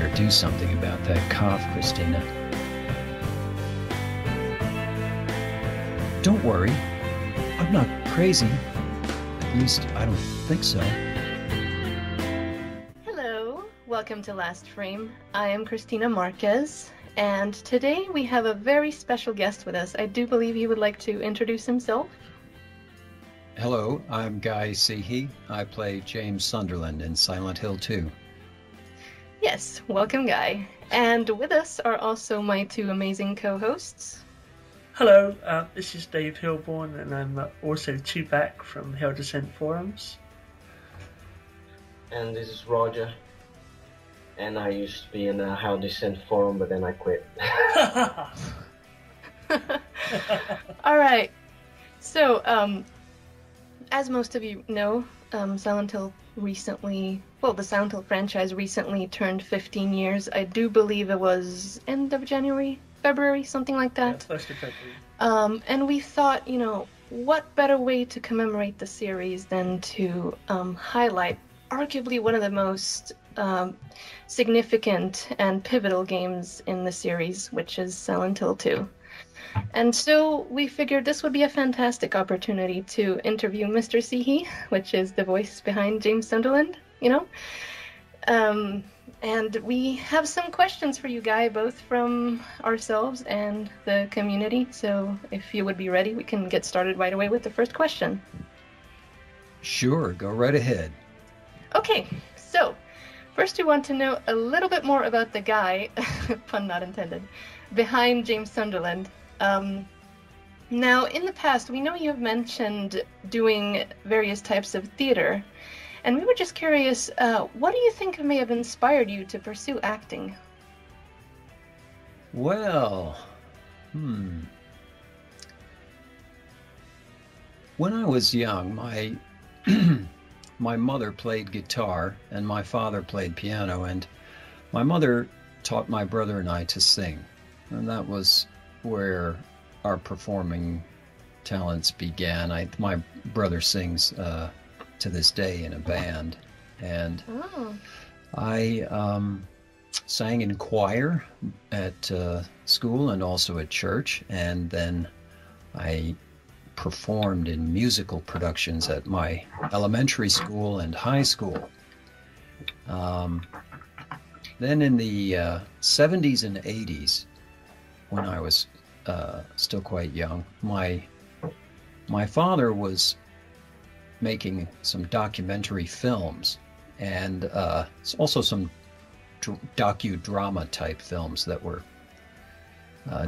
better do something about that cough, Christina. Don't worry. I'm not crazy. At least, I don't think so. Hello. Welcome to Last Frame. I am Christina Marquez, and today we have a very special guest with us. I do believe he would like to introduce himself. Hello, I'm Guy Cihi. I play James Sunderland in Silent Hill 2. Yes, welcome, Guy. And with us are also my two amazing co-hosts. Hello, this is Dave Hillborn, and I'm also two back from Hell Descent Forums. And this is Roger, and I used to be in a Hell Descent Forum, but then I quit. All right. So, as most of you know, Silent Hill recently, well, the Silent Hill franchise recently turned 15 years. I do believe it was end of January. February, something like that. Yeah, and we thought, you know, what better way to commemorate the series than to highlight arguably one of the most significant and pivotal games in the series, which is Silent Hill 2. And so we figured this would be a fantastic opportunity to interview Mr. Cihi, which is the voice behind James Sunderland, you know. And we have some questions for you, Guy, both from ourselves and the community. So if you would be ready, we can get started right away with the first question. Sure, go right ahead. Okay, so first we want to know a little bit more about the guy, pun not intended, behind James Sunderland. Now, in the past, we know you've mentioned doing various types of theater. And we were just curious, what do you think may have inspired you to pursue acting? Well, when I was young, my mother played guitar and my father played piano, and my mother taught my brother and I to sing. And that was where our performing talents began. My brother sings to this day in a band, and I sang in choir at school and also at church, and then I performed in musical productions at my elementary school and high school. Then in the 70s and 80s, when I was still quite young, my father was making some documentary films, and also some docudrama type films that were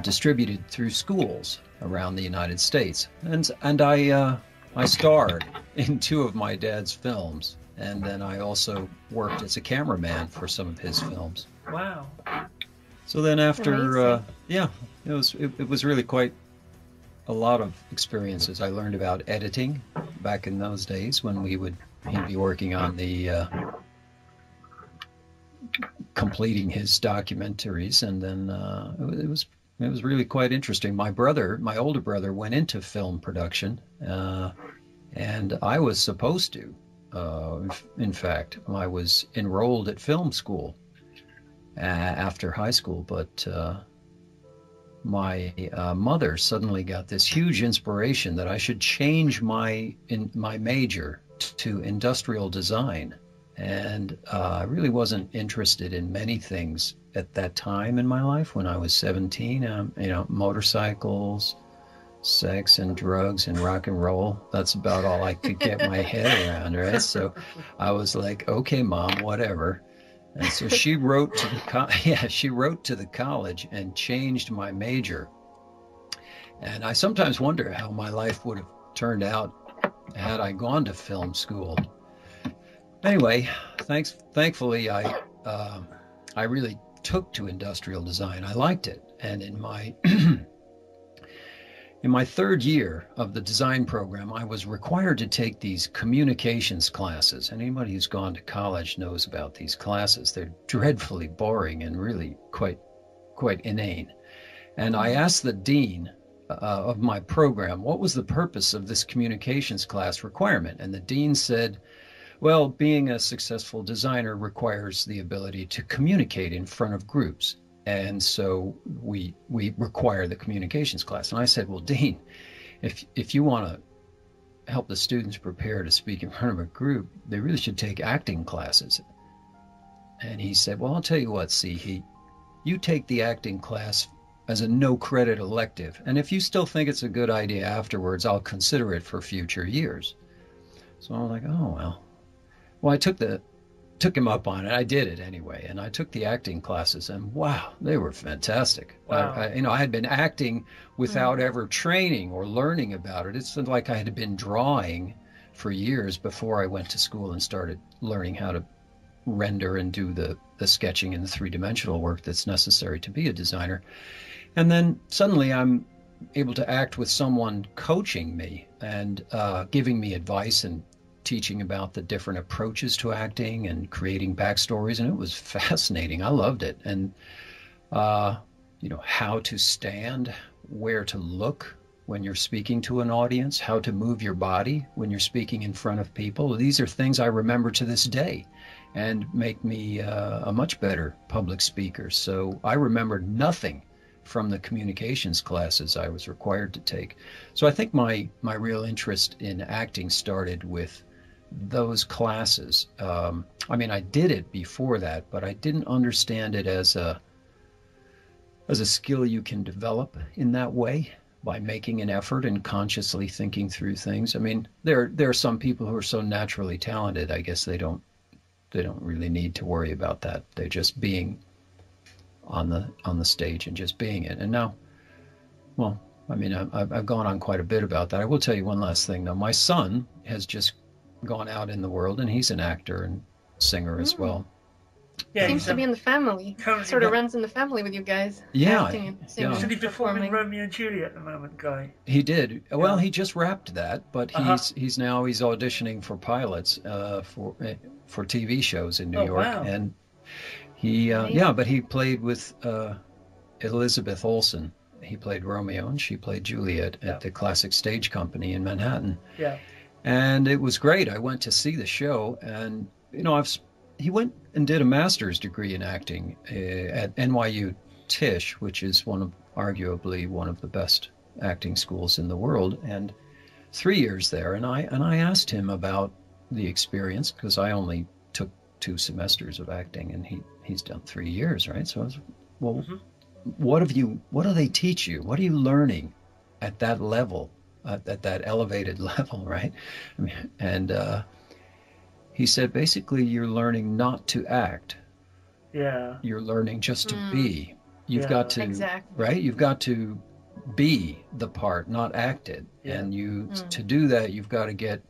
distributed through schools around the United States. And I starred in two of my dad's films, and then I also worked as a cameraman for some of his films. Wow! So then after, yeah, it was really quite a lot of experiences. I learned about editing back in those days when he'd be working on the completing his documentaries, and then it was really quite interesting. My older brother, went into film production, and I was supposed to. In fact, I was enrolled at film school after high school, but my mother suddenly got this huge inspiration that I should change my major to industrial design. And I really wasn't interested in many things at that time in my life when I was 17. You know, motorcycles, sex and drugs and rock and roll. That's about all I could get my head around, right? So I was like, okay, Mom, whatever. And so she wrote to the college and changed my major. And I sometimes wonder how my life would have turned out had I gone to film school. Anyway, thankfully I really took to industrial design. I liked it, and in my third year of the design program, I was required to take these communications classes. Anybody who's gone to college knows about these classes. They're dreadfully boring and really quite inane. And I asked the dean of my program, what was the purpose of this communications class requirement? And the dean said, Well, being a successful designer requires the ability to communicate in front of groups. And so we require the communications class. And I said, well, Dean, if you want to help the students prepare to speak in front of a group, they really should take acting classes. And he said, well, I'll tell you what, Cihi, you take the acting class as a no-credit elective. And if you still think it's a good idea afterwards, I'll consider it for future years. So I'm like, oh, well. Well, I took him up on it. I did it anyway. And I took the acting classes, and wow, they were fantastic. Wow. I had been acting without ever training or learning about it. It's like I had been drawing for years before I went to school and started learning how to render and do the sketching and the three-dimensional work that's necessary to be a designer. And then suddenly I'm able to act with someone coaching me and giving me advice and teaching about the different approaches to acting and creating backstories, and it was fascinating. I loved it. And how to stand, where to look when you're speaking to an audience, how to move your body when you're speaking in front of people. These are things I remember to this day and make me a much better public speaker. So I remembered nothing from the communications classes I was required to take. So I think my real interest in acting started with those classes. I did it before that, but I didn't understand it as a skill you can develop in that way by making an effort and consciously thinking through things. I mean, there are some people who are so naturally talented, I guess they don't really need to worry about that. They're just being on the stage and just being it. And now, well, I've gone on quite a bit about that. I will tell you one last thing, though. My son has just gone out in the world, and he's an actor and singer as well. Yeah, seems to be in the family. Sort of runs in the family with you guys. Yeah. Isn't he performing Romeo and Juliet at the moment, Guy? He did. Yeah. Well, he just wrapped that, but he's now auditioning for pilots for TV shows in New York. Wow. And he but he played with Elizabeth Olsen. He played Romeo and she played Juliet at the Classic Stage Company in Manhattan. Yeah. And it was great. I went to see the show, and he went and did a master's degree in acting at NYU Tisch, which is arguably one of the best acting schools in the world, and 3 years there. And I asked him about the experience, because I only took 2 semesters of acting, and he's done 3 years, right? So I was, well, what do they teach you? What are you learning at that level, at that elevated level, right? He said, basically, you're learning not to act. Yeah. You're learning just to be. You've got to, right? You've got to be the part, not act it. Yeah. And to do that, you've got to get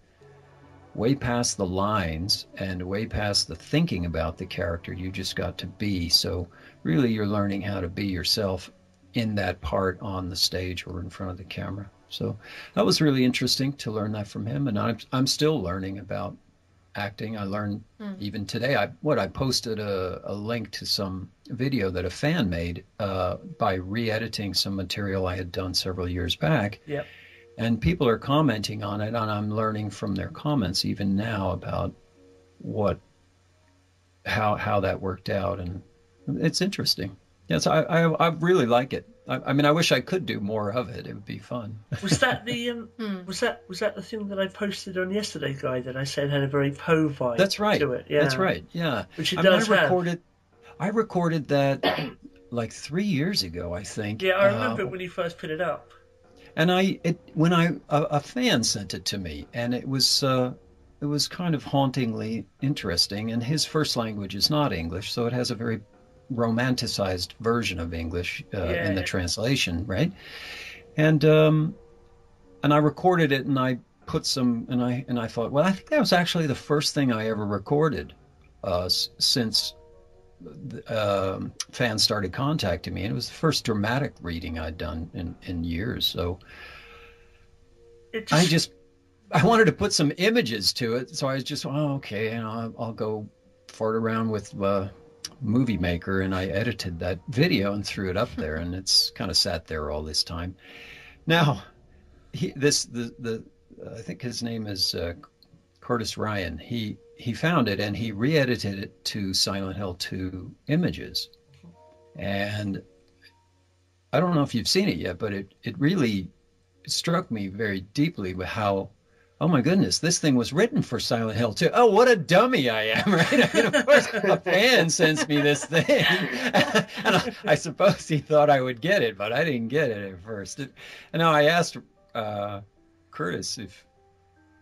way past the lines and way past the thinking about the character. You just got to be. So really, you're learning how to be yourself in that part on the stage or in front of the camera. So that was really interesting to learn that from him. And I'm still learning about acting. I learned even today. I posted a link to some video that a fan made by re-editing some material I had done several years back. Yep. And people are commenting on it, and I'm learning from their comments even now about how that worked out, and it's interesting. Yes, I really like it. I wish I could do more of it. It would be fun. Was that the was that the thing that I posted on yesterday, Guy? That I said had a very Poe vibe. That's right. To it. Yeah. That's right. Yeah. Which it does have. I recorded that like 3 years ago, I think. Yeah, I remember when you first put it up. And a fan sent it to me, and it was kind of hauntingly interesting. And his first language is not English, so it has a very romanticized version of English in the translation, right? And I recorded it, and I put some, and I thought, well, I think that was actually the first thing I ever recorded since fans started contacting me, and it was the first dramatic reading I'd done in years. So I wanted to put some images to it, so I was just, I'll go fart around with Movie Maker, and I edited that video and threw it up there, and it's kind of sat there all this time. Now, I think his name is Curtis Ryan. He he found it and he re-edited it to Silent Hill 2 images. And I don't know if you've seen it yet, but it really struck me very deeply with how, oh my goodness, this thing was written for Silent Hill 2. Oh, what a dummy I am, right? I mean, of course, a fan sends me this thing. And I suppose he thought I would get it, but I didn't get it at first. And now I asked Curtis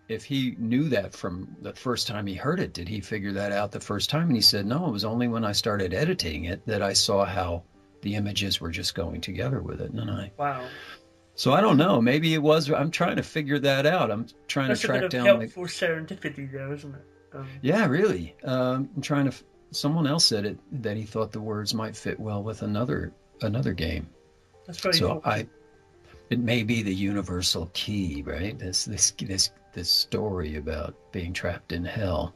if he knew that from the first time he heard it. Did he figure that out the first time? And he said, no, it was only when I started editing it that I saw how the images were just going together with it. And I, wow. So I don't know. Maybe it was. I'm trying to figure that out. I'm trying to track down. That's a bit of helpful serendipity, there, isn't it? Yeah, really. I'm trying to. Someone else said it that he thought the words might fit well with another game. That's very cool. So it may be the universal key, right? This story about being trapped in hell.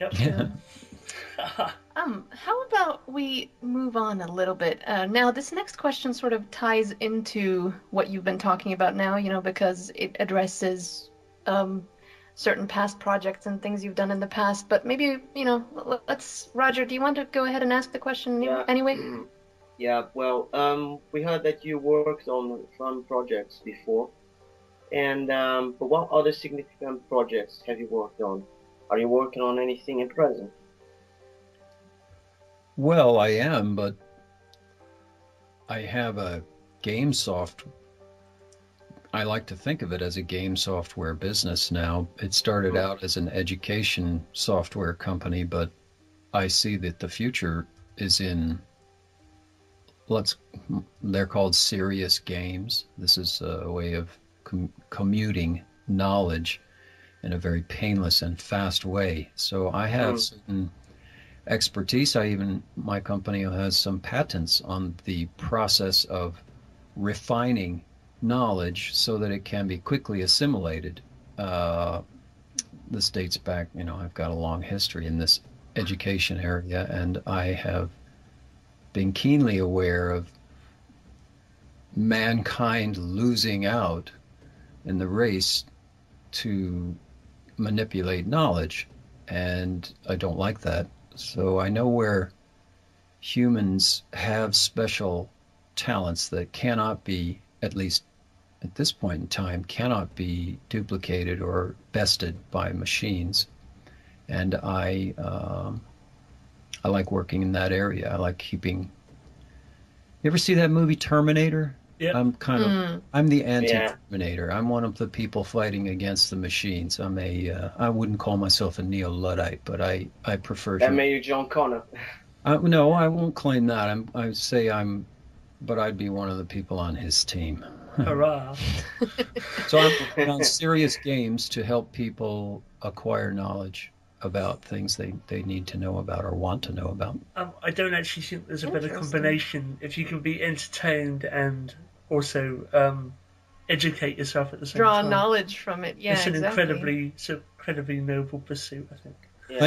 Yep. Yeah. How about we move on a little bit? Now, this next question sort of ties into what you've been talking about now, you know, because it addresses certain past projects and things you've done in the past. But maybe, you know, let's... Roger, do you want to go ahead and ask the question anyway? Yeah, well, we heard that you worked on fun projects before. And but what other significant projects have you worked on? Are you working on anything at present? Well, I am, but I have a game software. I like to think of it as a game software business now. It started out as an education software company, but I see that the future is in, they're called serious games. This is a way of commuting knowledge in a very painless and fast way. So I have certain expertise. My company has some patents on the process of refining knowledge so that it can be quickly assimilated. This dates back, you know, I've got a long history in this education area, and I have been keenly aware of mankind losing out in the race to manipulate knowledge, and I don't like that. So I know where humans have special talents that cannot be, at least at this point in time, cannot be duplicated or bested by machines. And I like working in that area. I like keeping... You ever see that movie Terminator? Yep. I'm kind of... I'm the anti-Terminator. Yeah. I'm one of the people fighting against the machines. I'm a... I wouldn't call myself a neo-Luddite, but I prefer... That made you John Connor. No, I won't claim that. But I'd be one of the people on his team. Hurrah. So I'm working on serious games to help people acquire knowledge about things they need to know about or want to know about. I don't actually think there's a better combination if you can be entertained and also educate yourself at the same time. Draw knowledge from it. Yeah, it's an incredibly noble pursuit, I think. Yeah.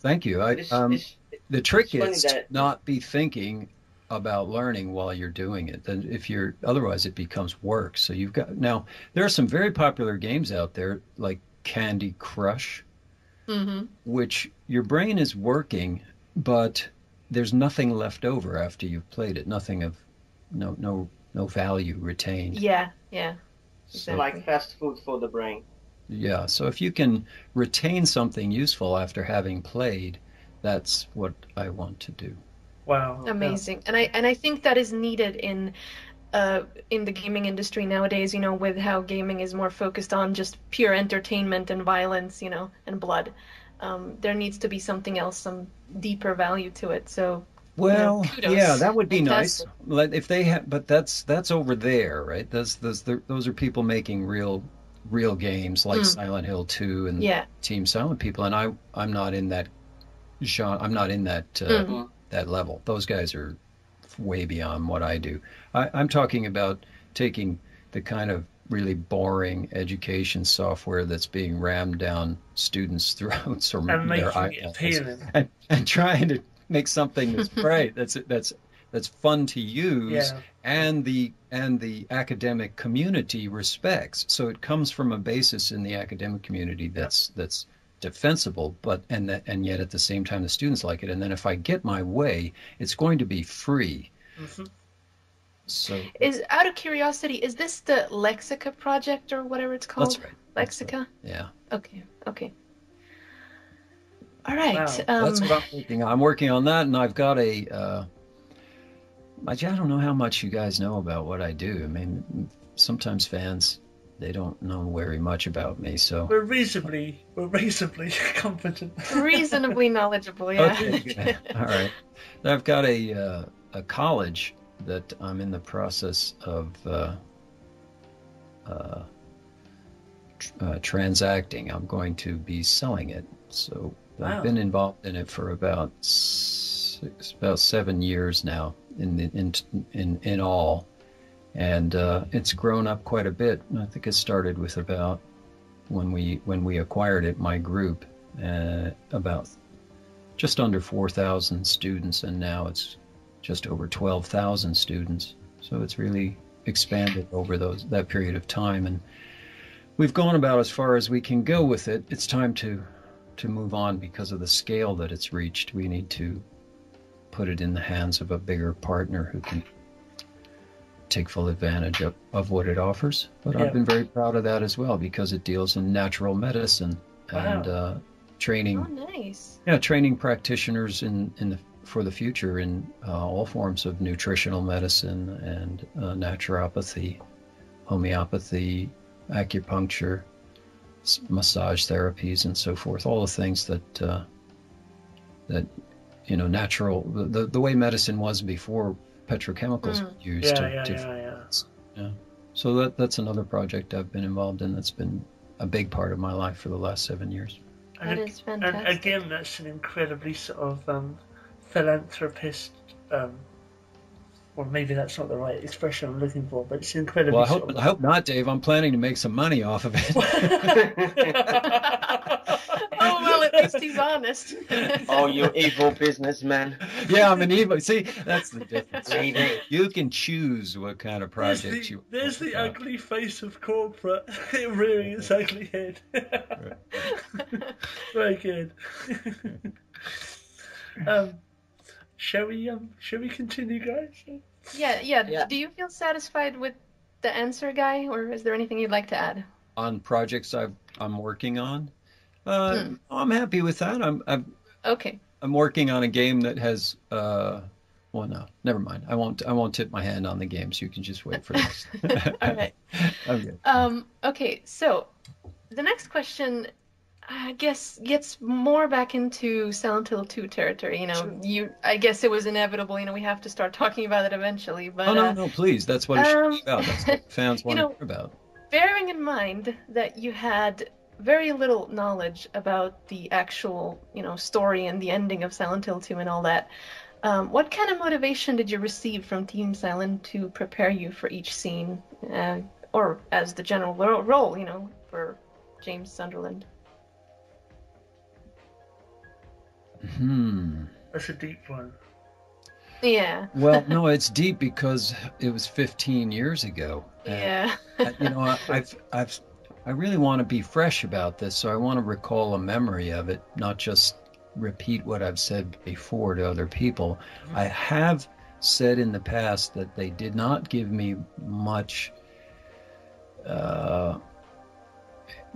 Thank you. The trick is to not be thinking about learning while you're doing it. Then otherwise it becomes work. So you've got... Now, there are some very popular games out there like Candy Crush, which your brain is working, but there's nothing left over after you've played it. Nothing of... No value retained. Yeah. Exactly. So like fast food for the brain. Yeah, so if you can retain something useful after having played, that's what I want to do. Wow. Amazing. Yeah. And I think that is needed in the gaming industry nowadays, you know, with how gaming is more focused on just pure entertainment and violence, you know, and blood. There needs to be something else, some deeper value to it. So... Well, yeah, that would be nice. If they have, but that's over there, right? Those are people making real games like Silent Hill 2 and Team Silent people, and I'm not in that genre. I'm not in that level. Those guys are way beyond what I do. I'm talking about taking the kind of really boring education software that's being rammed down students' throats or their eyeballs, and trying to make something that's bright, that's fun to use, and the academic community respects. So it comes from a basis in the academic community that's defensible, but and yet at the same time the students like it. And then if I get my way, it's going to be free. Mm-hmm. So, is out of curiosity, is this the Lexica project or whatever it's called? That's right. Lexica. That's right. Yeah. Okay. Okay. All right. Wow. That's what I'm working on. I'm working on that, and I've got a. I don't know how much you guys know about what I do. I mean, sometimes fans, they don't know very much about me, so we're reasonably competent, reasonably knowledgeable. Yeah. Okay. All right. And I've got a college that I'm in the process of transacting. I'm going to be selling it. So wow. I've been involved in it for about 7 years now in all, and it's grown up quite a bit. I think it started with about when we acquired it, my group, about just under 4,000 students, and now it's just over 12,000 students. So it's really expanded over that period of time, and we've gone about as far as we can go with it. It's time to move on because of the scale that it's reached. We need to put it in the hands of a bigger partner who can take full advantage of what it offers. But yeah. I've been very proud of that as well, because it deals in natural medicine. Wow. And training. Oh, nice. Yeah, training practitioners for the future in all forms of nutritional medicine and naturopathy, homeopathy, acupuncture, massage therapies, and so forth. All the things that that, you know, natural, the way medicine was before petrochemicals were used. Yeah. So that's another project I've been involved in. That's been a big part of my life for the last 7 years. That is fantastic. And again, that's an incredibly sort of philanthropist, or maybe that's not the right expression I'm looking for, but it's incredibly... Well, I hope not, Dave. I'm planning to make some money off of it. Oh, well, at least he's honest. Oh, you evil businessman. Yeah, I'm an evil... See, that's the difference. You can choose what kind of project you want. There's the ugly face of corporate rearing its ugly head. Very good. Shall we continue, guys? Yeah. Do you feel satisfied with the answer, Guy, or is there anything you'd like to add on projects I'm working on? I'm happy with that. I'm working on a game that has well, no, never mind. I won't tip my hand on the game, so you can just wait for this. All right. Okay. Okay, so the next question, I guess, gets more back into Silent Hill 2 territory. You know, sure. I guess it was inevitable. You know, we have to start talking about it eventually. But no, please. That's what it should be about. That's what fans want to hear about. Bearing in mind that you had very little knowledge about the actual, you know, story and the ending of Silent Hill 2 and all that, what kind of motivation did you receive from Team Silent to prepare you for each scene, or as the general role, you know, for James Sunderland? That's a deep one. Yeah. Well, no, it's deep because it was 15 years ago. Yeah. You know, I really want to be fresh about this, so I want to recall a memory of it, not just repeat what I've said before to other people. I have said in the past that they did not give me much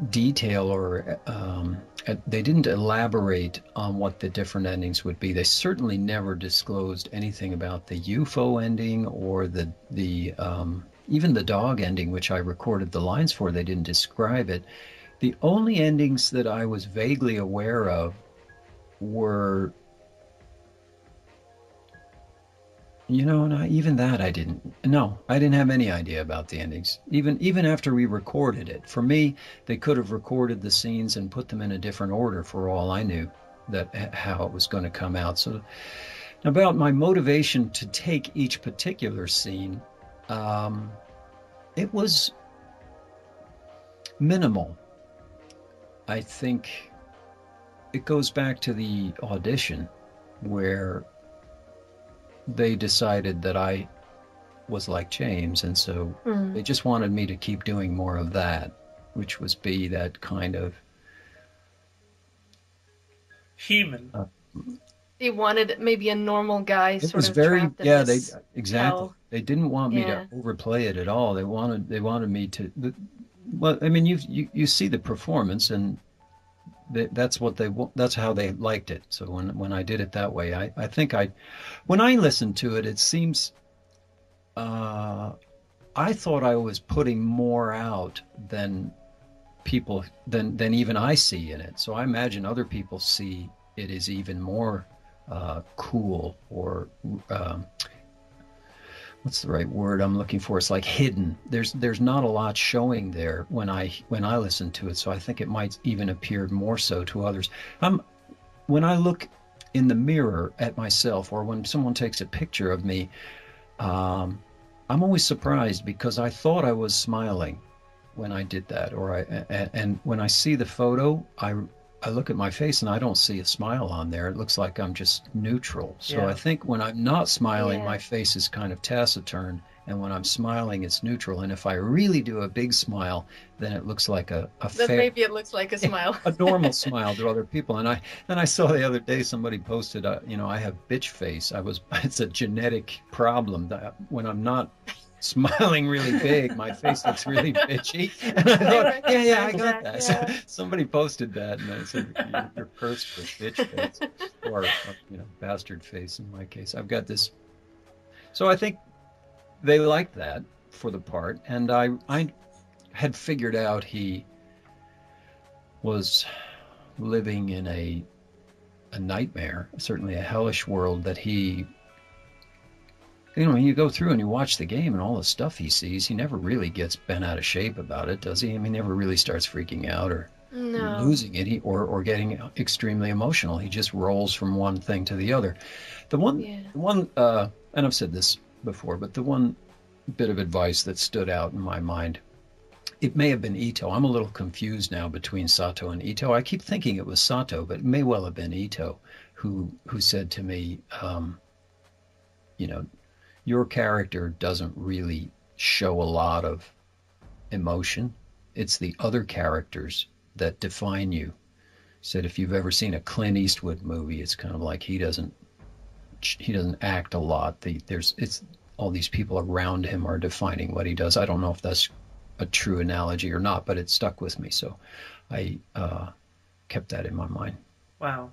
detail, or they didn't elaborate on what the different endings would be. They certainly never disclosed anything about the UFO ending or the even the dog ending, which I recorded the lines for. They didn't describe it. The only endings that I was vaguely aware of were, you know, and even that I didn't have any idea about the endings. Even after we recorded it, for me, they could have recorded the scenes and put them in a different order for all I knew how it was going to come out. So about my motivation to take each particular scene, it was minimal. I think it goes back to the audition where they decided that I was like James, and so they just wanted me to keep doing more of that, which was be that kind of human. They wanted maybe a normal guy sort of. They didn't want me to overplay it at all. They wanted me to. Well, I mean, you see the performance, and that's how they liked it. So when I did it that way, I think when I listened to it, it seems. I thought I was putting more out than people than even I see in it. So I imagine other people see it as even more cool or what's the right word I'm looking for? It's like hidden. There's not a lot showing there when I listen to it. So I think it might even appear more so to others. When I look in the mirror at myself, or when someone takes a picture of me, I'm always surprised because I thought I was smiling when I did that, and when I see the photo, I look at my face and I don't see a smile on there. It looks like I'm just neutral. So I think when I'm not smiling, my face is kind of taciturn, and when I'm smiling, it's neutral. And if I really do a big smile, then it looks like maybe it looks like a smile, a normal smile to other people. And I saw the other day somebody posted, you know, I have bitch face. It's a genetic problem that when I'm not smiling really big, my face looks really bitchy. And I thought, I got that. Yeah. So somebody posted that, and I said, you're cursed for bitch face, or, you know, bastard face in my case. I've got this. So I think they liked that for the part, and I had figured out he was living in a nightmare, certainly a hellish world that he... You know, when you go through and you watch the game and all the stuff he sees, he never really gets bent out of shape about it, does he? I mean, he never really starts freaking out or losing it, or getting extremely emotional. He just rolls from one thing to the other. The one, and I've said this before, but the one bit of advice that stood out in my mind, it may have been Ito. I'm a little confused now between Sato and Ito. I keep thinking it was Sato, but it may well have been Ito who said to me, you know, your character doesn't really show a lot of emotion. It's the other characters that define you. He said, if you've ever seen a Clint Eastwood movie, it's kind of like he doesn't act a lot. It's all these people around him are defining what he does. I don't know if that's a true analogy or not, but it stuck with me, so I kept that in my mind. Wow.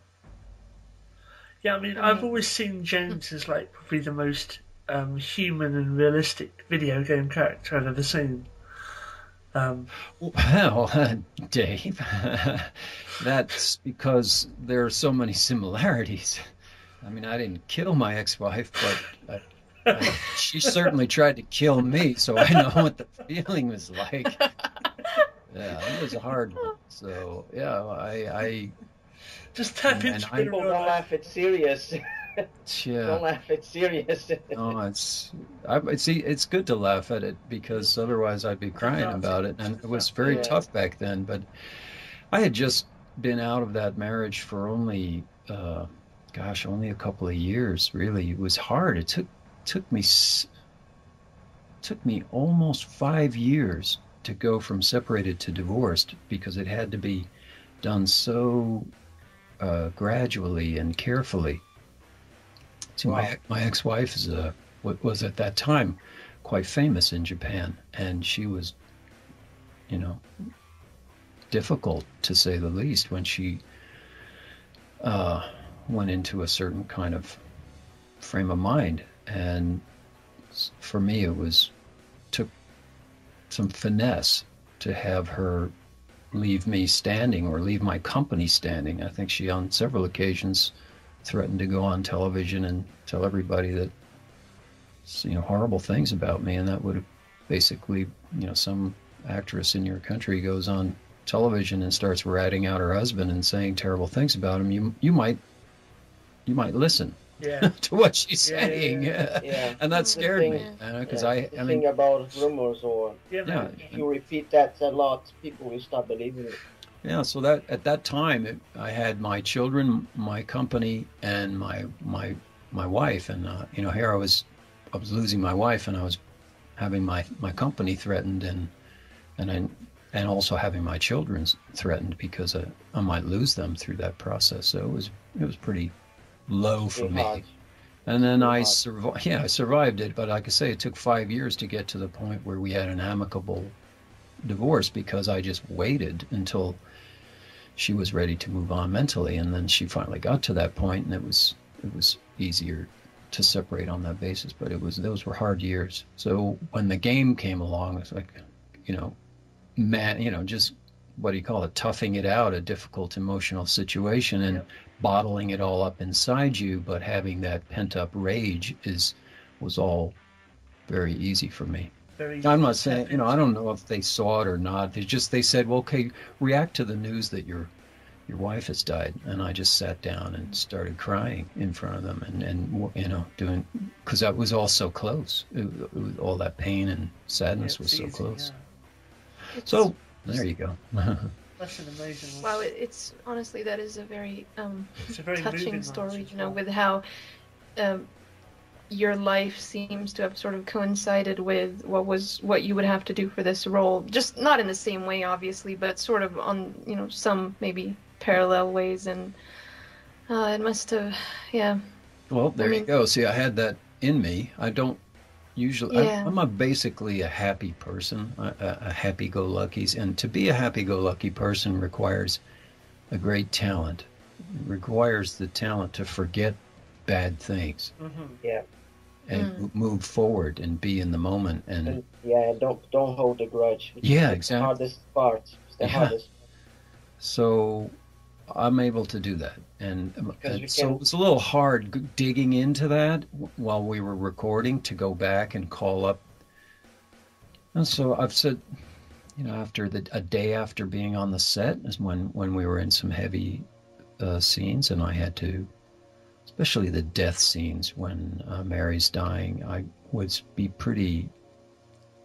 Yeah, I mean, I've always seen James as like probably the most human and realistic video game character I've ever seen. Well, Dave, that's because there are so many similarities. I mean, I didn't kill my ex-wife, but she certainly tried to kill me, so I know what the feeling was like. Yeah, it was a hard one. So, yeah, I just tap into it. People don't laugh, it's serious. Yeah. Don't laugh, it's serious. No, it's good to laugh at it, because otherwise I'd be crying about it. And it was very tough back then, but I had just been out of that marriage for only a couple of years, really. It was hard. It took me almost 5 years to go from separated to divorced, because it had to be done so gradually and carefully. See, my ex-wife was at that time quite famous in Japan, and she was, you know, difficult to say the least when she went into a certain kind of frame of mind. And for me, it took some finesse to have her leave me standing, or leave my company standing. I think she, on several occasions, threatened to go on television and tell everybody that, you know, horrible things about me, and that would have basically, you know, some actress in your country goes on television and starts ratting out her husband and saying terrible things about him. You might listen to what she's saying, and that scared me, because I mean, about rumors or if you repeat that a lot, people will stop believing it. Yeah, so that at that time, I had my children, my company, and my wife, and you know, here I was losing my wife, and I was having my company threatened, and also having my children threatened, because I might lose them through that process. So it was It was pretty low for me. Hard. And then I survived. Yeah, I survived it, but like I say, it took 5 years to get to the point where we had an amicable divorce, because I just waited until she was ready to move on mentally, and then she finally got to that point, and it was easier to separate on that basis. But it was, those were hard years. So when the game came along, it's like, you know, man, you know, just what do you call it, toughing it out, a difficult emotional situation, and bottling it all up inside you, but having that pent-up rage was all very easy for me. I'm not saying, you know, I don't know if they saw it or not. They said, well, okay, react to the news that your wife has died. And I just sat down and started crying in front of them, and you know, doing, because that was all so close. It was all that pain and sadness was so close. Yeah. So there you go. That's an amazing one. Wow, it's honestly, that is a very touching story, you know, with how your life seems to have sort of coincided with what you would have to do for this role. Just not in the same way, obviously, but sort of on, you know, some maybe parallel ways. And it must have, yeah. Well, there you go. See, I had that in me. I don't usually, I'm basically a happy person, a happy-go-luckies. And to be a happy-go-lucky person requires a great talent. It requires the talent to forget bad things. Mm-hmm. Yeah. And move forward and be in the moment, and don't hold a grudge. Yeah, exactly. The hardest part. Hardest. So I'm able to do that, and so it was a little hard digging into that while we were recording, to go back and call up. And so I've said, you know, after a day after being on the set is when we were in some heavy scenes, and I had to. Especially the death scenes when Mary's dying, I would be pretty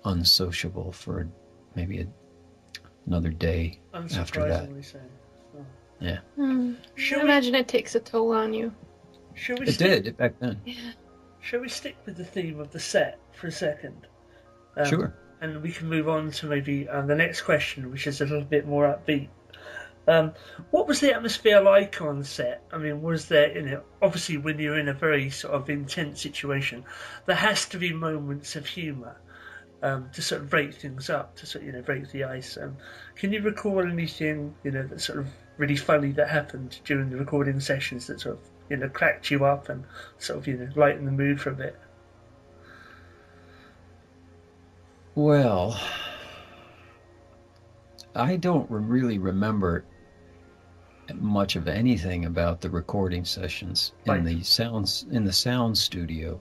unsociable for maybe another day after that. So. Yeah. I imagine it takes a toll on you. It did back then. Yeah. Shall we stick with the theme of the set for a second? Sure. And we can move on to maybe the next question, which is a little bit more upbeat. What was the atmosphere like on set? I mean, was there, you know, obviously when you're in a very sort of intense situation, there has to be moments of humour to sort of break things up, to sort of, you know, break the ice. Can you recall anything, you know, that's sort of really funny that happened during the recording sessions that sort of, you know, cracked you up and sort of, you know, lightened the mood for a bit? Well, I don't really remember much of anything about the recording sessions in the sound studio,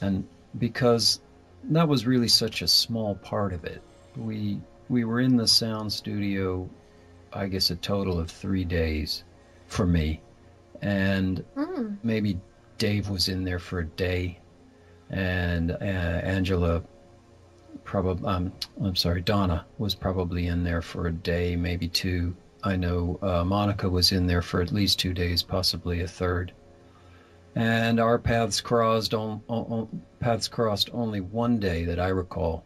and because that was really such a small part of it. We were in the sound studio, I guess, a total of 3 days for me, and maybe Dave was in there for a day, and Angela, probably I'm sorry, Donna was probably in there for a day, maybe two. I know Monica was in there for at least 2 days, possibly a third. And our paths crossed only one day that I recall,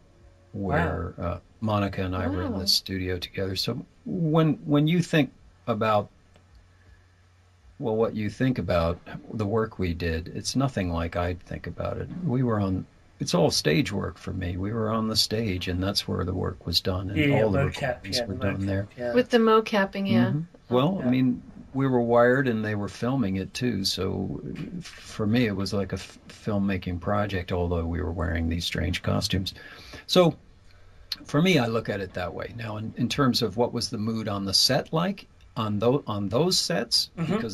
where Monica and I were in the studio together. So when you think about, well, what you think about the work we did, it's nothing like I'd think about it. We were on, it's all stage work for me. We were on the stage, and that's where the work was done, and all the recordings were done there. Yeah. With the mocapping, yeah. Mm-hmm. Well, I mean, we were wired, and they were filming it too, so for me it was like a filmmaking project, although we were wearing these strange costumes. So for me, I look at it that way. Now, in terms of what was the mood on the set like, on those sets, mm-hmm. because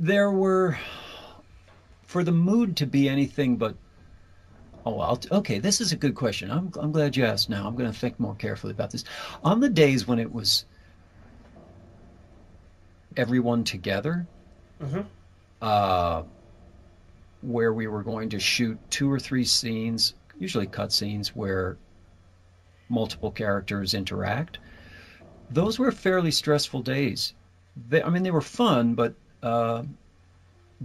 there were... For the mood to be anything but, okay, this is a good question. I'm glad you asked now. I'm going to think more carefully about this. On the days when it was everyone together, mm-hmm. Where we were going to shoot 2 or 3 scenes, usually cut scenes where multiple characters interact, those were fairly stressful days. I mean, they were fun, but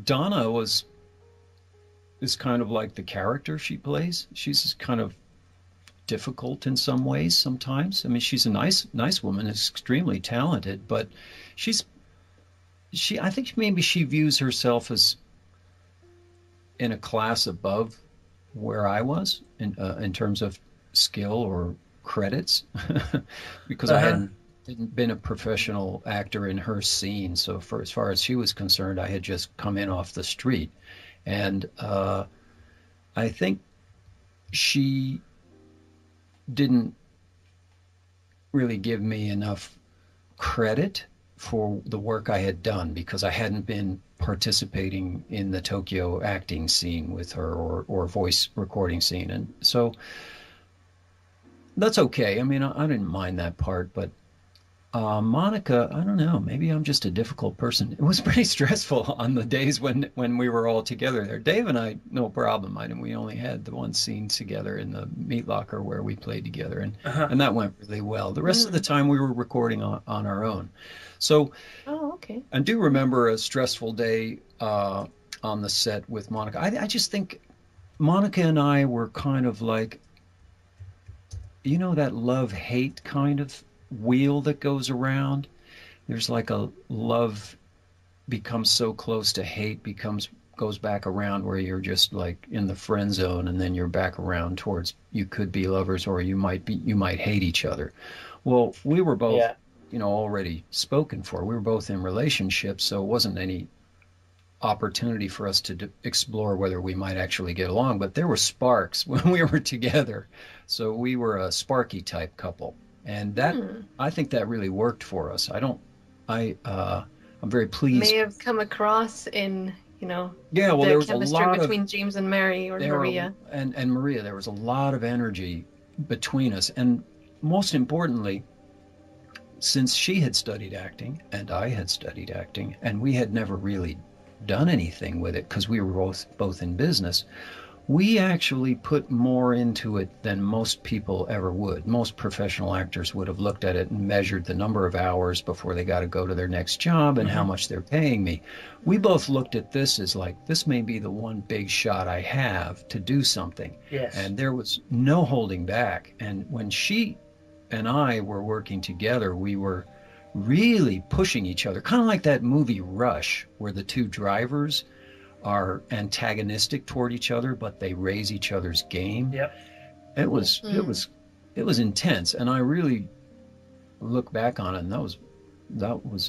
Donna is kind of like the character she plays. She's kind of difficult in some ways sometimes. I mean, she's a nice woman, extremely talented, but she's I think maybe she views herself as in a class above where I was in terms of skill or credits, because I hadn't been a professional actor in her scene. So for as far as she was concerned, I had just come in off the street, and I think she didn't really give me enough credit for the work I had done, because I hadn't been participating in the Tokyo acting scene with her, or voice recording scene. And so that's okay. I mean, I didn't mind that part, but Monica, I don't know, maybe I'm just a difficult person. It was pretty stressful on the days when we were all together there. Dave and I, no problem. We only had the one scene together in the meat locker where we played together, and and that went really well. The rest of the time we were recording on our own. So, oh, okay. I do remember a stressful day on the set with Monica. I just think Monica and I were kind of like, you know, that love-hate kind of wheel that goes around. There's like a love becomes so close to hate, goes back around where you're just like in the friend zone, and then you're back around towards, you could be lovers, or you might hate each other. Well, we were both... Yeah. You know, already spoken for. We were both in relationships, so it wasn't any opportunity for us to explore whether we might actually get along, but there were sparks when we were together. So we were a sparky type couple, and that I think that really worked for us. I'm very pleased. May have come across in, you know, yeah, well, the there was chemistry a lot between James and Mary, or Maria. And Maria, there was a lot of energy between us, and most importantly, since she had studied acting and I had studied acting, and we had never really done anything with it because we were both in business, we actually put more into it than most people ever would. Most professional actors would have looked at it and measured the number of hours before they got to go to their next job and how much they're paying me. We both looked at this as like, this may be the one big shot I have to do something. Yes. And there was no holding back. And when she and I were working together, we were really pushing each other, kind of like that movie Rush, where the two drivers are antagonistic toward each other, but they raise each other's game. Yep. It was intense, and I really look back on it, and it was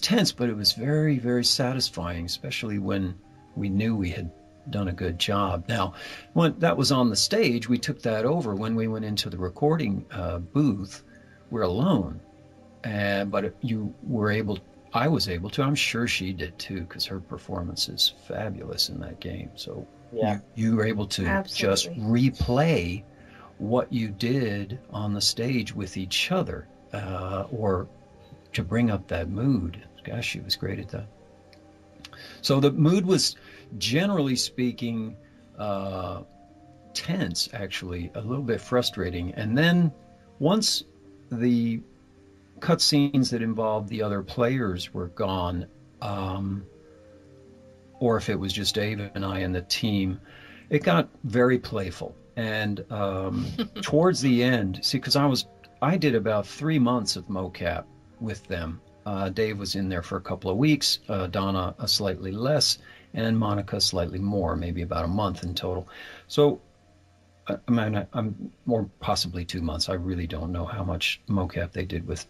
tense, but it was very, very satisfying, especially when we knew we had done a good job. Now, when that was on the stage, we took that over. When we went into the recording booth, we're alone, but I was able to, I'm sure she did too, because her performance is fabulous in that game. So yeah, you were able to just replay what you did on the stage with each other, or to bring up that mood. Gosh, she was great at that. So the mood was, generally speaking, tense, actually, a little bit frustrating. And then once the cutscenes that involved the other players were gone, or if it was just Dave and I and the team, it got very playful. And towards the end, see, because I did about 3 months of mocap with them. Dave was in there for a couple of weeks, Donna slightly less, and Monica slightly more, maybe about a month in total. So, I mean, I'm more possibly 2 months. I really don't know how much mocap they did with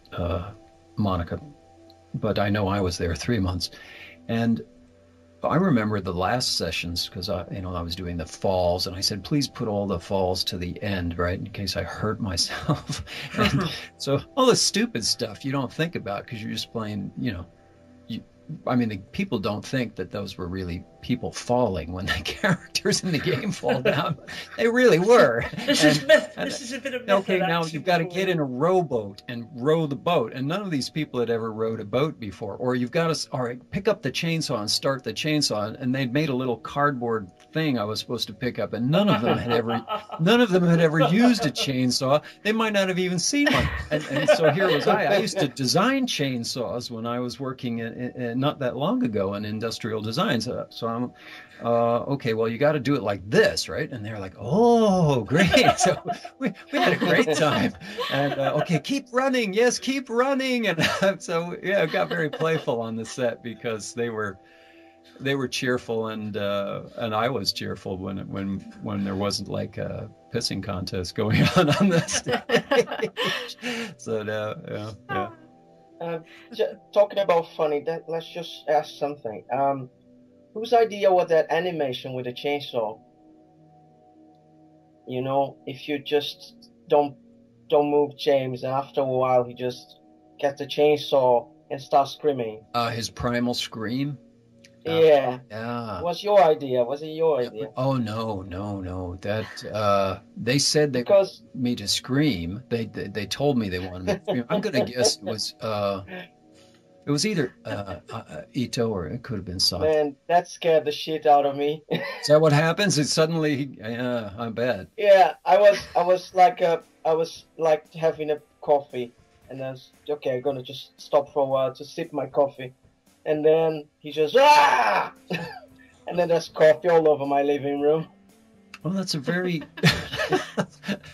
Monica, but I know I was there 3 months. And I remember the last sessions, because I was doing the falls, and I said, please put all the falls to the end, right, in case I hurt myself. And so all the stupid stuff you don't think about, because you're just playing, you know. I mean, the people don't think that those were really people falling when the characters in the game fall down. They really were. This is a bit of myth. Okay, now you've got to get in a rowboat and row the boat, and none of these people had ever rowed a boat before. Or you've got to, all right, pick up the chainsaw and start the chainsaw, and they'd made a little cardboard thing I was supposed to pick up, and none of them had ever used a chainsaw. They might not have even seen one. And so here was I. I used to design chainsaws when I was working in not that long ago in industrial design. So I'm, okay, well, you got to do it like this, right? And they're like, oh, great. So we had a great time. And okay, keep running. Yes, keep running. And so, yeah, it got very playful on the set because they were cheerful, and I was cheerful when there wasn't like a pissing contest going on the stage. So yeah. Talking about funny, let's just ask something. Whose idea was that animation with the chainsaw? You know, if you just don't move James, and after a while he just gets the chainsaw and starts screaming. His primal scream. Yeah. What's your idea? Was it your idea? Oh no. That they said they wanted me to scream. They told me they wanted me to scream. I'm gonna guess it was either Ito or it could have been Sato. Man, that scared the shit out of me. Is that what happens? It's suddenly, I bet. Yeah, I was like having a coffee, and I was okay. I'm gonna just stop for a while to sip my coffee. And then he just, ah! And then there's coffee all over my living room. Well, that's a very,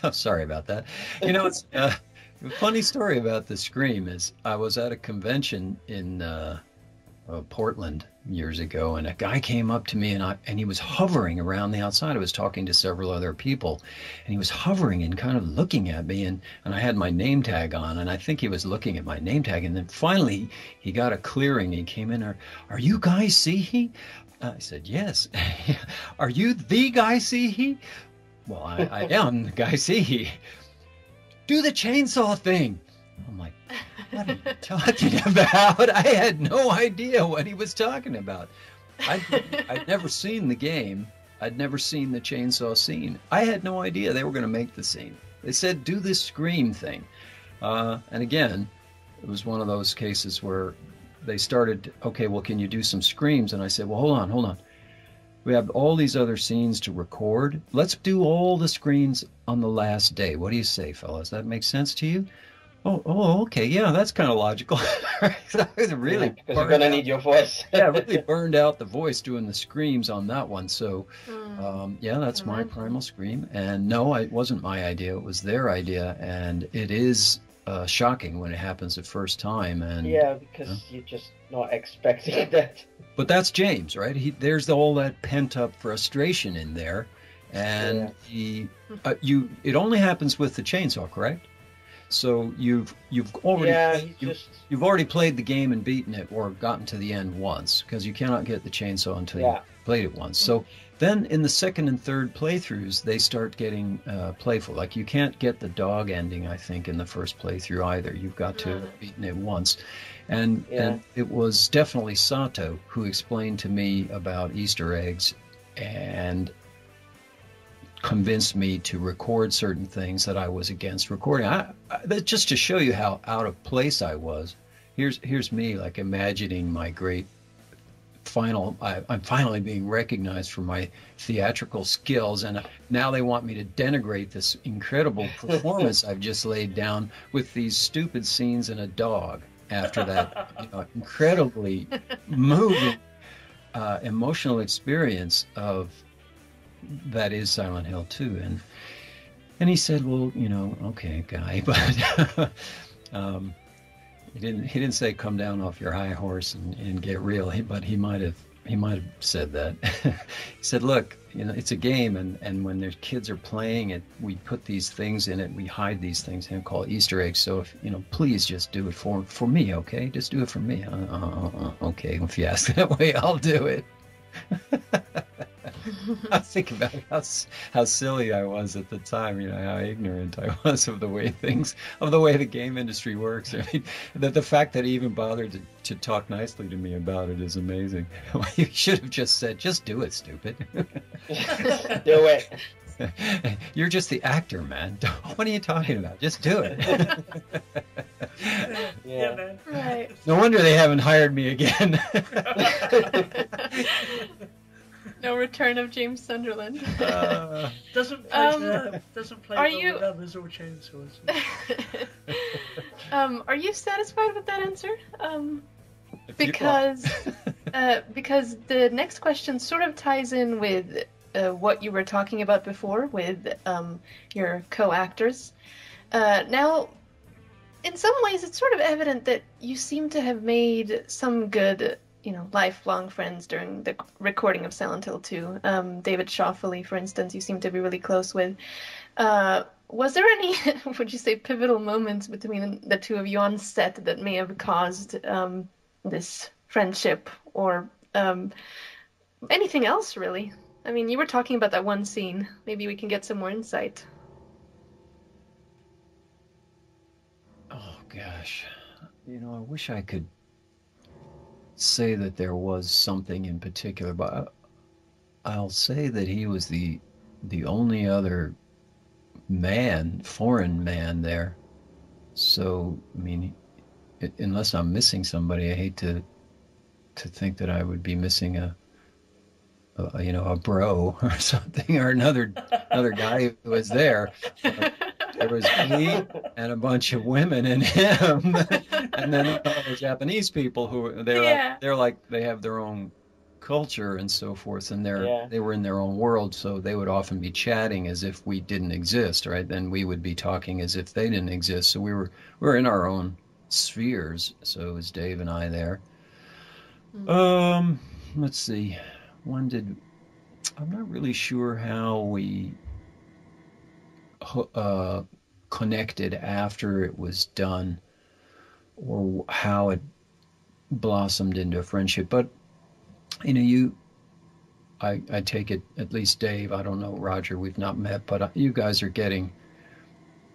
I'm sorry about that. You know, it's a funny story about the scream is I was at a convention in Portland years ago, and a guy came up to me and he was hovering around the outside. I was talking to several other people, and he was hovering and kind of looking at me, and I had my name tag on, and I think he was looking at my name tag, and then finally he got a clearing. He came in, are you Guy Cihi? I said yes. Are you the Guy Cihi? Well, I am the Guy Cihi. Do the chainsaw thing. I'm like, what are you talking about? I had no idea what he was talking about. I'd never seen the game. I'd never seen the chainsaw scene. I had no idea they were going to make the scene. They said, do this scream thing. And again, it was one of those cases where they started, okay, well, can you do some screams? And I said, well, hold on. We have all these other scenes to record. Let's do all the screams on the last day. What do you say, fellas? That makes sense to you? Oh, okay. Yeah, that's kind of logical. I was really because you're gonna need your voice. Yeah, really burned out the voice doing the screams on that one. So, yeah, that's my primal scream. And no, it wasn't my idea. It was their idea, and it is shocking when it happens the first time. And yeah, because you're just not expecting that. But that's James, right? There's all that pent up frustration in there, and It only happens with the chainsaw, correct? So you've already played the game and beaten it or gotten to the end once, because you cannot get the chainsaw until you played it once. So then in the second and third playthroughs, they start getting playful. Like you can't get the dog ending, I think, in the first playthrough either. You've got to have beaten it once. And it was definitely Sato who explained to me about Easter eggs and convinced me to record certain things that I was against recording. That just to show you how out of place I was. Here's me like imagining my great final. I'm finally being recognized for my theatrical skills, and now they want me to denigrate this incredible performance I've just laid down with these stupid scenes and a dog. After that, incredibly moving emotional experience of. That is Silent Hill 2, and he said, well, okay, Guy, but he didn't say come down off your high horse and get real. But he might have said that. He said, look, it's a game, and when their kids are playing it, we put these things in it, we hide these things and call Easter eggs. So if please just do it for me, okay? Just do it for me. Okay, if you ask that way, I'll do it. I think about how silly I was at the time, how ignorant I was of the way the game industry works. I mean, the fact that he even bothered to talk nicely to me about it is amazing. You should have just said, just do it, stupid. Do it. You're just the actor, man. What are you talking about? Just do it. Yeah. Right. No wonder they haven't hired me again. No return of James Sunderland. Doesn't play well with others or chainsaws. Are you satisfied with that answer? Because the next question sort of ties in with what you were talking about before with your co-actors. Now, in some ways, it's sort of evident that you seem to have made some good, you know, lifelong friends during the recording of Silent Hill 2. David Schaufele, for instance, you seem to be really close with. Was there any, would you say, pivotal moments between the two of you on set that may have caused this friendship or anything else, really? I mean, you were talking about that one scene. Maybe we can get some more insight. Oh, gosh. You know, I wish I could say that there was something in particular, but I'll say that he was the only other man, foreign man there. So, I mean, unless I'm missing somebody, I hate to think that I would be missing a you know, a bro or something, or another guy who was there. There was me and a bunch of women and him, and then all the Japanese people who they're like they have their own culture and so forth, and they were in their own world, so they would often be chatting as if we didn't exist, right? Then we would be talking as if they didn't exist. So we were in our own spheres. So it was Dave and I there. Mm-hmm. Let's see. I'm not really sure how we connected after it was done, or how it blossomed into a friendship. But you know, I take it, at least Dave, I don't know, Roger, we've not met, but you guys are getting,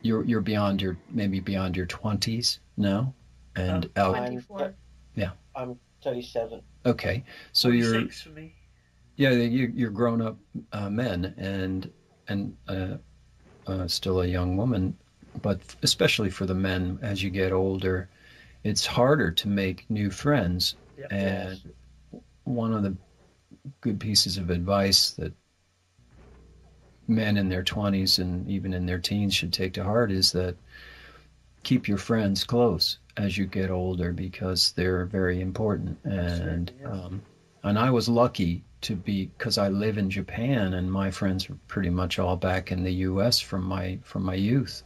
you're beyond your, maybe beyond your 20s now, and out. 24. Yeah. I'm 37. Okay, so you're. For me. Yeah, you're grown up men and still a young woman, but especially for the men, as you get older, it's harder to make new friends. Yep. And one of the good pieces of advice that men in their 20s and even in their teens should take to heart is that keep your friends close as you get older, because they're very important. And sure, yeah. And I was lucky to be, because I live in Japan and my friends were pretty much all back in the U.S. from my youth,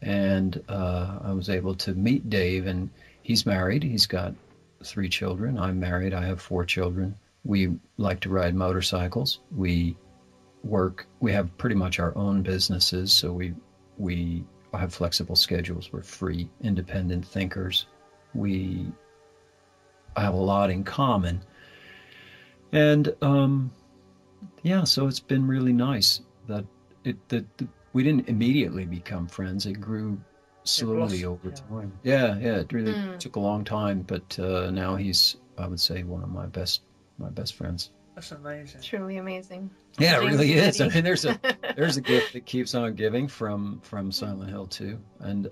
and I was able to meet Dave, and he's married, he's got 3 children. I'm married, I have 4 children. We like to ride motorcycles. We work. We have pretty much our own businesses, so we have flexible schedules. We're free, independent thinkers. We have a lot in common. And yeah, so it's been really nice that we didn't immediately become friends. It grew slowly over time. Yeah, yeah, it really took a long time, but now he's, I would say, one of my best friends. That's amazing. Truly amazing. Yeah, it really is. I mean, there's a gift that keeps on giving from Silent Hill 2. And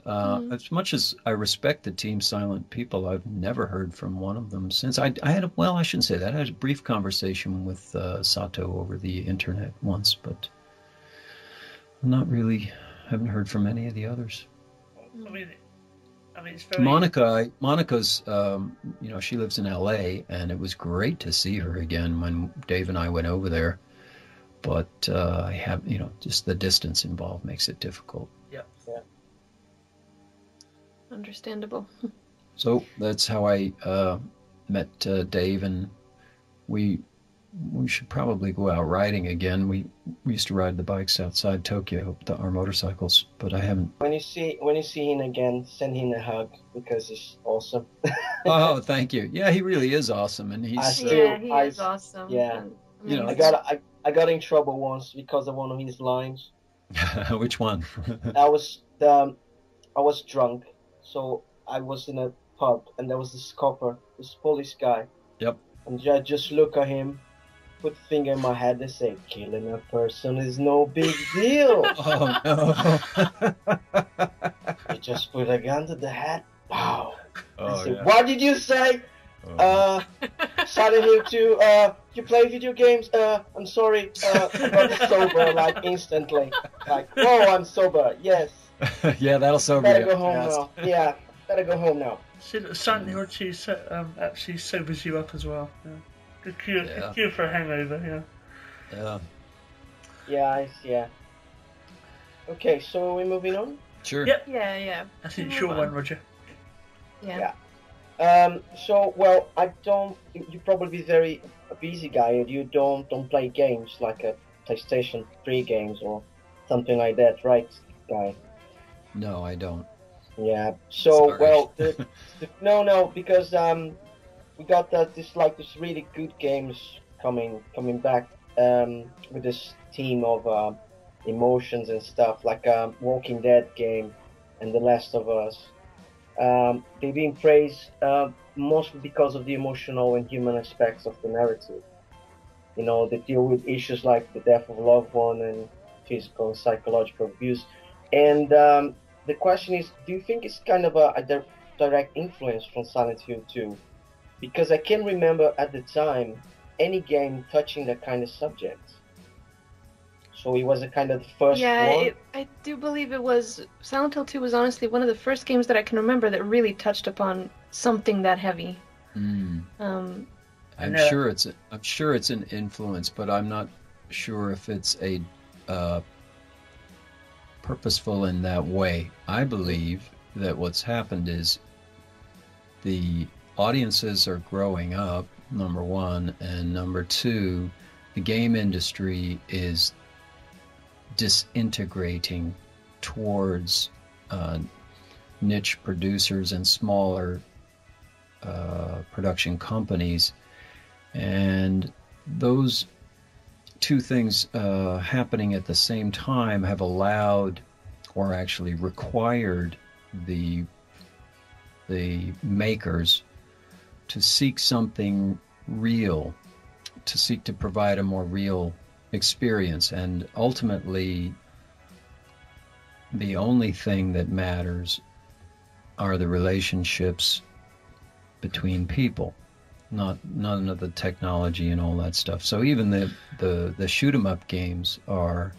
as much as I respect the Team Silent people, I've never heard from one of them since. I shouldn't say that. I had a brief conversation with Sato over the internet once, but haven't heard from any of the others. I mean, it's very... Monica's, you know, she lives in L.A., and it was great to see her again when Dave and I went over there. But I have, you know, just the distance involved makes it difficult. Yeah, yeah. Understandable. So that's how I met Dave, and we should probably go out riding again. We used to ride the bikes outside Tokyo, our motorcycles, but I haven't. When you see him again, send him a hug, because he's awesome. Oh, thank you. Yeah, he really is awesome, and he's is awesome. Yeah, you know, I got in trouble once because of one of his lines. Which one? I was drunk, so I was in a pub, and there was this copper, this police guy. Yep. And I just look at him, put the finger in my head and say, killing a person is no big deal. Oh, no. You just put a gun to the head. Wow. Oh, yeah. What did you say? Oh. Silent Hill 2, you play video games? I'm sorry. I got sober, like, instantly. Like, oh, I'm sober. Yes. Yeah, that'll sober you. Better go home now. Sanity actually sobers you up as well. Yeah. Good cure, yeah. Good cure for a hangover, yeah. Yeah. Yeah, yeah. Okay, so are we moving on? Sure. Yep. Yeah, yeah. I think it's your one, Roger. Yeah. Yeah. So, well, I don't... You're probably very busy guy, and you don't play games like a PlayStation 3 games or something like that, right, Guy? No, I don't. Yeah. So, sorry. Well, no, because we got this really good games coming back with this team of emotions and stuff, like Walking Dead game and The Last of Us. They've been praised mostly because of the emotional and human aspects of the narrative. You know, they deal with issues like the death of a loved one and physical and psychological abuse. And the question is, do you think it's kind of a direct influence from Silent Hill 2? Because I can't remember at the time any game touching that kind of subject. So it was a kind of the first one. Yeah, I do believe it was... Silent Hill 2 was honestly one of the first games that I can remember that really touched upon something that heavy. Mm. I'm sure it's an influence, but I'm not sure if it's a purposeful in that way. I believe that what's happened is the audiences are growing up, number one, and number two, the game industry is disintegrating towards niche producers and smaller production companies, and those two things happening at the same time have allowed, or actually required, the makers to seek something real, to seek to provide a more real experience. And ultimately, the only thing that matters are the relationships between people, not none of the technology and all that stuff. So even the shoot 'em up games are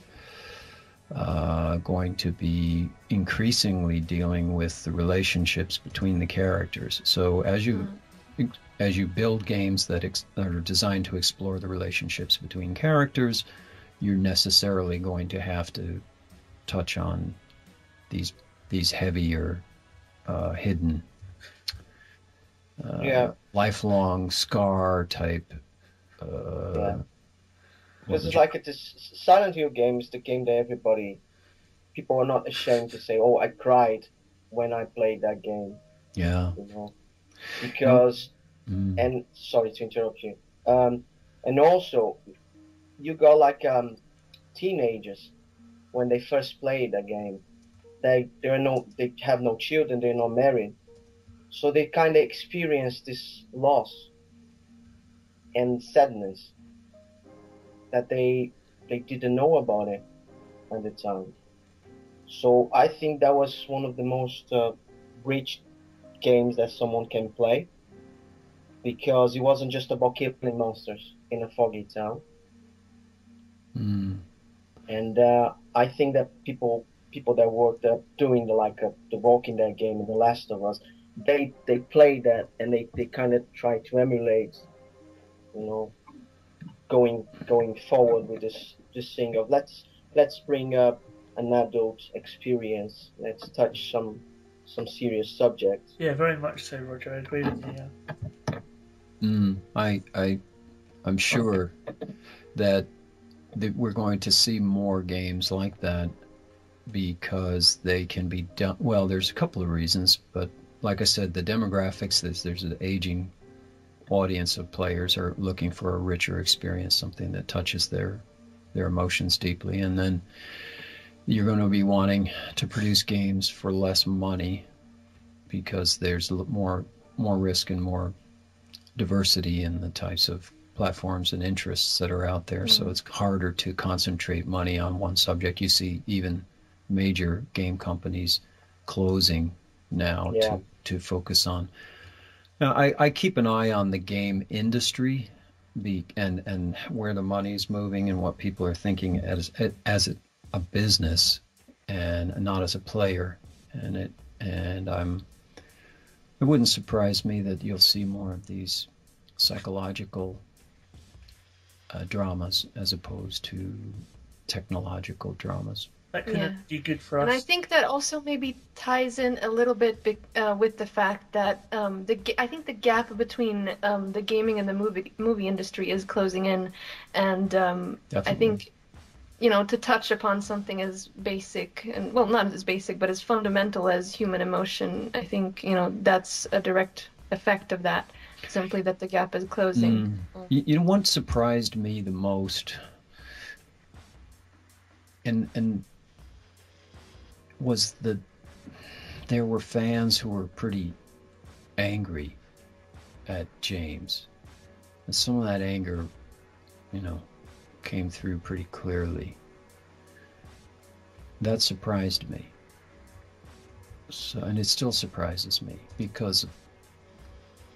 going to be increasingly dealing with the relationships between the characters. So as you build games that are designed to explore the relationships between characters, you're necessarily going to have to touch on these heavier, hidden, lifelong scar type. This is like Silent Hill game is the game that people are not ashamed to say, "Oh, I cried when I played that game." Yeah. You know? Because, and sorry to interrupt you, and also you got like teenagers when they first play the game. They have no children, they're not married, so they kind of experience this loss and sadness that they didn't know about it at the time. So I think that was one of the most rich games that someone can play, because it wasn't just about killing monsters in a foggy town. Mm. And I think that people that worked up doing the Walking Dead game and The Last of Us, they play that and they kind of try to emulate, you know, going forward with this thing of let's bring up an adult experience, let's touch some serious subjects. Yeah, very much so, Roger. I agree with you. Yeah. I'm sure that we're going to see more games like that, because they can be done. Well, there's a couple of reasons, but like I said, the demographics, there's an aging audience of players are looking for a richer experience, something that touches their emotions deeply, and then you're going to be wanting to produce games for less money because there's more risk and more diversity in the types of platforms and interests that are out there. Mm-hmm. So it's harder to concentrate money on one subject. You see even major game companies closing now to focus on. Now, I keep an eye on the game industry and where the money's moving and what people are thinking as a business and not as a player, and I'm It wouldn't surprise me that you'll see more of these psychological dramas as opposed to technological dramas. That could be good for us. And I think that also maybe ties in a little bit with the fact that I think the gap between the gaming and the movie industry is closing in, and I think, you know, to touch upon something as basic and, well, not as basic, but as fundamental as human emotion, I think, you know, that's a direct effect of that, simply that the gap is closing. Mm. You know, what surprised me the most, and was that there were fans who were pretty angry at James, and some of that anger, you know, came through pretty clearly. That surprised me. So, and it still surprises me because of,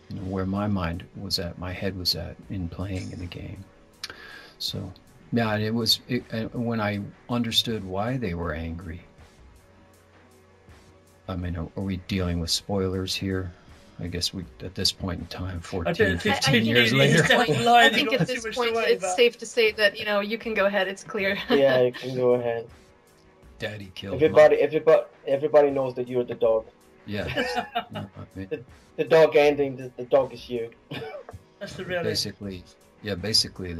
you know, where my mind was at, my head was at in playing in the game. So yeah, it was when I understood why they were angry. I mean, are we dealing with spoilers here? I guess we, at this point in time, 14, 15 years later. I think at this point it's safe to say that, you know, you can go ahead. It's clear. Yeah, you can go ahead. Daddy killed everybody. Everybody knows that you're the dog. Yeah. No, I mean, the dog ending. The dog is you. That's the real. Basically, yeah. Basically,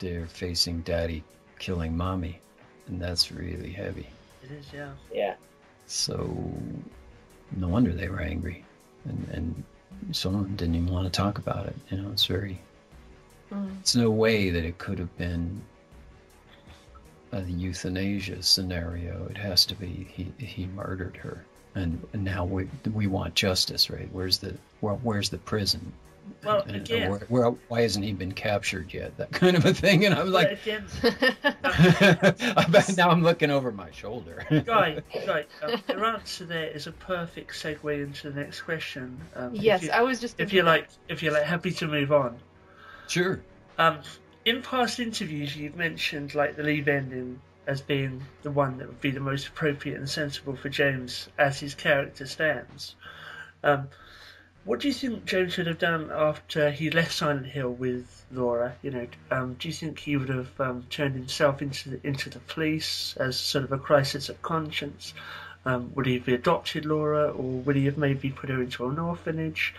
they're facing Daddy killing Mommy, and that's really heavy. It is, yeah. Yeah. So, no wonder they were angry. And some of them didn't even want to talk about it. You know, it's very... Mm. It's no way that it could have been a euthanasia scenario. It has to be he murdered her. And now we want justice, right? Where's the prison? Well, and, again... why hasn't he been captured yet? That kind of a thing. And I'm like... Again, now I'm looking over my shoulder. Guy, your answer there is a perfect segue into the next question. Yes, I was just... If you're happy to move on. Sure. In past interviews, you've mentioned, like, the leave ending as being the one that would be the most appropriate and sensible for James as his character stands. What do you think James should have done after he left Silent Hill with Laura? You know, do you think he would have turned himself into the police as sort of a crisis of conscience? Would he have adopted Laura, or would he have maybe put her into an orphanage?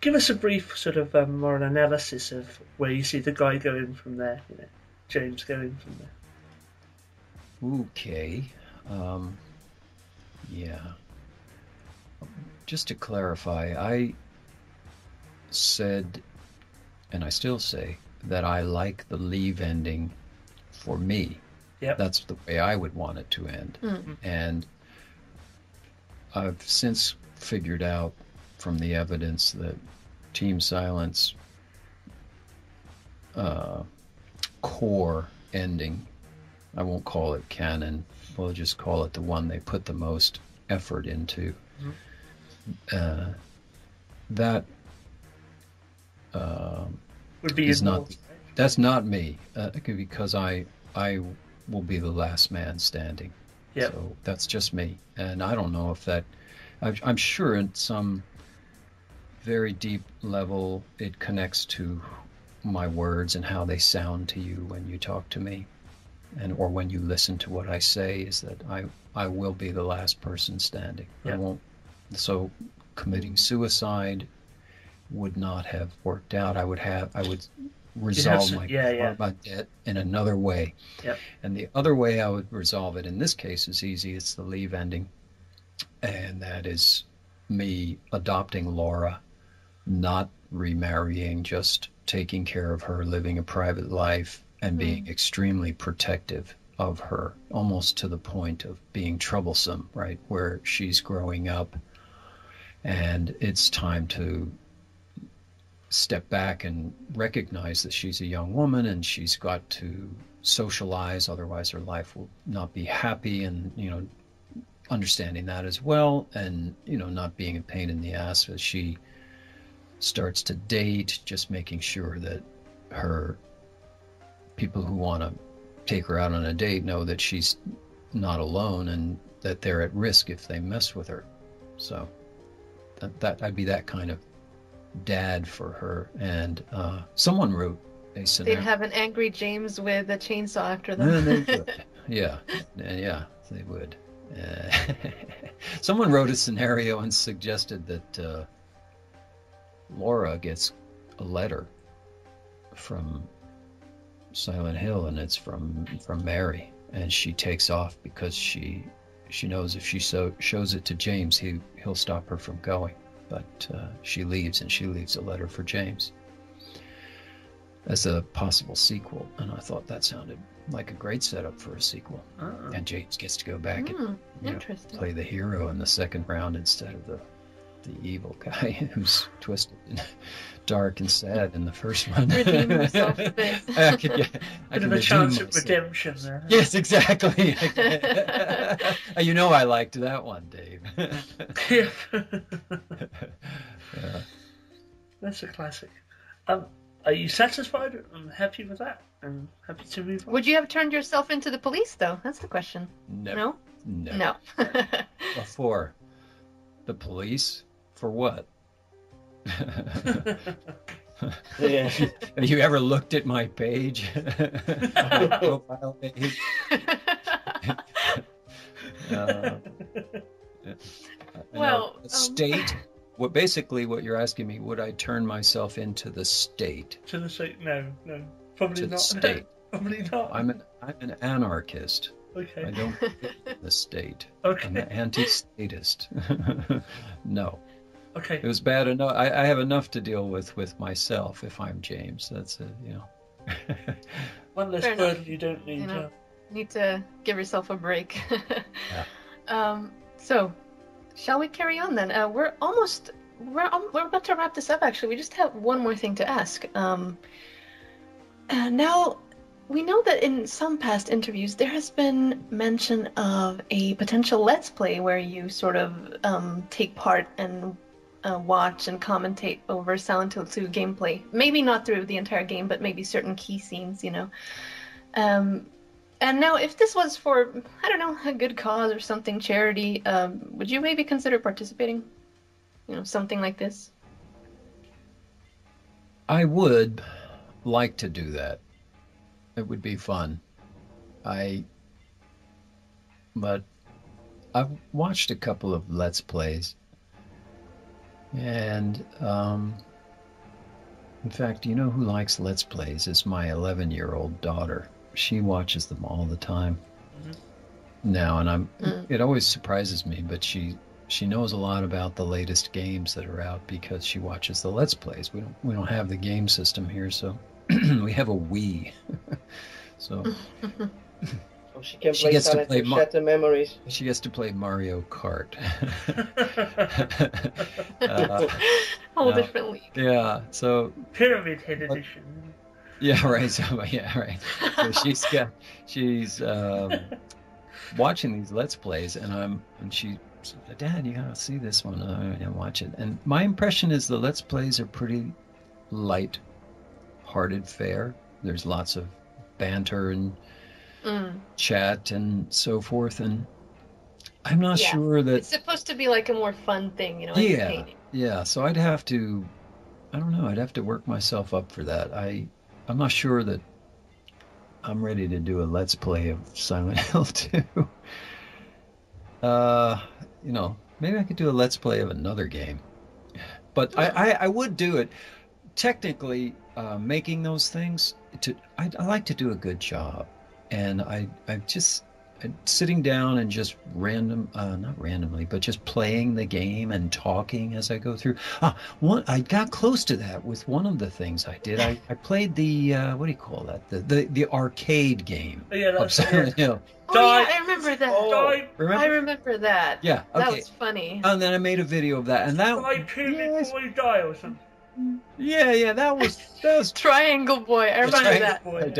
Give us a brief sort of moral analysis of where you see the guy going from there, you know, James going from there. Okay. Yeah. Just to clarify, I said, and I still say, that I like the leave ending for me. Yep. That's the way I would want it to end. Mm-hmm. And I've since figured out from the evidence that Team Silent's core ending, I won't call it canon, we'll just call it the one they put the most effort into. Mm-hmm. That would be that's not me, because I will be the last man standing. Yeah. So that's just me, and I don't know if that. I'm sure at some very deep level it connects to my words and how they sound to you when you talk to me, and or when you listen to what I say. Is that I will be the last person standing. Yep. I won't. So committing suicide would not have worked out. I would resolve my debt in another way. Yep. And the other way I would resolve it in this case is easy. It's the leave ending. And that is me adopting Laura, not remarrying, just taking care of her, living a private life, and being extremely protective of her, almost to the point of being troublesome, right? Where she's growing up, and it's time to step back and recognize that she's a young woman and she's got to socialize, otherwise her life will not be happy, and, you know, understanding that as well, and, you know, not being a pain in the ass as she starts to date, just making sure that her people who want to take her out on a date know that she's not alone and that they're at risk if they mess with her. So that I'd be that kind of dad for her. And someone wrote a scenario. They'd have an angry James with a chainsaw after them. And they would. Yeah, yeah, they would. Someone wrote a scenario and suggested that Laura gets a letter from Silent Hill, and it's from Mary, and she takes off because she knows if she shows it to James, he'll stop her from going. But she leaves, and she leaves a letter for James as a possible sequel. And I thought that sounded like a great setup for a sequel. Uh-uh. And James gets to go back and, you know, play the hero in the second round instead of the evil guy who's twisted and dark and sad in the first one. Redeem himself a bit. I could, yeah, I bit of a chance at redemption there. Yes, exactly. You know, I liked that one, Dave. Yeah. That's a classic. Are you satisfied? I'm happy with that. I'm happy to move on. Would you have turned yourself into the police, though? That's the question. No. No? No. No. Before. The police? For what? Yeah. Have you ever looked at my page? My profile page? Well, the state? Well, basically what you're asking me, would I turn myself into the state? To the state? No, no. Probably not. The state. No, probably not. I'm an anarchist. Okay. I don't fit the state. Okay. I'm an anti-statist. No. Okay. It was bad enough. I have enough to deal with myself if I'm James. That's it, you know. One less burden you don't need. You know, need to give yourself a break. Yeah. So, shall we carry on then? We're about to wrap this up. Actually, we just have one more thing to ask. Now. We know that in some past interviews there has been mention of a potential Let's Play where you sort of take part and watch and commentate over Silent Hill 2 gameplay. Maybe not through the entire game, but maybe certain key scenes, you know. And now if this was for, I don't know, a good cause or something, charity, would you maybe consider participating? You know, something like this? I would like to do that. It would be fun. But I've watched a couple of Let's Plays, and in fact, you know who likes Let's Plays? It's my 11-year-old daughter. She watches them all the time now, and it always surprises me. But she knows a lot about the latest games that are out because she watches the Let's Plays. We don't have the game system here, so. We have a Wii, so she can play Silent Hill Shatter Memories. She gets to play Mario Kart. Whole different league. Yeah, so Pyramid Head edition. Yeah, right. So, yeah, right. So she's watching these Let's Plays, and she said, "Dad, you gotta see this one and watch it." And my impression is the Let's Plays are pretty light. Hearted fare. There's lots of banter and chat and so forth, and I'm not sure that it's supposed to be like a more fun thing, you know. Yeah. So I'd have to work myself up for that. I'm not sure that I'm ready to do a Let's Play of Silent Hill 2. You know, maybe I could do a Let's Play of another game, but I would do it. Technically, making those things, I like to do a good job, and I'm sitting down and just just playing the game and talking as I go through. I got close to that with one of the things I did. I played the what do you call that? The arcade game of Silent Hill. Oh, yeah, I remember that. I remember that. Yeah, okay. That was funny. And then I made a video of that, and that. Die or something. Yeah, that was Triangle Boy. I remember that. Boy.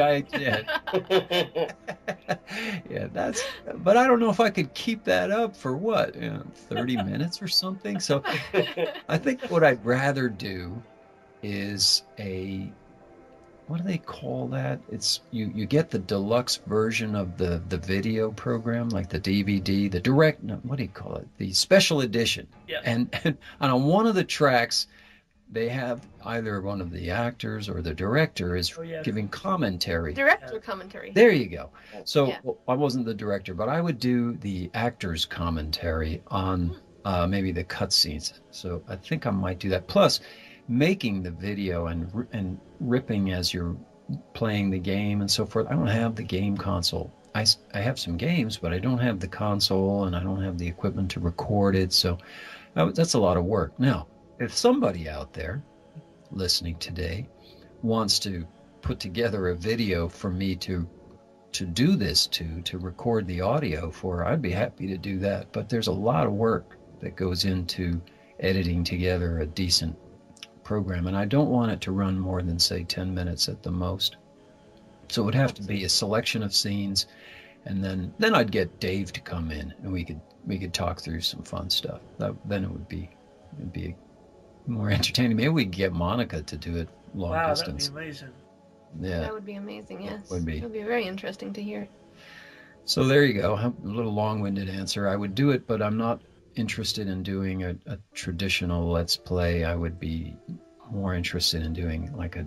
Yeah, that's. But I don't know if I could keep that up for 30 minutes or something. So, I think what I'd rather do is a what do they call that? It's you get the deluxe version of the video program, like the DVD, the direct, no, what do you call it? The special edition. Yeah. And on one of the tracks, they have either one of the actors or the director is giving commentary. Director commentary. There you go. So well, I wasn't the director, but I would do the actor's commentary on maybe the cutscenes. So I think I might do that. Plus, making the video and ripping as you're playing the game and so forth. I don't have the game console. I have some games, but I don't have the console and I don't have the equipment to record it. So that's a lot of work. Now, if somebody out there listening today wants to put together a video for me to do this to record the audio for, I'd be happy to do that. But there's a lot of work that goes into editing together a decent program, and I don't want it to run more than, say, 10 minutes at the most. So it would have to be a selection of scenes, and then I'd get Dave to come in and we could talk through some fun stuff. Then it'd be more entertaining. Maybe we could get Monica to do it long distance. Wow, that'd be amazing. Yeah. That would be amazing, yes. It would be very interesting to hear. So there you go. A little long-winded answer. I would do it, but I'm not interested in doing a traditional Let's Play. I would be more interested in doing like a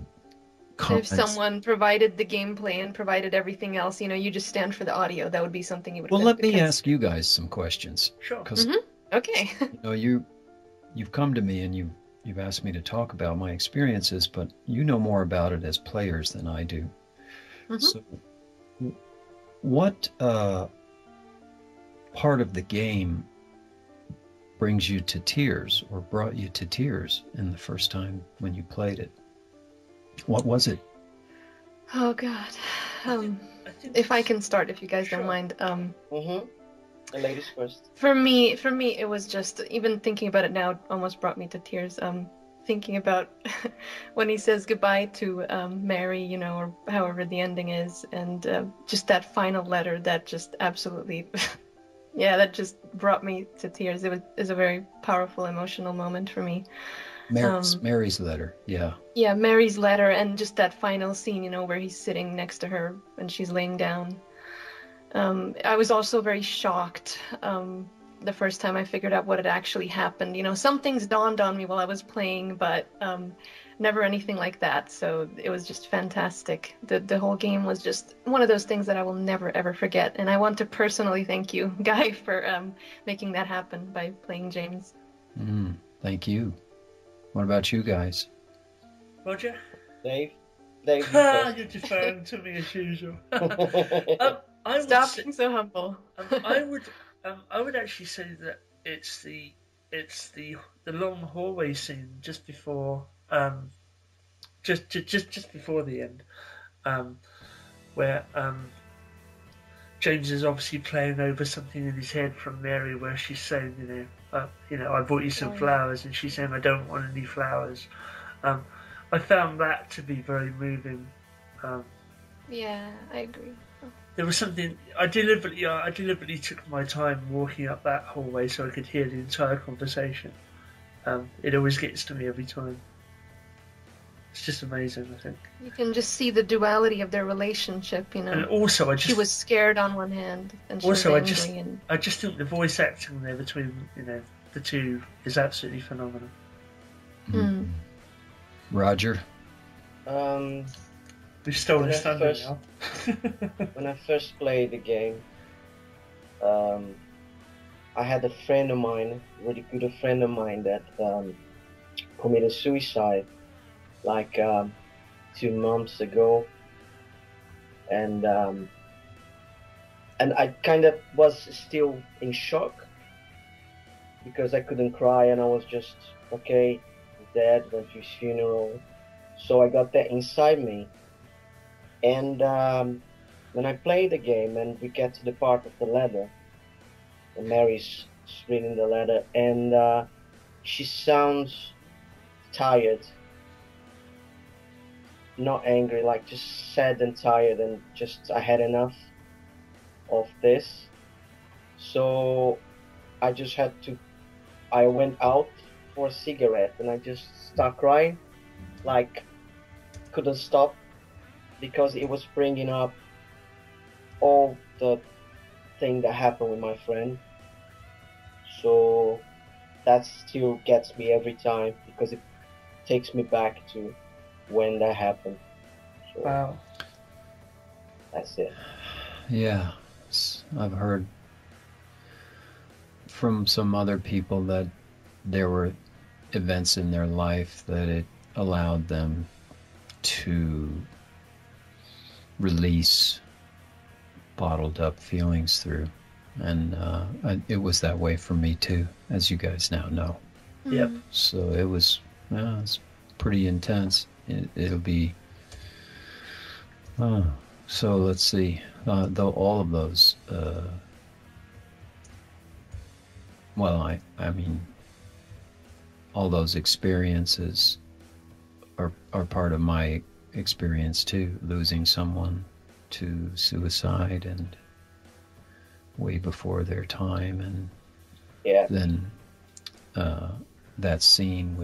conference. If someone provided the gameplay and provided everything else, you know, you just stand for the audio. That would be something you would. Well, let me ask you guys some questions. Sure. Okay. You know, you've come to me and you've asked me to talk about my experiences, but you know more about it as players than I do. So what part of the game brings you to tears or brought you to tears in the first time when you played it? What was it? Oh, God. If I can start, if you guys don't mind. The ladies first. For me, it was just, even thinking about it now almost brought me to tears. Thinking about when he says goodbye to Mary, you know, or however the ending is, and just that final letter that just absolutely... Yeah, that just brought me to tears. It was a very powerful, emotional moment for me. Mary's letter, yeah. Yeah, Mary's letter, and just that final scene, you know, where he's sitting next to her and she's laying down. I was also very shocked the first time I figured out what had actually happened. You know, some things dawned on me while I was playing, but never anything like that. So it was just fantastic. The whole game was just one of those things that I will never, ever forget. And I want to personally thank you, Guy, for making that happen by playing James. Thank you. What about you guys? Roger? Dave? Dave? You're deferring to me as usual. Stop being so humble. I would actually say that it's the long hallway scene just before the end, where James is obviously playing over something in his head from Mary, where she's saying, I bought you some flowers, and she's saying, I don't want any flowers. I found that to be very moving. Yeah, I agree. There was something I deliberately took my time walking up that hallway so I could hear the entire conversation. It always gets to me every time. It's just amazing, I think. You can just see the duality of their relationship, you know. And also, she was scared on one hand, and she was angry. I just think the voice acting there between the two is absolutely phenomenal. Roger. We've stolen his thunder now. When I first played the game, I had a friend of mine, really good friend of mine, that committed suicide like 2 months ago, and I kind of was still in shock because I couldn't cry and I was just okay, dead, went to his funeral, so I got that inside me, and when I played the game and we get to the part of the letter. Mary's reading the letter, and she sounds tired, not angry, like just sad and tired, and just I had enough of this. So I just had to, I went out for a cigarette and I just start crying, like couldn't stop, because it was bringing up all the thing that happened with my friend. So that still gets me every time because it takes me back to when that happened. So wow. That's it. Yeah, I've heard from some other people that there were events in their life that it allowed them to release bottled up feelings through, and it was that way for me too, as you guys now know. Yep. So it was, it's pretty intense. It'll be so let's see, though, all of those well, I mean, all those experiences are part of my experience too, losing someone to suicide and way before their time, and yeah. Then that scene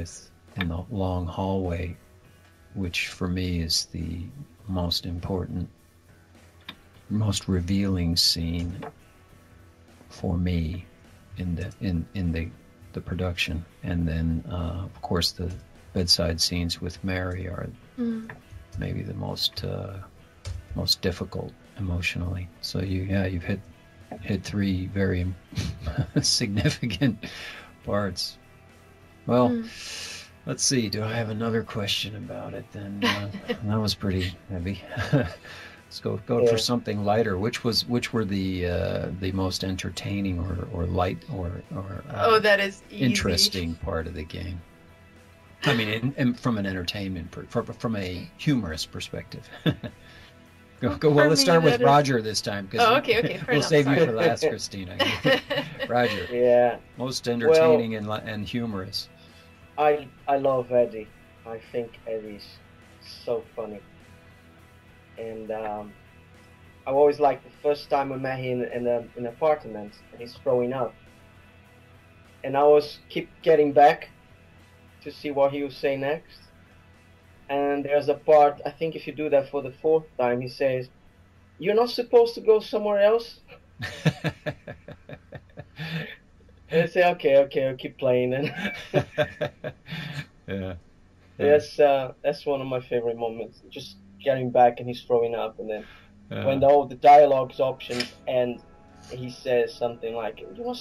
in the long hallway, which for me is the most important, most revealing scene for me in the production. And then of course the bedside scenes with Mary are maybe the most difficult emotionally. So you've hit three very significant parts. Well, let's see. Do I have another question about it? Then that was pretty heavy. Let's go for something lighter. Which were the most entertaining or light or that is easy. Interesting part of the game. I mean, and from an entertainment, from a humorous perspective. Well, let's start with Roger this time. Oh, okay. We'll save you for last, Christina. Roger. Yeah. Most entertaining and humorous. I love Eddie. I think Eddie's so funny. And I always liked the first time we met him in an apartment, and he's throwing up. And I always keep getting back to see what he will say next. And there's a part, I think if you do that for the fourth time, he says, "You're not supposed to go somewhere else?" And I say, okay, I'll keep playing. And yeah. That's one of my favorite moments, just getting back and he's throwing up. And then when all the dialogue's options end, he says something like, "You're not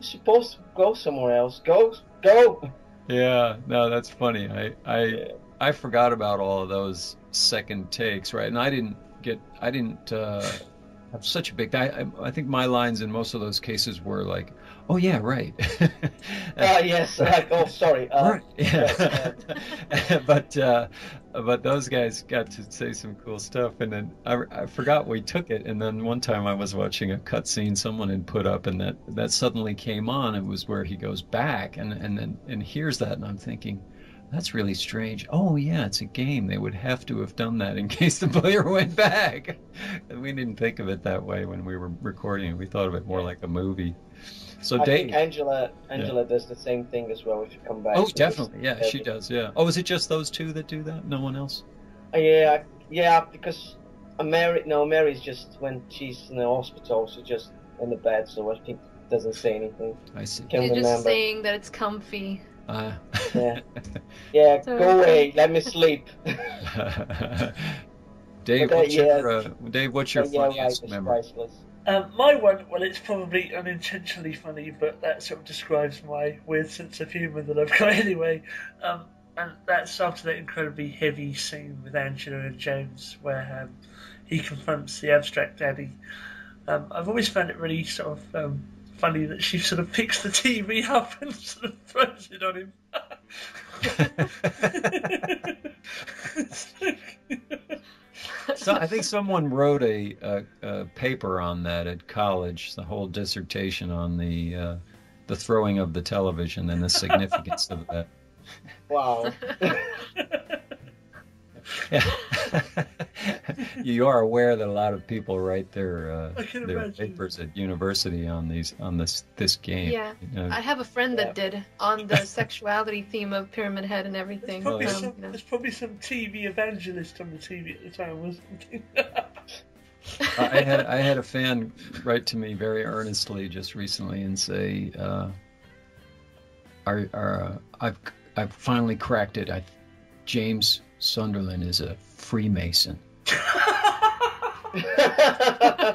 supposed to go somewhere else. Go. Yeah, no, that's funny. I forgot about all of those second takes, right? And I didn't have such a big. I think my lines in most of those cases were like, "Oh yeah, right." Yes. Like, oh, sorry. Right. Yeah. Yes, but those guys got to say some cool stuff, and then I forgot we took it. And then one time I was watching a cutscene someone had put up, and that suddenly came on. It was where he goes back and then hears that, and I'm thinking, that's really strange. Oh yeah, it's a game. They would have to have done that in case the player went back. And we didn't think of it that way when we were recording. We thought of it more like a movie. So Dave, Angela does the same thing as well if you come back. Oh, definitely. Yeah, she does. Yeah. Oh, is it just those two that do that? No one else? Yeah. Because Mary's just when she's in the hospital, she's just in the bed, so I think doesn't say anything. I see. She's just saying that it's comfy. Yeah. Sorry. Go away. Let me sleep. Dave, what's your funniest memory? My one, well, it's probably unintentionally funny, but that sort of describes my weird sense of humour that I've got anyway. And that's after that incredibly heavy scene with Angela and James, where he confronts the abstract Daddy. I've always found it really sort of funny that she sort of picks the TV up and sort of throws it on him. So I think someone wrote a paper on that at college, the whole dissertation on the throwing of the television and the significance of that. Wow. Yeah. You are aware that a lot of people write their papers at university on these on this game. Yeah, you know? I have a friend that did on the sexuality theme of Pyramid Head and everything. There's probably, you know, there's probably some TV evangelist on the TV at the time, wasn't there? I had a fan write to me very earnestly just recently and say, "I've finally cracked it. James Sunderland is a Freemason."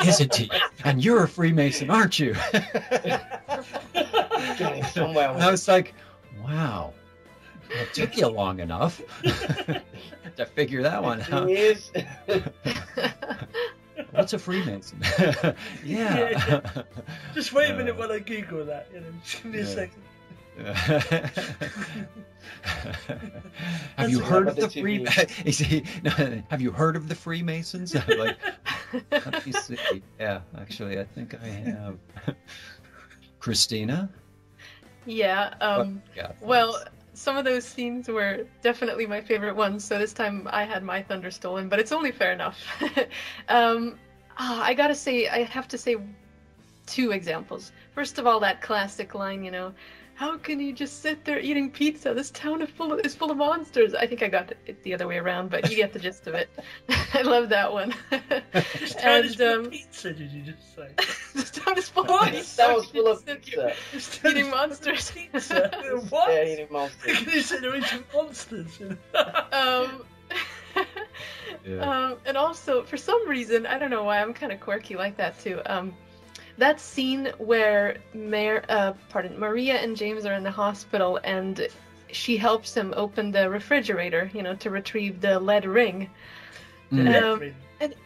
Isn't he? And you're a Freemason, aren't you? And I was like, wow, it took you long enough to figure that one out. He is. What's a Freemason? Yeah. Just wait a minute while I Google that. You know, just give me a second. Have you heard of the Freemasons? I'm like, let me see. Yeah, actually, I think I have. Christina? Yeah. Well, some of those scenes were definitely my favorite ones, so this time I had my thunder stolen, but it's only fair enough. I gotta say, I have to say two examples. First of all, that classic line, you know, "How can you just sit there eating pizza? This town is full of monsters." I think I got it the other way around, but you get the gist of it. I love that one. This town is full of pizza, did you just say? This town is full of pizza. That was full of pizza. Eating monsters. Pizza. What? Yeah, eating monsters. Can you sit there eating monsters? And also, for some reason, I don't know why, I'm kind of quirky like that too. That scene where Maria and James are in the hospital and she helps him open the refrigerator, you know, to retrieve the lead ring. And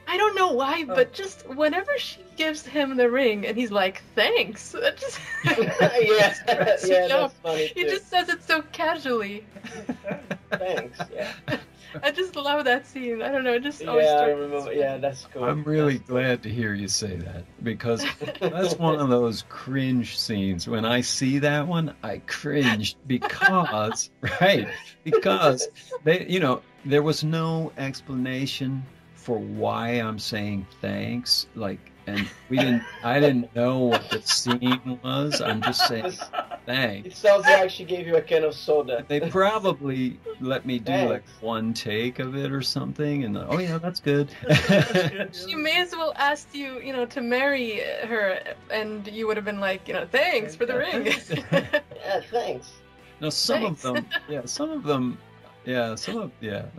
I don't know why, but just whenever she gives him the ring and he's like, "Thanks," that just that's funny too. He just says it so casually. Thanks. Yeah. I just love that scene. I don't know. It just always I remember. Yeah, that's cool. I'm really glad to hear you say that, because that's one of those cringe scenes. When I see that one, I cringed because, because they, you know, there was no explanation for why I'm saying thanks. Like, and I didn't know what the scene was. I'm just saying thanks. It sounds like she gave you a can of soda. They probably let me do like one take of it or something, and oh yeah, that's good. She may as well asked you, you know, to marry her, and you would have been like, you know, "Thanks for the ring." Yeah, thanks. Now some of them,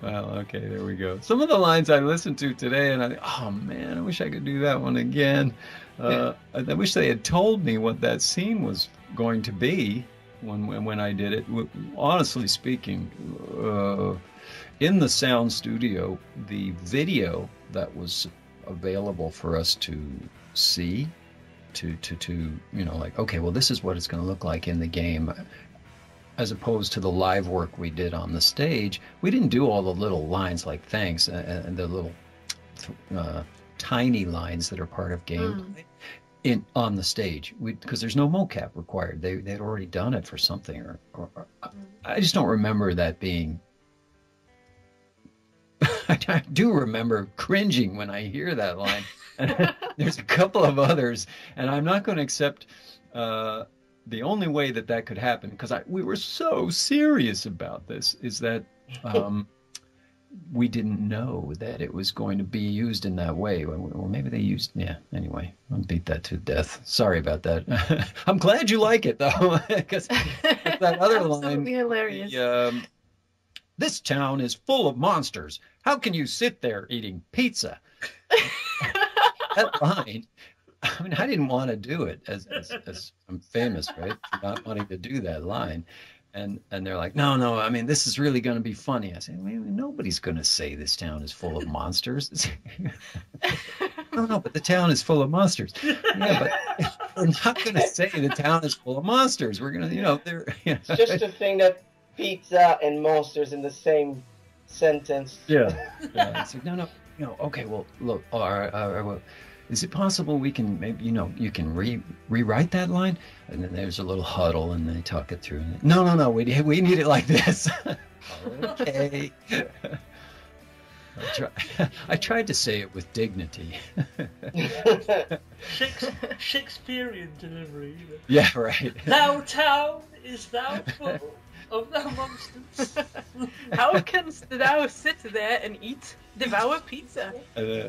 well, okay, there we go. Some of the lines I listened to today, and I think, oh man, I wish I could do that one again. I wish they had told me what that scene was going to be when I did it. Honestly speaking, in the sound studio, the video that was available for us to see, to you know, like, okay, well, this is what it's going to look like in the game, as opposed to the live work we did on the stage. We didn't do all the little lines like thanks and the little tiny lines that are part of gameplay on the stage, because there's no mocap required. They'd already done it for something, or I just don't remember that being. I do remember cringing when I hear that line. There's a couple of others, and I'm not going to accept. The only way that could happen, because we were so serious about this, is that we didn't know that it was going to be used in that way. Or maybe they used, anyway, I'll beat that to death. Sorry about that. I'm glad you like it, though, because that other line, hilarious. This town is full of monsters. How can you sit there eating pizza? That line. I mean, I didn't want to do it, as I'm famous, right? Not wanting to do that line. And they're like, no, I mean, this is really going to be funny. I say, well, nobody's going to say this town is full of monsters. no, but the town is full of monsters. Yeah, but we're not going to say the town is full of monsters. We're going to, it's just a thing that pizza and monsters in the same sentence. Yeah. It's like, no, okay, well, look, all right, well, is it possible we can maybe, you can rewrite that line? And then there's a little huddle and they talk it through. And no, we need it like this. Okay. I tried to say it with dignity. Shakespearean delivery. Yeah, right. Thou town is thou full of thou monsters. How canst thou sit there and eat, devour pizza? Yeah.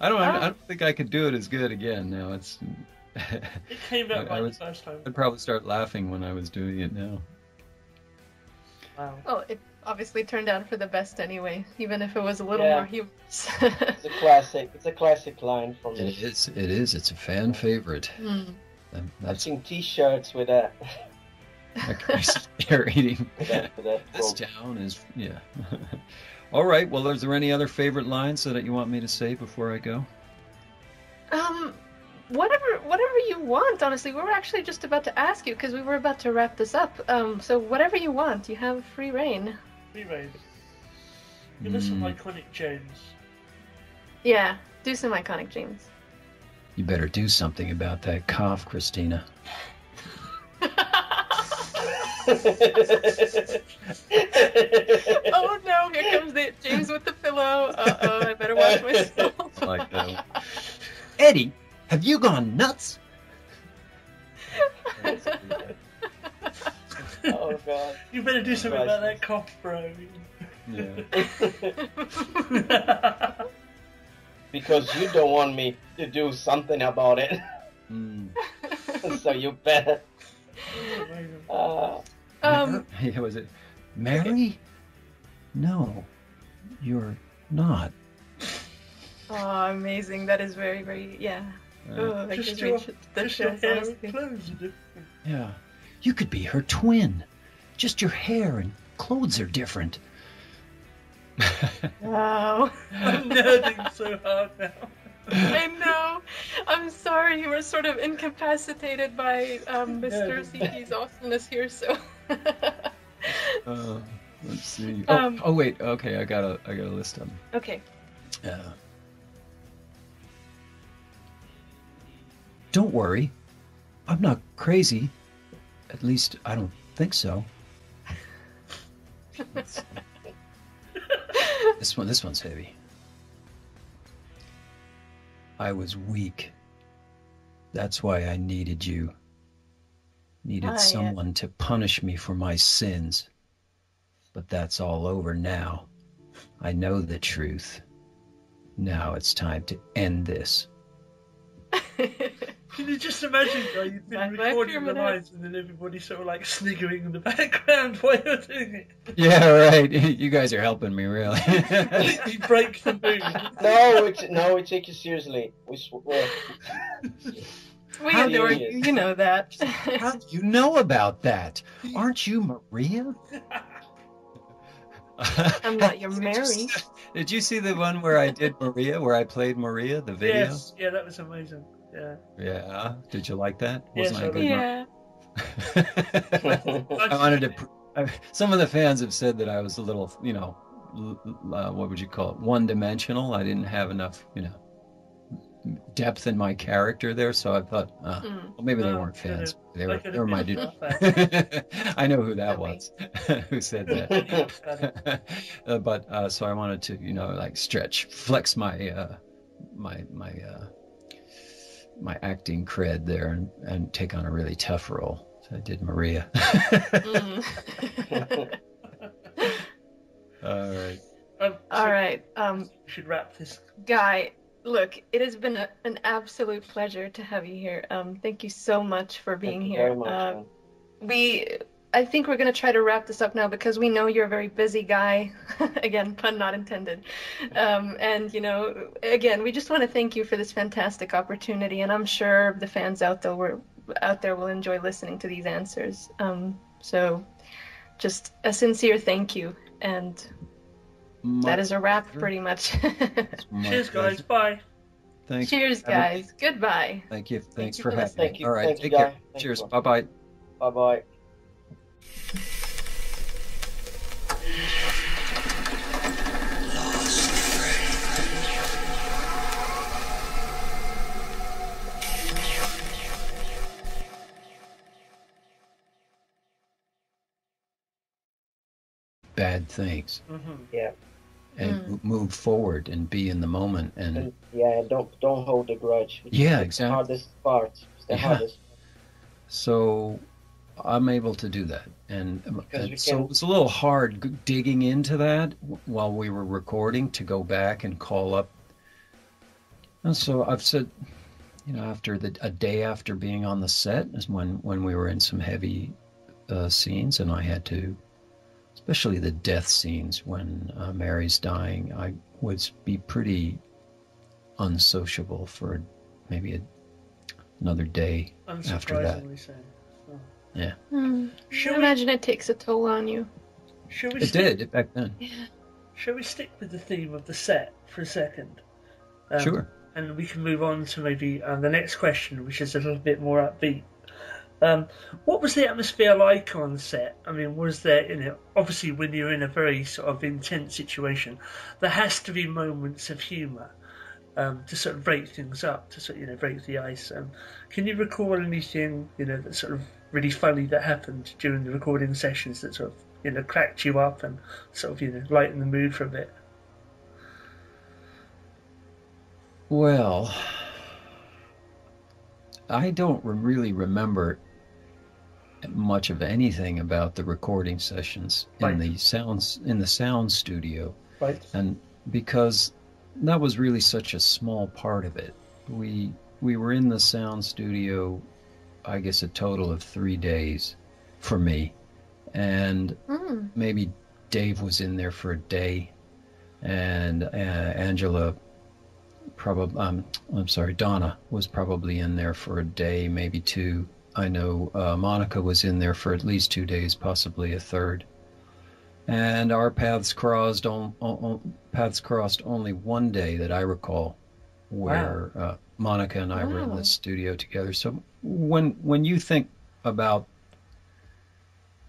I don't think I could do it as good again now. It's. It came out by the first time. I'd probably start laughing when I was doing it now. Wow. Well, it obviously turned out for the best anyway, even if it was a little more humorous. It's a classic. It's a classic line from it. It is. It's a fan favorite. Mm. I've seen T-shirts with that. They're eating. This town is All right. Well, is there any other favorite lines that you want me to say before I go? Whatever you want, honestly. We were actually just about to ask you, because we were about to wrap this up. So whatever you want, you have free reign. Free reign. You listen to iconic James. Yeah, do some iconic James. You better do something about that cough, Christina. Oh no, here comes the James with the pillow. Uh-oh, I better watch myself. Like that. Eddie! Have you gone nuts? Oh god! You better do something about that cough, bro. Yeah. Because you don't want me to do something about it. Mm. So you better. Was it Mary? No, you're not. Oh, amazing! That is very, very Oh, just your hair and clothes. Yeah, you could be her twin. Just your hair and clothes are different. Wow, I'm nerding so hard now. I know. I'm sorry, you were sort of incapacitated by Mr. Cihi's awesomeness here. So. Let's see. Oh, wait. Okay, I gotta list them. Okay. Don't worry, I'm not crazy. At least I don't think so. This one's heavy. I was weak. That's why I needed you. Needed someone to punish me for my sins. But that's all over now. I know the truth. Now it's time to end this. Can you just imagine, though, you've been recording the lines and then everybody's sort of like sniggering in the background while you're doing it? Yeah, right. You guys are helping me, really. You break the mood. No, we take you seriously. We swear. You know that. How do you know about that? Aren't you Maria? I'm not your Mary. Did you see the one where I did Maria, where I played Maria, the video? Yes, yeah, that was amazing. Yeah. Yeah. Did you like that? Wasn't I good? I wanted to. Some of the fans have said that I was a little, what would you call it? One-dimensional. I didn't have enough, depth in my character there. So I thought, well, maybe they weren't fans. They were my dude. I know who that was. Who said that? So I wanted to, like flex my acting cred there and take on a really tough role. So I did Maria. All right. We should wrap this. Guy, look, it has been an absolute pleasure to have you here. Thank you so much for being here. Very much, I think we're going to try to wrap this up now because we know you're a very busy guy. Again, pun not intended. And, again, we just want to thank you for this fantastic opportunity. And I'm sure the fans out there will enjoy listening to these answers. So just a sincere thank you. And that is a wrap pretty much. Cheers, guys. Bye. Thanks. Cheers, guys. Goodbye. Thank you. Thanks for having me. All right. Take care. Cheers. Bye-bye. Bye-bye. bad things. Mm-hmm. Yeah. And move forward and be in the moment. And yeah, don't hold a grudge. Yeah, exactly. The hardest part. The hardest. So I'm able to do that. And so it was a little hard digging into that while we were recording to go back and call up. And so I've said, you know, after a day after being on the set is when we were in some heavy scenes, and I had to, especially the death scenes when Mary's dying, I would be pretty unsociable for maybe another day after that. So. Yeah. I imagine it takes a toll on you. It did back then. Yeah. Shall we stick with the theme of the set for a second? Sure. And we can move on to maybe the next question, which is a little bit more upbeat. What was the atmosphere like on set? I mean, was there, you know, obviously when you're in a very sort of intense situation, there has to be moments of humour to sort of break things up, to sort of, you know, break the ice. Can you recall anything, you know, that sort of really funny that happened during the recording sessions that sort of, you know, cracked you up and sort of, you know, lightened the mood for a bit? Well, I don't really remember much of anything about the recording sessions in the sound studio, and because that was really such a small part of it. We were in the sound studio, I guess, a total of 3 days for me, and maybe Dave was in there for a day, and Angela. Probably, I'm sorry, Donna was probably in there for a day, maybe two. I know Monica was in there for at least 2 days, possibly a third. And our paths crossed only one day that I recall, where Monica and I were in the studio together. So when you think about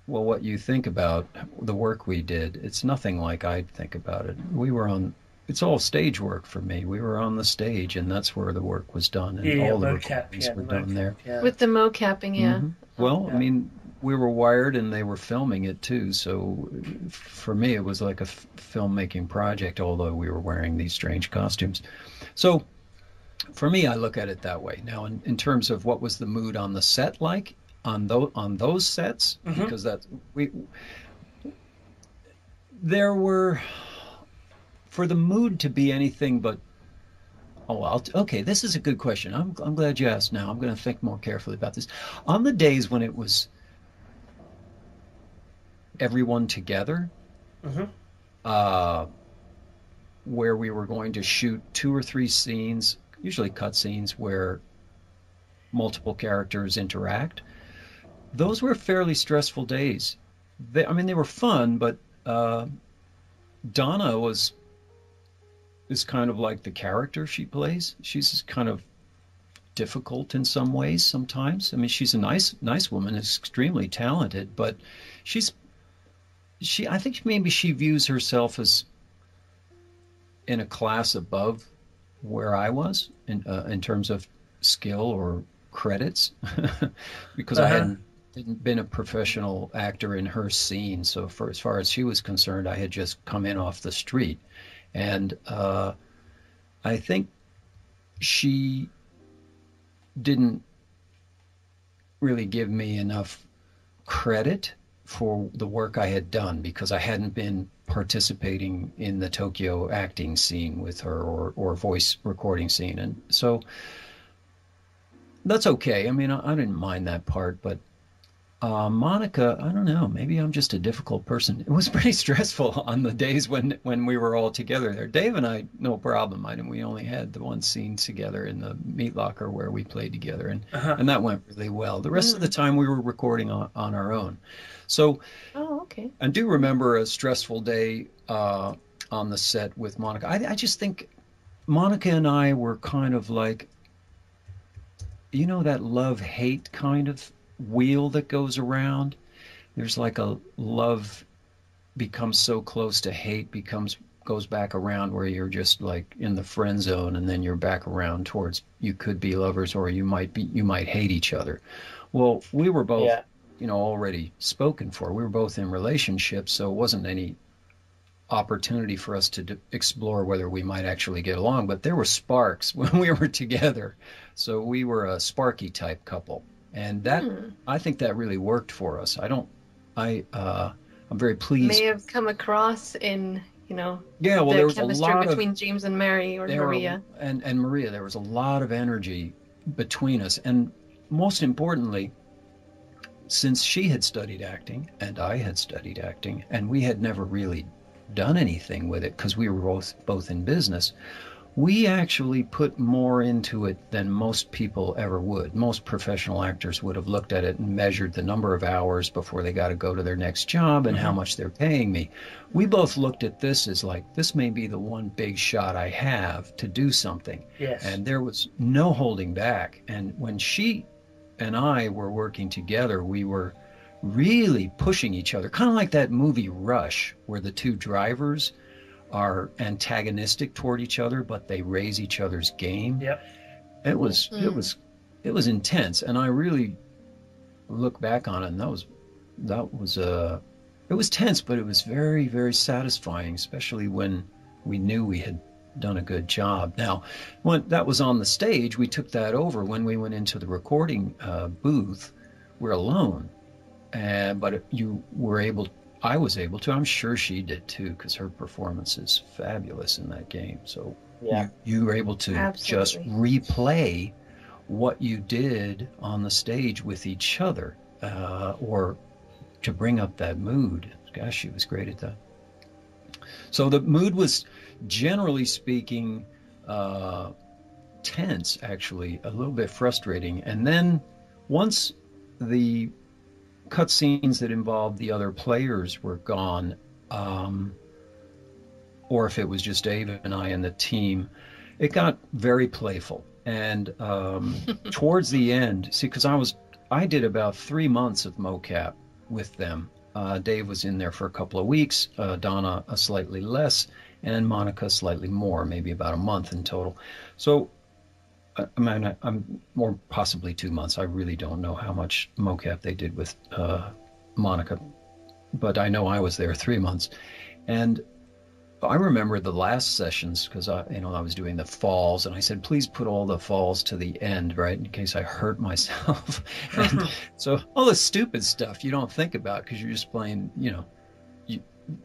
what you think about the work we did, it's nothing like I think about it. We were on. It's all stage work for me. We were on the stage, and that's where the work was done, and all the recordings were done there. With the mocapping, yeah. Mm-hmm. Well, I mean, we were wired, and they were filming it too, so for me it was like a filmmaking project, although we were wearing these strange costumes. So for me, I look at it that way. Now, in terms of what was the mood on the set like, on those sets, mm-hmm. because there were... For the mood to be anything but, okay, this is a good question. I'm glad you asked now. I'm going to think more carefully about this. On the days when it was everyone together, mm-hmm. Where we were going to shoot 2 or 3 scenes, usually cut scenes where multiple characters interact, those were fairly stressful days. They were fun, but Donna is kind of like the character she plays. She's kind of difficult in some ways sometimes. I mean, she's a nice woman, extremely talented, but I think maybe she views herself as in a class above where I was in terms of skill or credits, because I hadn't been a professional actor in her scene. So for as far as she was concerned, I had just come in off the street. And I think she didn't really give me enough credit for the work I had done, because I hadn't been participating in the Tokyo acting scene with her or voice recording scene. And so that's okay. I mean, I didn't mind that part, but Monica, I don't know, maybe I'm just a difficult person. It was pretty stressful on the days when we were all together there. Dave and I, no problem. We only had the one scene together in the meat locker where we played together, and that went really well. The rest of the time we were recording on our own. So I do remember a stressful day on the set with Monica. I just think Monica and I were kind of like, you know, that love-hate kind of wheel that goes around. There's like a love becomes so close to hate goes back around, where you're just like in the friend zone, and then you're back around towards, you could be lovers, or you might hate each other. Well, we were both already spoken for. We were both in relationships, so it wasn't any opportunity for us to explore whether we might actually get along, but there were sparks when we were together. So we were a sparky type couple, and that I think that really worked for us. I'm very pleased. May have come across in, you know, there was chemistry between James and Mary, or Maria and Maria. There was a lot of energy between us, and most importantly, since she had studied acting and I had studied acting, and we had never really done anything with it because we were both in business, we actually put more into it than most people ever would. Most professional actors would have looked at it and measured the number of hours before they got to go to their next job and how much they're paying me. We both looked at this as like, this may be the one big shot I have to do something. Yes. And there was no holding back. And when she and I were working together, we were really pushing each other, kind of like that movie Rush, where the two drivers are antagonistic toward each other, but they raise each other's game. Yep. It was intense, and I really look back on it, and it was tense, but it was very, very satisfying, especially when we knew we had done a good job. Now, when that was on the stage, we took that over. When we went into the recording booth, we're alone, but you were able. I was able to. I'm sure she did too, because her performance is fabulous in that game. So yeah, you were able to just replay what you did on the stage with each other, or to bring up that mood. Gosh, she was great at that. So the mood was, generally speaking, tense, actually, a little bit frustrating. And then once the cutscenes that involved the other players were gone, or if it was just Dave and I and the team, it got very playful. And towards the end, see, because I did about 3 months of mocap with them. Dave was in there for a couple of weeks, Donna slightly less, and Monica slightly more, maybe about a month in total. So I'm more, possibly 2 months. I really don't know how much mocap they did with Monica, but I know I was there 3 months. And I remember the last sessions, because I was doing the falls, and I said, please put all the falls to the end, right, in case I hurt myself. And so all the stupid stuff you don't think about, because you're just playing, you know.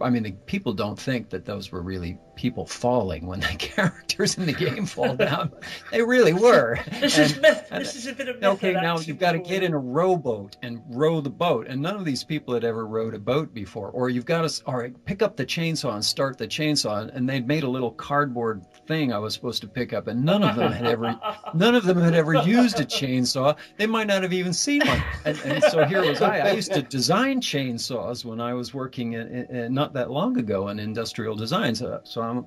I mean, the people don't think that those were really people falling when the characters in the game fall down. They really were. This is a bit of myth. Okay, now you've got to get in a rowboat and row the boat. And none of these people had ever rowed a boat before. Or you've got to, all right, pick up the chainsaw and start the chainsaw. And they'd made a little cardboard thing I was supposed to pick up. And none of them had ever used a chainsaw. They might not have even seen one. And so here was I. I used to design chainsaws when I was working in not that long ago in industrial design. So I'm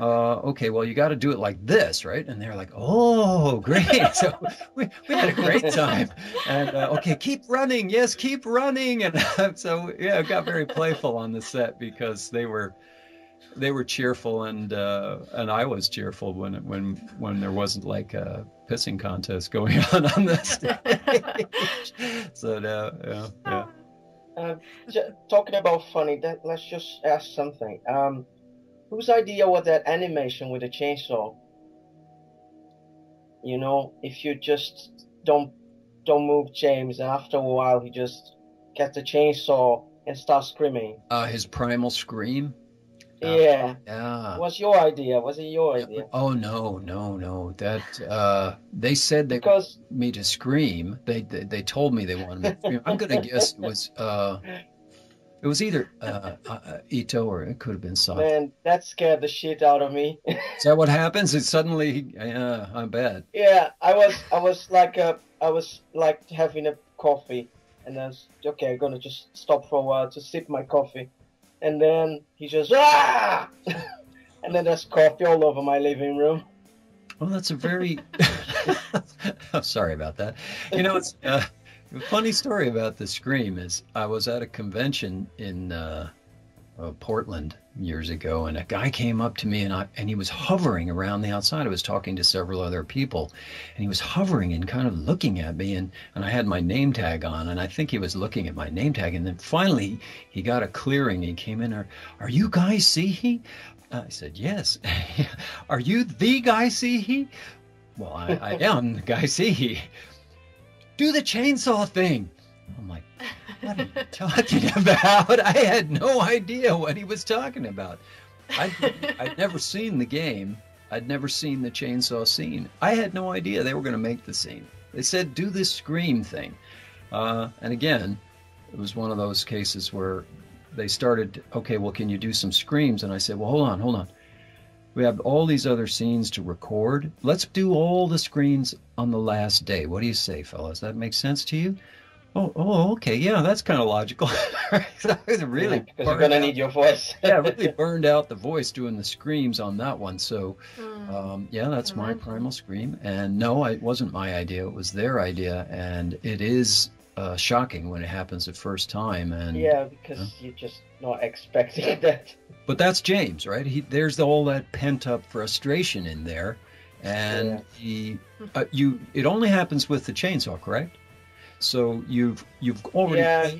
okay, well, you got to do it like this, right? And they're like, oh, great. So we had a great time. And okay, keep running. Yes, keep running. And so yeah, I got very playful on the set, because they were cheerful, and I was cheerful when there wasn't like a pissing contest going on the stage. So yeah. Talking about funny, let's just ask something. Whose idea was that animation with the chainsaw? You know, if you just don't move James, and after a while he just gets the chainsaw and starts screaming. His primal scream? Yeah. Yeah. What's your idea? Was it your idea? Oh, no. That they said they wanted me to scream. They told me they wanted me to scream. I'm gonna guess it was either Ito, or it could have been Sato. Man, that scared the shit out of me. Is that what happens? It's suddenly, yeah, I'm bad. Yeah, I was like having a coffee, and I was okay. I'm gonna just stop for a while to sip my coffee. And then he just, ah! And then there's coffee all over my living room. Well, that's a very, I'm sorry about that. You know, it's a funny story about the scream is I was at a convention in Portland years ago, and a guy came up to me, and he was hovering around the outside. I was talking to several other people, and he was hovering and kind of looking at me, and I had my name tag on, and I think he was looking at my name tag, and then finally he got a clearing. He came in, are you Guy Cihi? I said, yes. Are you the Guy Cihi? Well, I am the Guy Cihi. Do the chainsaw thing. I'm like, what are you talking about? I had no idea what he was talking about. I'd never seen the game. I'd never seen the chainsaw scene. I had no idea they were going to make the scene. They said, do this scream thing. And again, it was one of those cases where they started, okay, well, can you do some screams? And I said, well, hold on. We have all these other scenes to record. Let's do all the screams on the last day. What do you say, fellas? That makes sense to you? Oh, okay, yeah, that's kind of logical. I was really because you're gonna need your voice. Yeah, I really burned out the voice doing the screams on that one. So, yeah, that's my primal scream. And no, it wasn't my idea. It was their idea, and it is shocking when it happens the first time. And yeah, because you're just not expecting that. But that's James, right? There's all that pent-up frustration in there, and it only happens with the chainsaw, correct? So you've already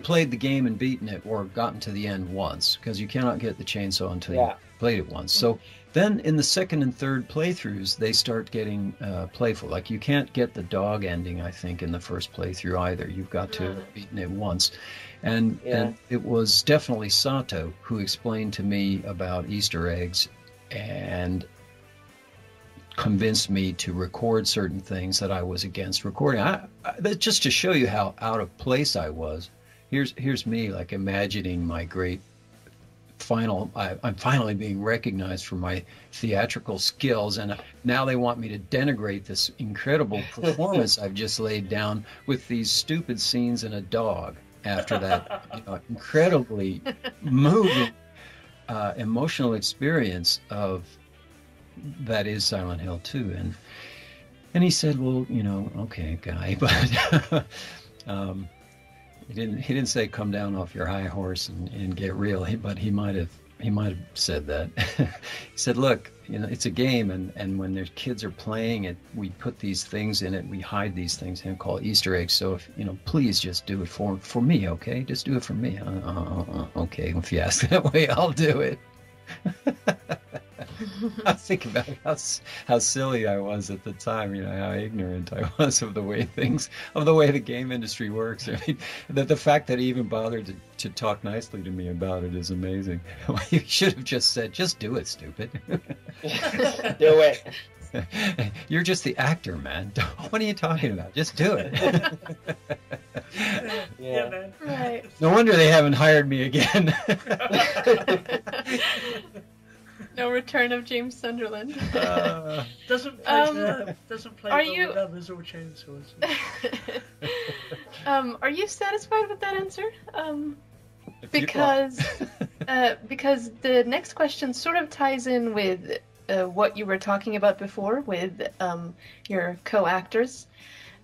played the game and beaten it or gotten to the end once, because you cannot get the chainsaw until you played it once. So then in the second and third playthroughs, they start getting playful. Like you can't get the dog ending, I think, in the first playthrough either. You've got to have beaten it once. And it was definitely Sato who explained to me about Easter eggs and convinced me to record certain things that I was against recording. Just to show you how out of place I was, here's me like imagining my great final, I'm finally being recognized for my theatrical skills, and now they want me to denigrate this incredible performance I've just laid down with these stupid scenes and a dog after that incredibly moving emotional experience of that is Silent Hill 2. And he said, well, okay, Guy, but he didn't say come down off your high horse and get real. But he might have said that. He said, look, it's a game, and when their kids are playing it, we put these things in it, we hide these things and call Easter eggs. So if please just do it for me, okay? Just do it for me. Okay, if you ask that way, I'll do it. I think about how silly I was at the time, how ignorant I was of the way the game industry works. I mean, the fact that he even bothered to talk nicely to me about it is amazing. You should have just said, just do it, stupid. Do it. You're just the actor, man. What are you talking about? Just do it. Yeah. Right. No wonder they haven't hired me again. No return of James Sunderland. Doesn't play without visual chainsaws. Are you satisfied with that answer? Because the next question sort of ties in with what you were talking about before with your co-actors.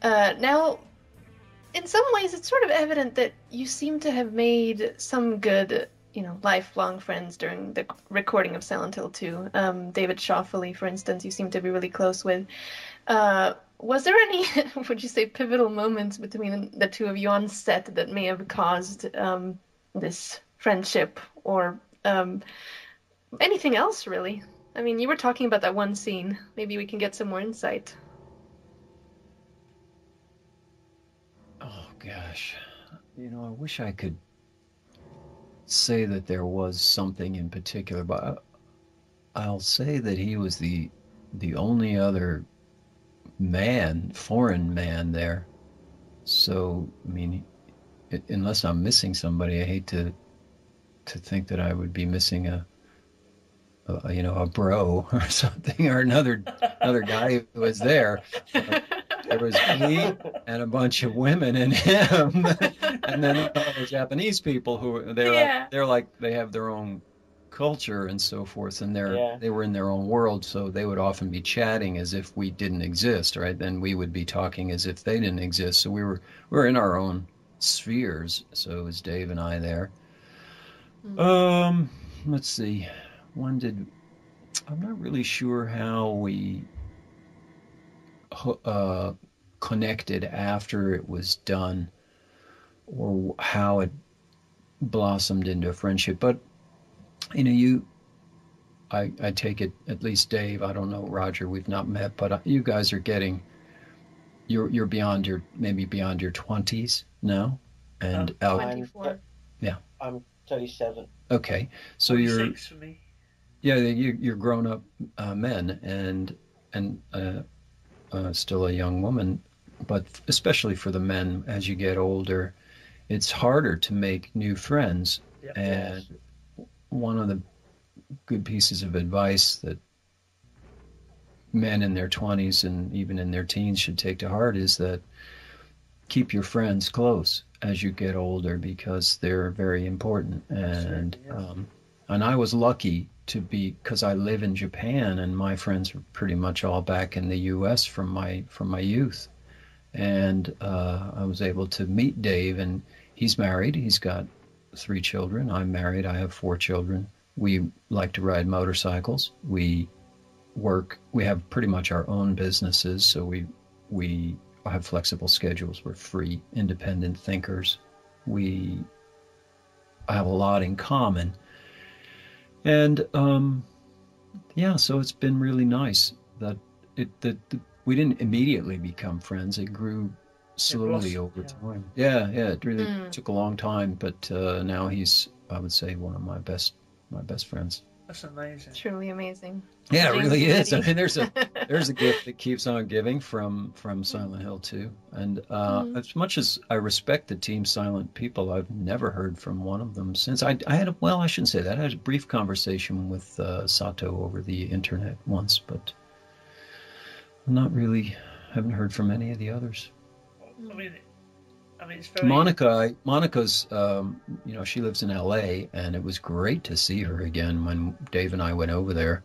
Now, in some ways, it's sort of evident that you seem to have made some good lifelong friends during the recording of Silent Hill 2. David Schaufele, for instance, you seem to be really close with. Was there any, would you say, pivotal moments between the two of you on set that may have caused this friendship or anything else, really? I mean, you were talking about that one scene. Maybe we can get some more insight. Oh, gosh. I wish I could say that there was something in particular, but I'll say that he was the only other foreign man there. So I mean, unless I'm missing somebody, I hate to think that I would be missing a bro or something, or another guy who was there. There was me and a bunch of women and him, and then all the Japanese people who they have their own culture and so forth, and they were in their own world, so they would often be chatting as if we didn't exist, right? Then we would be talking as if they didn't exist. So we were in our own spheres. So it was Dave and I there. Let's see. When did... I'm not really sure how we connected after it was done or how it blossomed into a friendship. But, you know, I take it, at least Dave, I don't know, Roger, we've not met, but you guys are getting... You're beyond your, maybe beyond your 20s now, and out. 24. Yeah, I'm 37. Okay, so you're. For me. Yeah, you're grown up men and still a young woman, but especially for the men, as you get older, it's harder to make new friends. Yep. And one of the good pieces of advice that men in their 20s and even in their teens should take to heart is that keep your friends close as you get older, because they're very important. And and I was lucky to be, because I live in Japan and my friends are pretty much all back in the U.S. from my youth, and I was able to meet Dave, and he's married, he's got 3 children. I'm married, I have 4 children. We like to ride motorcycles, we work, we have pretty much our own businesses, so we have flexible schedules, we're free, independent thinkers, we have a lot in common. And yeah, so it's been really nice that we didn't immediately become friends, it grew slowly over time. Yeah, it really took a long time, but now he's, I would say, one of my best friends. That's amazing. Truly amazing. Yeah, it really is. I mean, there's a gift that keeps on giving from Silent Hill 2. And as much as I respect the Team Silent people, I've never heard from one of them since. I had a, well, I shouldn't say that. I had a brief conversation with Sato over the internet once, but I'm not really, haven't heard from any of the others. I mean, it's very... Monica's, you know, she lives in LA, and it was great to see her again when Dave and I went over there.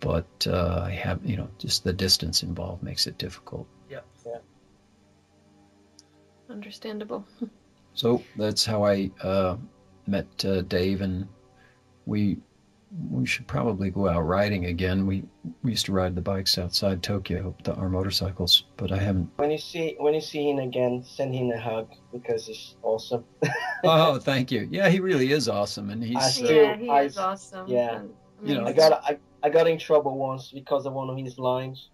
But I have, you know, just the distance involved makes it difficult. Yeah. Understandable. So that's how I met Dave, and we should probably go out riding again. We used to ride the bikes outside Tokyo, our motorcycles, but I haven't. When you see him again, send him a hug, because he's awesome. Oh, thank you. Yeah, he really is awesome, and he's he is awesome. Yeah, you know, I got in trouble once because of one of his lines.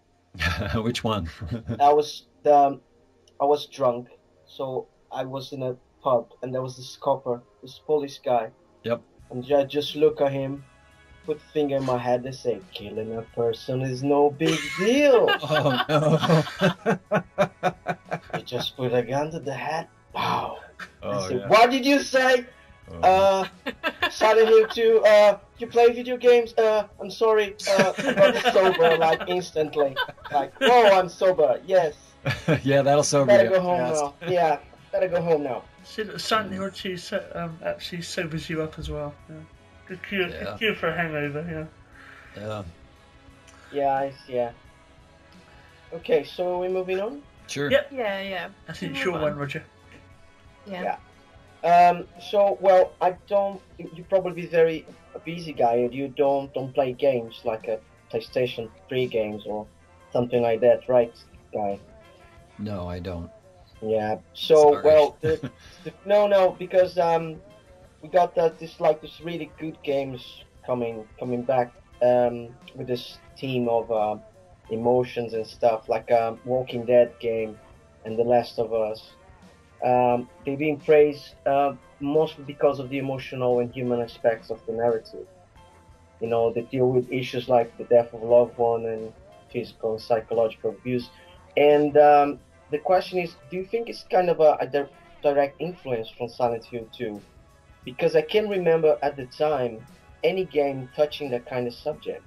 Which one? I was drunk, so I was in a pub, and there was this copper, this Polish guy. Yep. And I just look at him, put a finger in my head and say, killing a person is no big deal. Oh, no. You just put a gun to the head, pow. Oh, say, yeah. What did you say? Oh. Silent Hill 2, you play video games? I'm sorry, I got sober, like, instantly. Like, oh, I'm sober, yes. Yeah, that'll sober you. Better go home now. Yeah, better go home now. See, that Silent Hill 2 actually sobers you up as well. Yeah. Good cure for a hangover, yeah. Yeah. Okay, so are we moving on? Sure. Yep. Yeah. I think it's your one, Roger. Yeah. So, well, I don't... You're probably very busy guy, and you don't play games like a PlayStation 3 games or something like that, right, Guy? No, I don't. Yeah, so, sorry. Well, no, because... we got this really good games coming back with this team of emotions and stuff, like Walking Dead game and The Last of Us. They've been praised mostly because of the emotional and human aspects of the narrative. You know, they deal with issues like the death of a loved one and physical and psychological abuse. And the question is, do you think it's kind of a direct influence from Silent Hill 2? Because I can't remember at the time any game touching that kind of subject.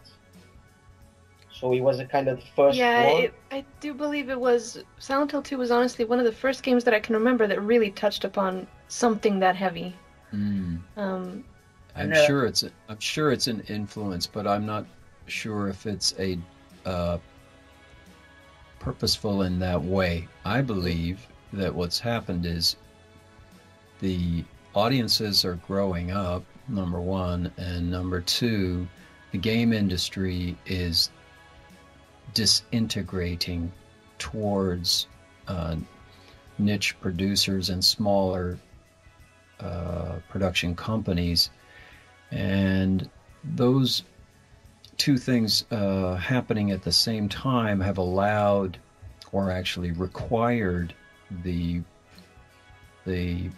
So it was a kind of the first one. Yeah, I do believe it was. Silent Hill 2 was honestly one of the first games that I can remember that really touched upon something that heavy. Mm. I'm sure it's an influence, but I'm not sure if it's a purposeful in that way. I believe that what's happened is the audiences are growing up, number one, and number two, the game industry is disintegrating towards niche producers and smaller production companies, and those two things happening at the same time have allowed, or actually required, the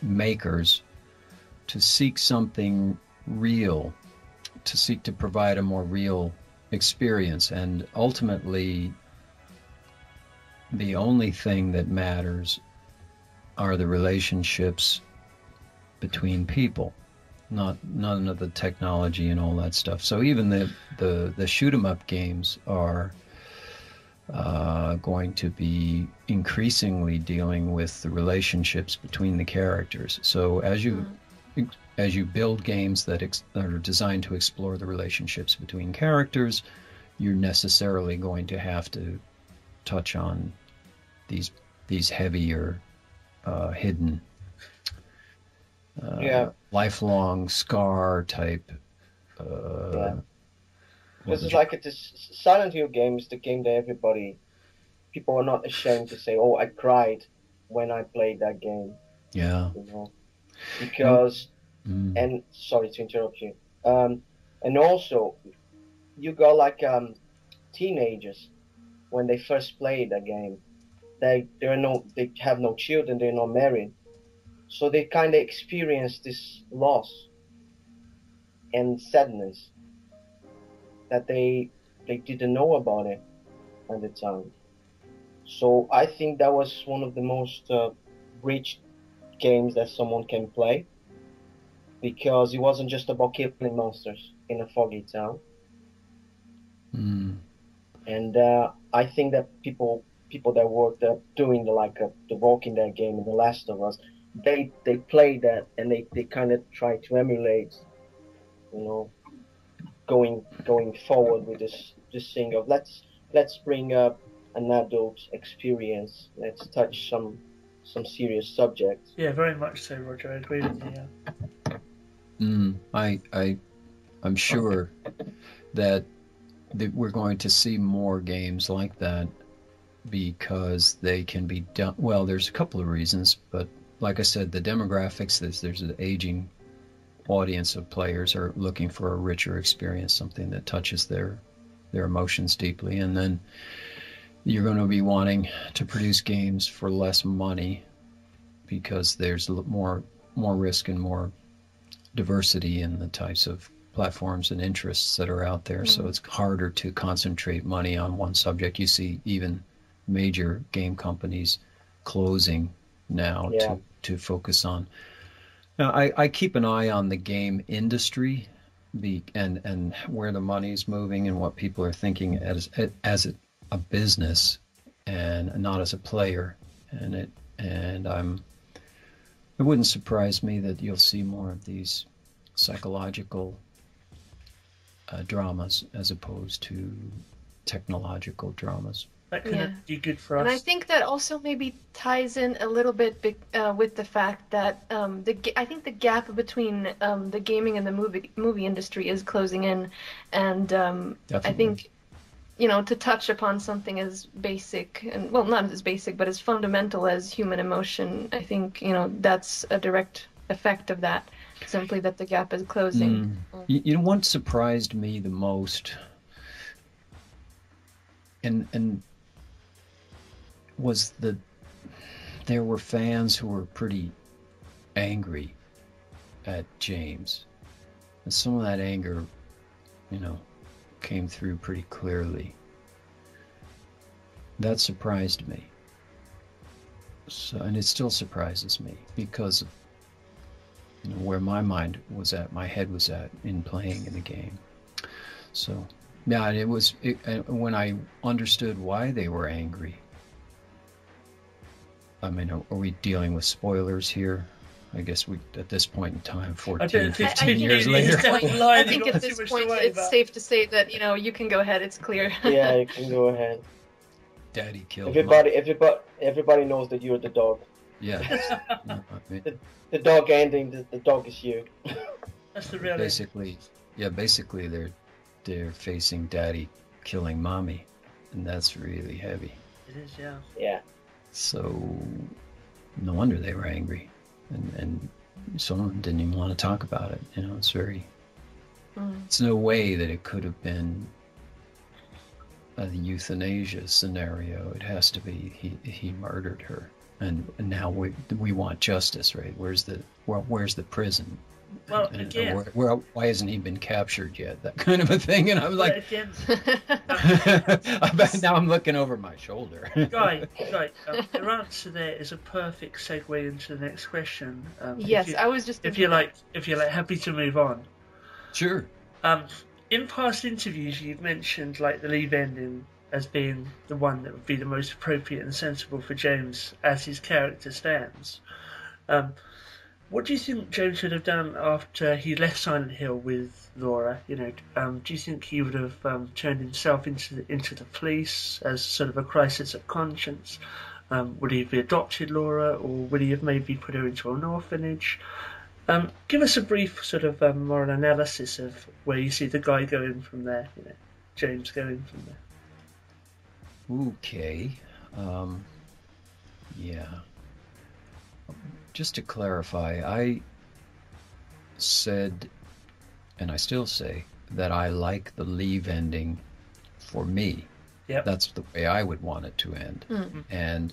makers to seek something real, to seek to provide a more real experience. And ultimately, the only thing that matters are the relationships between people, not none of the technology and all that stuff. So even the shoot 'em up games are going to be increasingly dealing with the relationships between the characters. So as you build games that are designed to explore the relationships between characters, you're necessarily going to have to touch on these heavier, hidden, lifelong scar type. This is like Silent Hill game is the game that people are not ashamed to say, "Oh, I cried when I played that game." Yeah. You know? Because, and sorry to interrupt you. And also, you got like teenagers. When they first played a game, they have no children, they're not married, so they kind of experience this loss and sadness that they didn't know about it at the time. So I think that was one of the most rich games that someone can play, because it wasn't just about killing monsters in a foggy town. And I think that people that worked up doing the Walking Dead game and The Last of Us, they play that and they kind of try to emulate, you know, going forward with this thing of let's bring up an adult experience, let's touch some serious subjects. Yeah, very much so, Roger. I agree with you. Yeah. I'm sure that we're going to see more games like that, because they can be done well. There's a couple of reasons, but like I said, the demographics, there's an aging audience of players are looking for a richer experience, something that touches their emotions deeply. And then you're going to be wanting to produce games for less money, because there's more risk and more diversity in the types of platforms and interests that are out there. So it's harder to concentrate money on one subject. You see even major game companies closing now to focus on. Now, I keep an eye on the game industry and where the money's moving and what people are thinking as a business and not as a player. It wouldn't surprise me that you'll see more of these psychological dramas as opposed to technological dramas. That could be good for us. And I think that also maybe ties in a little bit with the fact that I think the gap between the gaming and the movie industry is closing in, and I think, you know, to touch upon something as basic and, well, not as basic, but as fundamental as human emotion, I think, you know, that's a direct effect of that. Simply that the gap is closing. You know, what surprised me the most, and was that there were fans who were pretty angry at James, and some of that anger, you know, came through pretty clearly. That surprised me. So, and it still surprises me, because of where my mind was at, my head was at in playing in the game. So yeah, it was when I understood why they were angry. I mean, are we dealing with spoilers here? I guess we, at this point in time, 14, 15 years later. I think at this point it's safe to say that, you know, you can go ahead. It's clear. Yeah, you can go ahead. Daddy killed everybody. Everybody knows that you're the dog. Yeah. No, I mean, the dog ending, the dog is you. That's the real basically. Yeah, basically they're facing daddy killing mommy, and that's really heavy. It is, yeah. Yeah. So no wonder they were angry, and someone didn't even want to talk about it. You know, it's very. It's no way that it could have been a euthanasia scenario. It has to be he murdered her, and now we want justice, right? Where's the prison? Well, again, why hasn't he been captured yet? That kind of a thing. And I'm like, again, now I'm looking over my shoulder. Right. Your answer there is a perfect segue into the next question. Yes, I was just. If you're happy to move on. Sure. In past interviews, you've mentioned like the leave ending as being the one that would be the most appropriate and sensible for James as his character stands. What do you think James would have done after he left Silent Hill with Laura? You know, do you think he would have turned himself into the police as sort of a crisis of conscience? Would he have adopted Laura, or would he have maybe put her into an orphanage? Give us a brief sort of moral analysis of where you see the guy going from there. You know, James going from there. Okay. Yeah. Just to clarify, I said, and I still say, that I like the leave ending for me. Yep. That's the way I would want it to end. Mm-hmm. And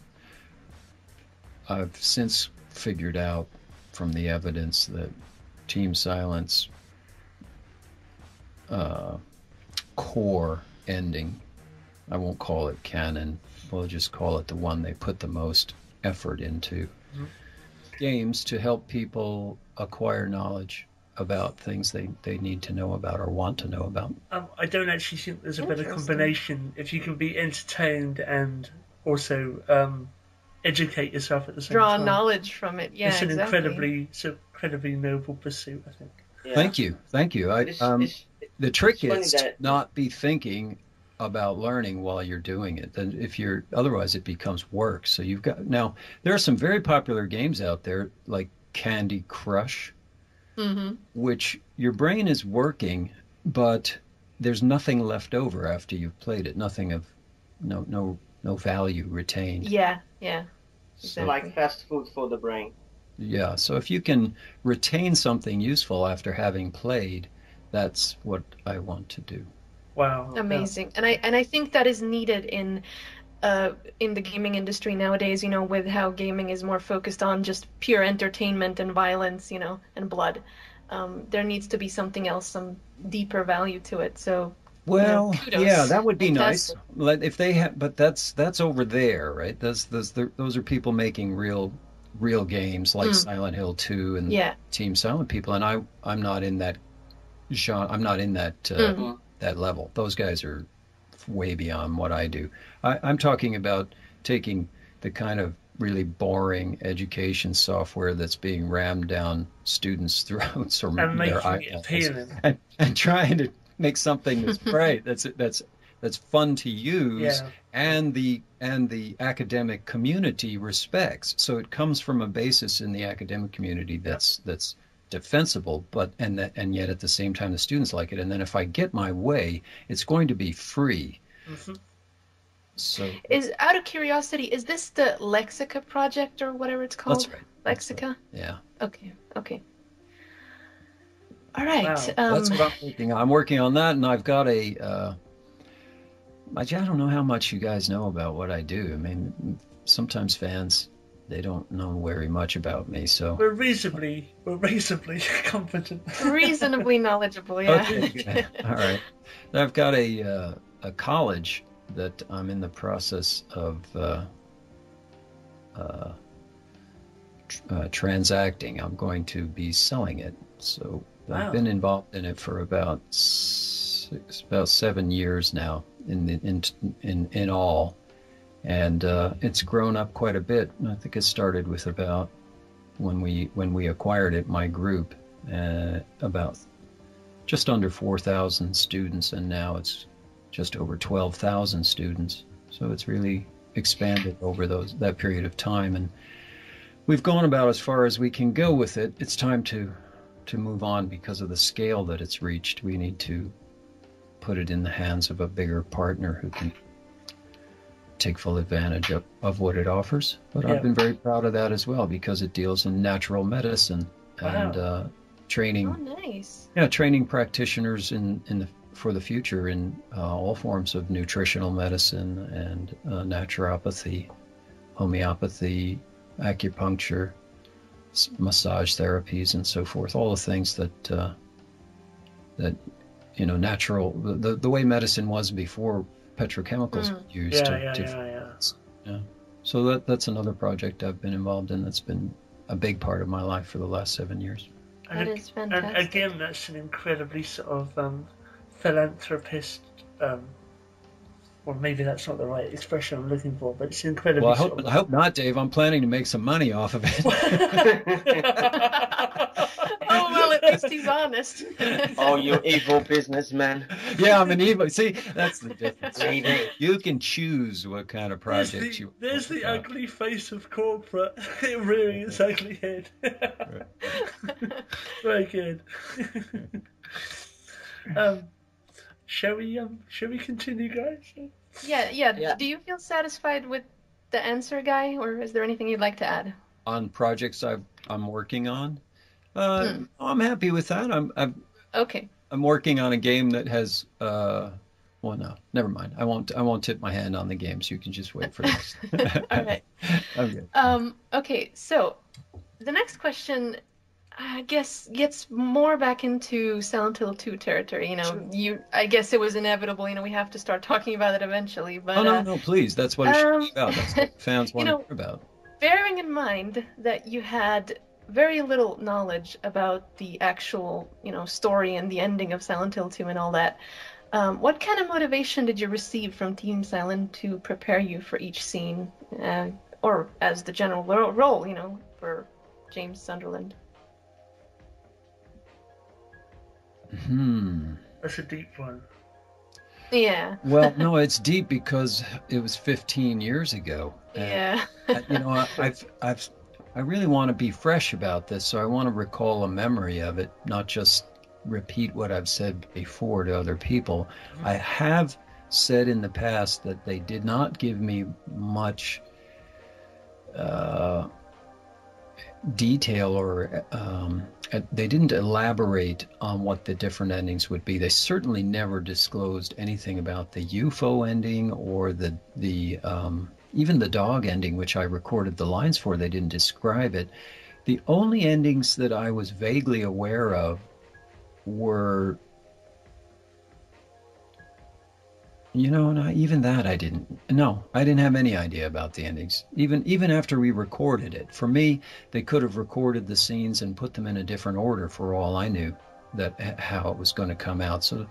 I've since figured out from the evidence that Team Silent's core ending, I won't call it canon, we'll just call it the one they put the most effort into, mm-hmm. games to help people acquire knowledge about things they need to know about or want to know about. I don't actually think there's a better combination if you can be entertained and also educate yourself at the same time. Draw knowledge from it. Yeah, it's an incredibly noble pursuit, I think. Yeah. Thank you. The trick is to not be thinking about learning while you're doing it. And otherwise it becomes work. So now there are some very popular games out there like Candy Crush, mm-hmm. which your brain is working, but there's nothing left over after you've played it. Nothing of no value retained. Yeah. Exactly. Like fast food for the brain. Yeah. So if you can retain something useful after having played, that's what I want to do. Wow. Amazing. Yeah. And I think that is needed in the gaming industry nowadays, you know, with how gaming is more focused on just pure entertainment and violence, you know, and blood. There needs to be something else, some deeper value to it. So, kudos. Yeah, that would be fantastic. Nice. If they have, but that's over there, right? Those are people making real games like Silent Hill 2 and Team Silent people, and I'm not in that genre. I'm not in that that level. Those guys are way beyond what I do. I'm talking about taking the kind of really boring education software that's being rammed down students' throats or their eyeballs, and trying to make something that's bright, that's fun to use, and the academic community respects. So it comes from a basis in the academic community that's defensible, and yet at the same time the students like it, and then if I get my way, it's going to be free. Mm-hmm. So, out of curiosity, is this the Lexica project or whatever it's called? That's right. Lexica. Yeah. Okay. All right. Wow. That's what I'm working on. I'm working on that, and I've got a. I don't know how much you guys know about what I do. I mean, sometimes fans. They don't know very much about me, so... We're reasonably competent. Reasonably knowledgeable, yeah. Okay. All right. I've got a college that I'm in the process of transacting. I'm going to be selling it. So I've been involved in it for about 7 years now in all. And it's grown up quite a bit. I think it started with about when we acquired it, my group, about just under 4,000 students, and now it's just over 12,000 students. So it's really expanded over that period of time. And We've gone about as far as we can go with it. It's time to move on because of the scale that it's reached. We need to put it in the hands of a bigger partner who can take full advantage of what it offers. But I've been very proud of that as well because it deals in natural medicine and training. Oh, nice. Yeah, training practitioners for the future in all forms of nutritional medicine and naturopathy, homeopathy, acupuncture, massage therapies, and so forth. All the things that natural, the way medicine was before petrochemicals were used. So that's another project I've been involved in. That's been a big part of my life for the last 7 years. That is fantastic. And again, that's an incredibly sort of philanthropist. Or maybe that's not the right expression I'm looking for, but it's incredible. Well, I hope not, Dave. I'm planning to make some money off of it. Oh, well, at least he's honest. Oh, you evil businessman. Yeah, I'm an evil. See, that's the difference. You can choose what kind of project you want. There's the ugly face of corporate rearing its ugly head. Very good. Shall we continue, guys? Yeah. Do you feel satisfied with the answer, Guy, or is there anything you'd like to add? On projects I'm working on, I'm happy with that. I'm working on a game that has. Well, no, never mind. I won't tip my hand on the game, so you can just wait for this. All right. Okay. Okay. So, the next question, I guess, gets more back into Silent Hill 2 territory. I guess it was inevitable. We have to start talking about it eventually. But, no, please. That's what it's about. That's what fans want to hear about. Bearing in mind that you had very little knowledge about the actual, story and the ending of Silent Hill 2 and all that, what kind of motivation did you receive from Team Silent to prepare you for each scene, or as the general role, for James Sunderland? That's a deep one. Yeah. Well, no, it's deep because it was 15 years ago. Yeah. I really want to be fresh about this, so I want to recall a memory of it, not just repeat what I've said before to other people. Mm-hmm. I have said in the past that they did not give me much detail or they didn't elaborate on what the different endings would be. They certainly never disclosed anything about the UFO ending or even the dog ending, which I recorded the lines for. They didn't describe it. The only endings that I was vaguely aware of were, I didn't have any idea about the endings. Even after we recorded it, for me, they could have recorded the scenes and put them in a different order for all I knew how it was going to come out. So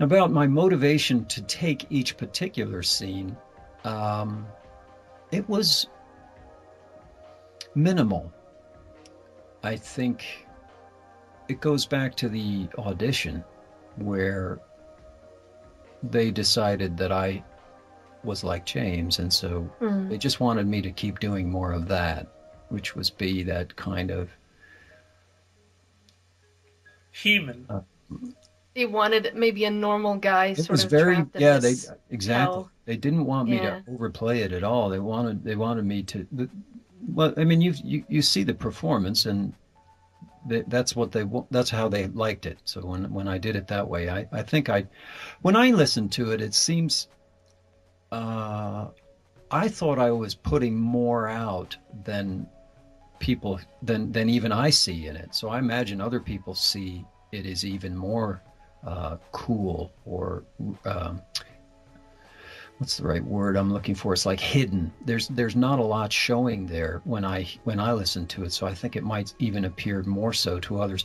about my motivation to take each particular scene, it was minimal. I think it goes back to the audition where they decided that I was like James, and so they just wanted me to keep doing more of that, which was be that kind of human. They wanted maybe a normal guy. They didn't want me to overplay it at all. They wanted me to. You see the performance, and that's how they liked it. So when I did it that way, when I listened to it, it seems I thought I was putting more out than people than even I see in it. So I imagine other people see it as even more cool or what's the right word I'm looking for? It's like hidden. There's not a lot showing there when I listen to it, so I think it might even appear more so to others.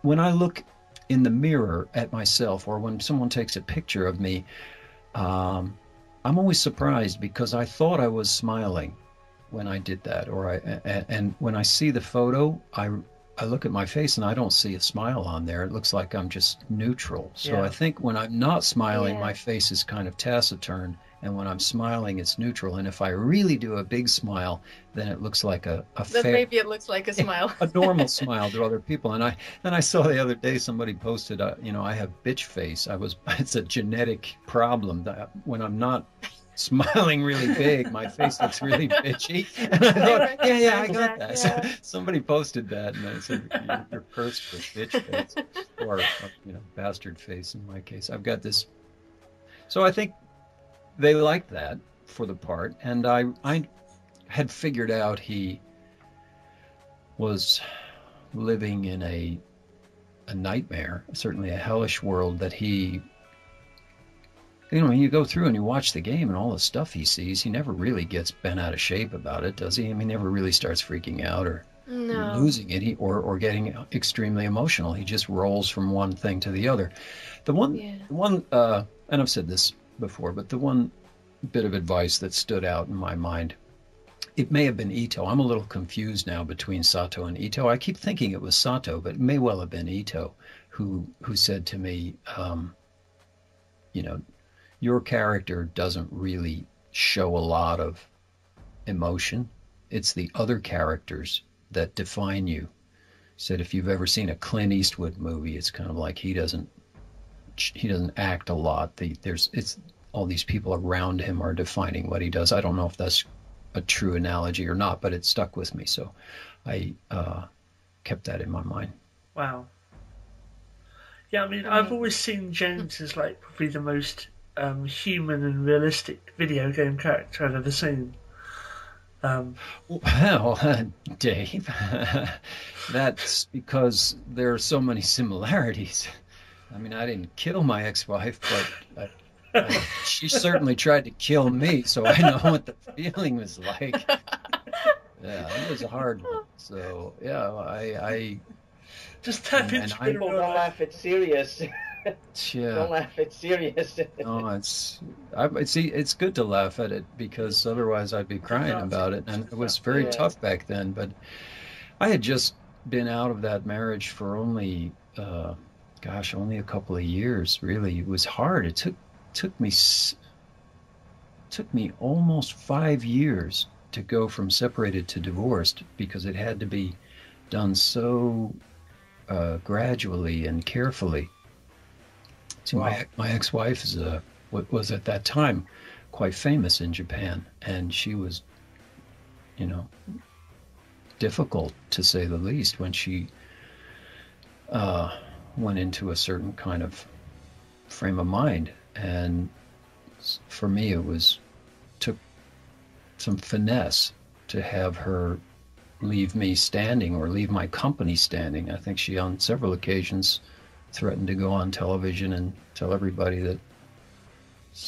When I look in the mirror at myself or when someone takes a picture of me, I'm always surprised because I thought I was smiling when I did that, and when I see the photo, I look at my face and I don't see a smile on there. It looks like I'm just neutral. So I think when I'm not smiling, my face is kind of taciturn And when I'm smiling, it's neutral. And if I really do a big smile, then it looks like maybe it looks like a smile. A normal smile to other people. And I saw the other day somebody posted, you know, I have bitch face. It's a genetic problem that when I'm not smiling really big, my face looks really bitchy. And I thought, yeah, I got that. Yeah. So somebody posted that, and I said, you're cursed for bitch face, or, you know, bastard face in my case. I've got this. So I think they liked that for the part, and I had figured out he was living in a nightmare, certainly a hellish world that he, you know, when you go through and you watch the game and all the stuff he sees, he never really gets bent out of shape about it, does he? I mean, he never really starts freaking out or losing it, or getting extremely emotional. He just rolls from one thing to the other. And I've said this before, but the one bit of advice that stood out in my mind, it may have been Ito. I'm a little confused now between Sato and Ito. I keep thinking it was Sato, but it may well have been Ito who said to me, you know, your character doesn't really show a lot of emotion. It's the other characters that define you. He said, if you've ever seen a Clint Eastwood movie, it's kind of like he doesn't act a lot. It's all these people around him are defining what he does. I don't know if that's a true analogy or not, but it stuck with me, so I kept that in my mind. Wow. Yeah, I mean, I've always seen James as like probably the most human and realistic video game character I've ever seen. Dave, that's because there are so many similarities. I mean, I didn't kill my ex-wife, but she certainly tried to kill me, so I know what the feeling was like. Yeah, it was a hard one. So, yeah, I just tap into people. Don't laugh, it's serious. Yeah. Don't laugh, it's serious. No, it's good to laugh at it, because otherwise I'd be crying about it. And it was very tough back then, but I had just been out of that marriage for only a couple of years, really. It was hard. It took me almost 5 years to go from separated to divorced, because it had to be done so gradually and carefully. So my ex-wife was at that time quite famous in Japan, and she was, you know, difficult to say the least when she went into a certain kind of frame of mind. And for me, took some finesse to have her leave me standing, or leave my company standing. I think she, on several occasions, threatened to go on television and tell everybody that,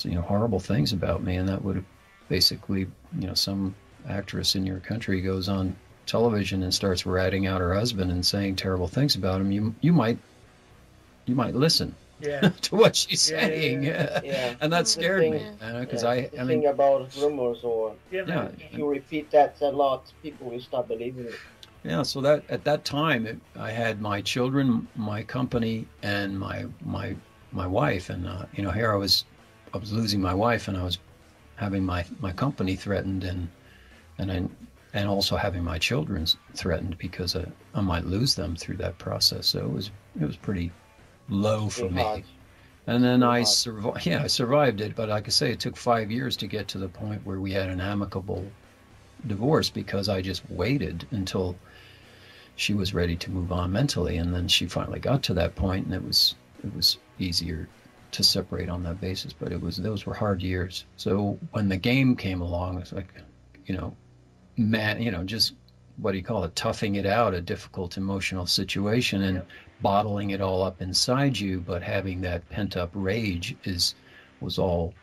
you know, horrible things about me. And that would basically, you know, some actress in your country goes on television and starts ratting out her husband and saying terrible things about him. You might listen to what she's saying. Yeah. And that scared me. Because I mean, thing about rumors if you repeat that a lot, people will stop believing it. Yeah, so that at that time, I had my children, my company, and my wife, and you know, here I was losing my wife, and I was having my company threatened, and also having my children threatened, because I might lose them through that process. So it was pretty low for me. And then I survived it, but like I say, it took 5 years to get to the point where we had an amicable divorce, because I just waited until she was ready to move on mentally, and then she finally got to that point, and it was easier to separate on that basis. But those were hard years. So when the game came along, it's like, you know, man, you know, just what do you call it, toughing it out, a difficult emotional situation, and bottling it all up inside you, but having that pent-up rage was all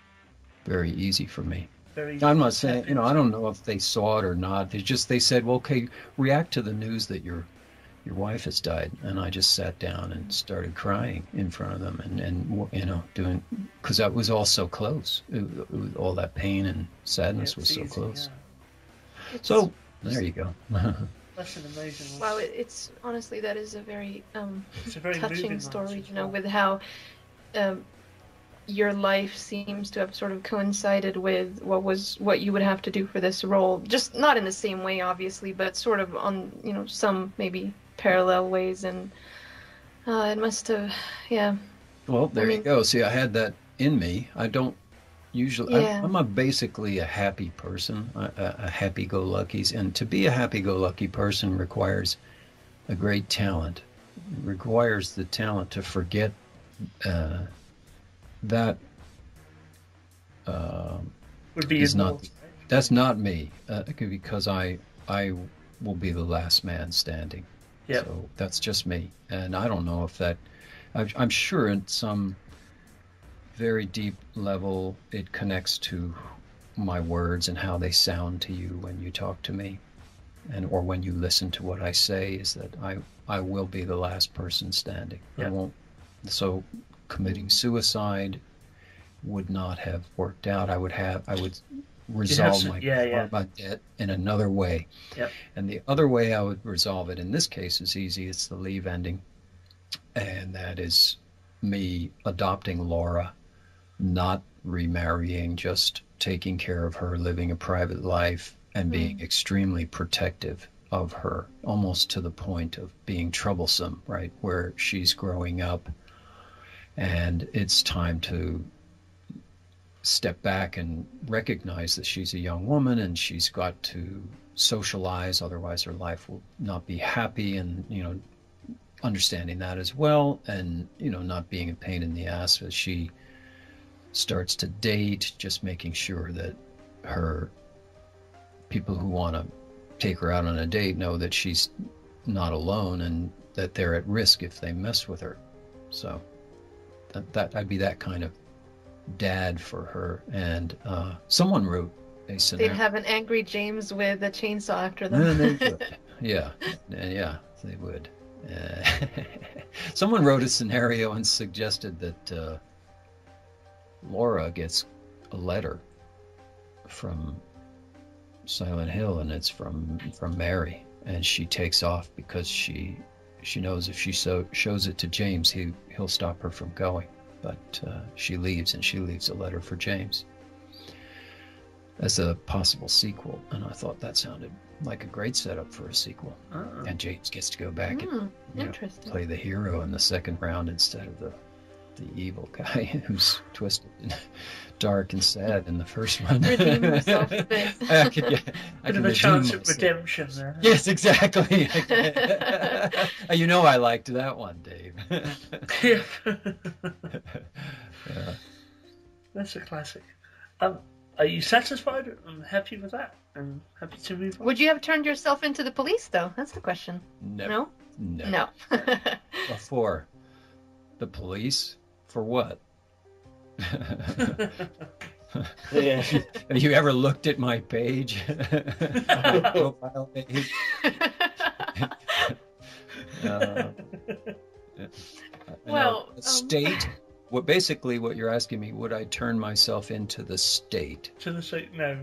very easy for me. I'm not saying, you know, I don't know if they saw it or not. They said, well, okay, react to the news that your wife has died. And I just sat down and started crying in front of them, and you know, because that was all so close. It was all that pain and sadness was so close. Yeah. So there you go. That's an amazing. Wow, it's honestly, that is a very touching story. You know, with how your life seems to have sort of coincided with what you would have to do for this role. Just not in the same way, obviously, but sort of on, you know, some maybe parallel ways. And it must have, yeah. Well, there you go. See, I had that in me. I don't usually, yeah. I'm basically a happy person, a happy-go-luckies. And to be a happy-go-lucky person requires a great talent. It requires the talent to forget that would be is not, that's not me, because I will be the last man standing. Yeah. So that's just me, and I don't know if that. I'm sure at some very deep level it connects to my words and how they sound to you when you talk to me, and or when you listen to what I say. Is that I will be the last person standing. Yep. I won't. So. Committing suicide would not have worked out. I would resolve my debt in another way. Yep. And the other way I would resolve it in this case is easy. It's the leave ending, and that is me adopting Laura, not remarrying, just taking care of her, living a private life, and being extremely protective of her, almost to the point of being troublesome, right? Where she's growing up. And it's time to step back and recognize that she's a young woman and she's got to socialize, otherwise her life will not be happy. And, you know, understanding that as well, and, you know, not being a pain in the ass as she starts to date, just making sure that her people who want to take her out on a date know that she's not alone and that they're at risk if they mess with her. So... that I'd be that kind of dad for her. And someone wrote a scenario. They'd have an angry James with a chainsaw after them. yeah, they would. Someone wrote a scenario and suggested that Laura gets a letter from Silent Hill, and it's from Mary, and she takes off because she knows if she shows it to James, he'll stop her from going. But she leaves, and she leaves a letter for James as a possible sequel. And I thought that sounded like a great setup for a sequel. And James gets to go back and, you know, play the hero in the second round instead of the evil guy who's twisted and dark and sad in the first one. Redeem himself a bit. I can a chance myself. Of redemption there. Yes, exactly. You know, I liked that one, Dave. Yeah. That's a classic. Are you satisfied? I'm happy with that. I'm happy to move on. Would you have turned yourself into the police, though? That's the question. No. No. Before. The police? For what? Yeah. Have you ever looked at my page? My profile page? Well, state. What basically what you're asking me? Would I turn myself into the state? To the state? No,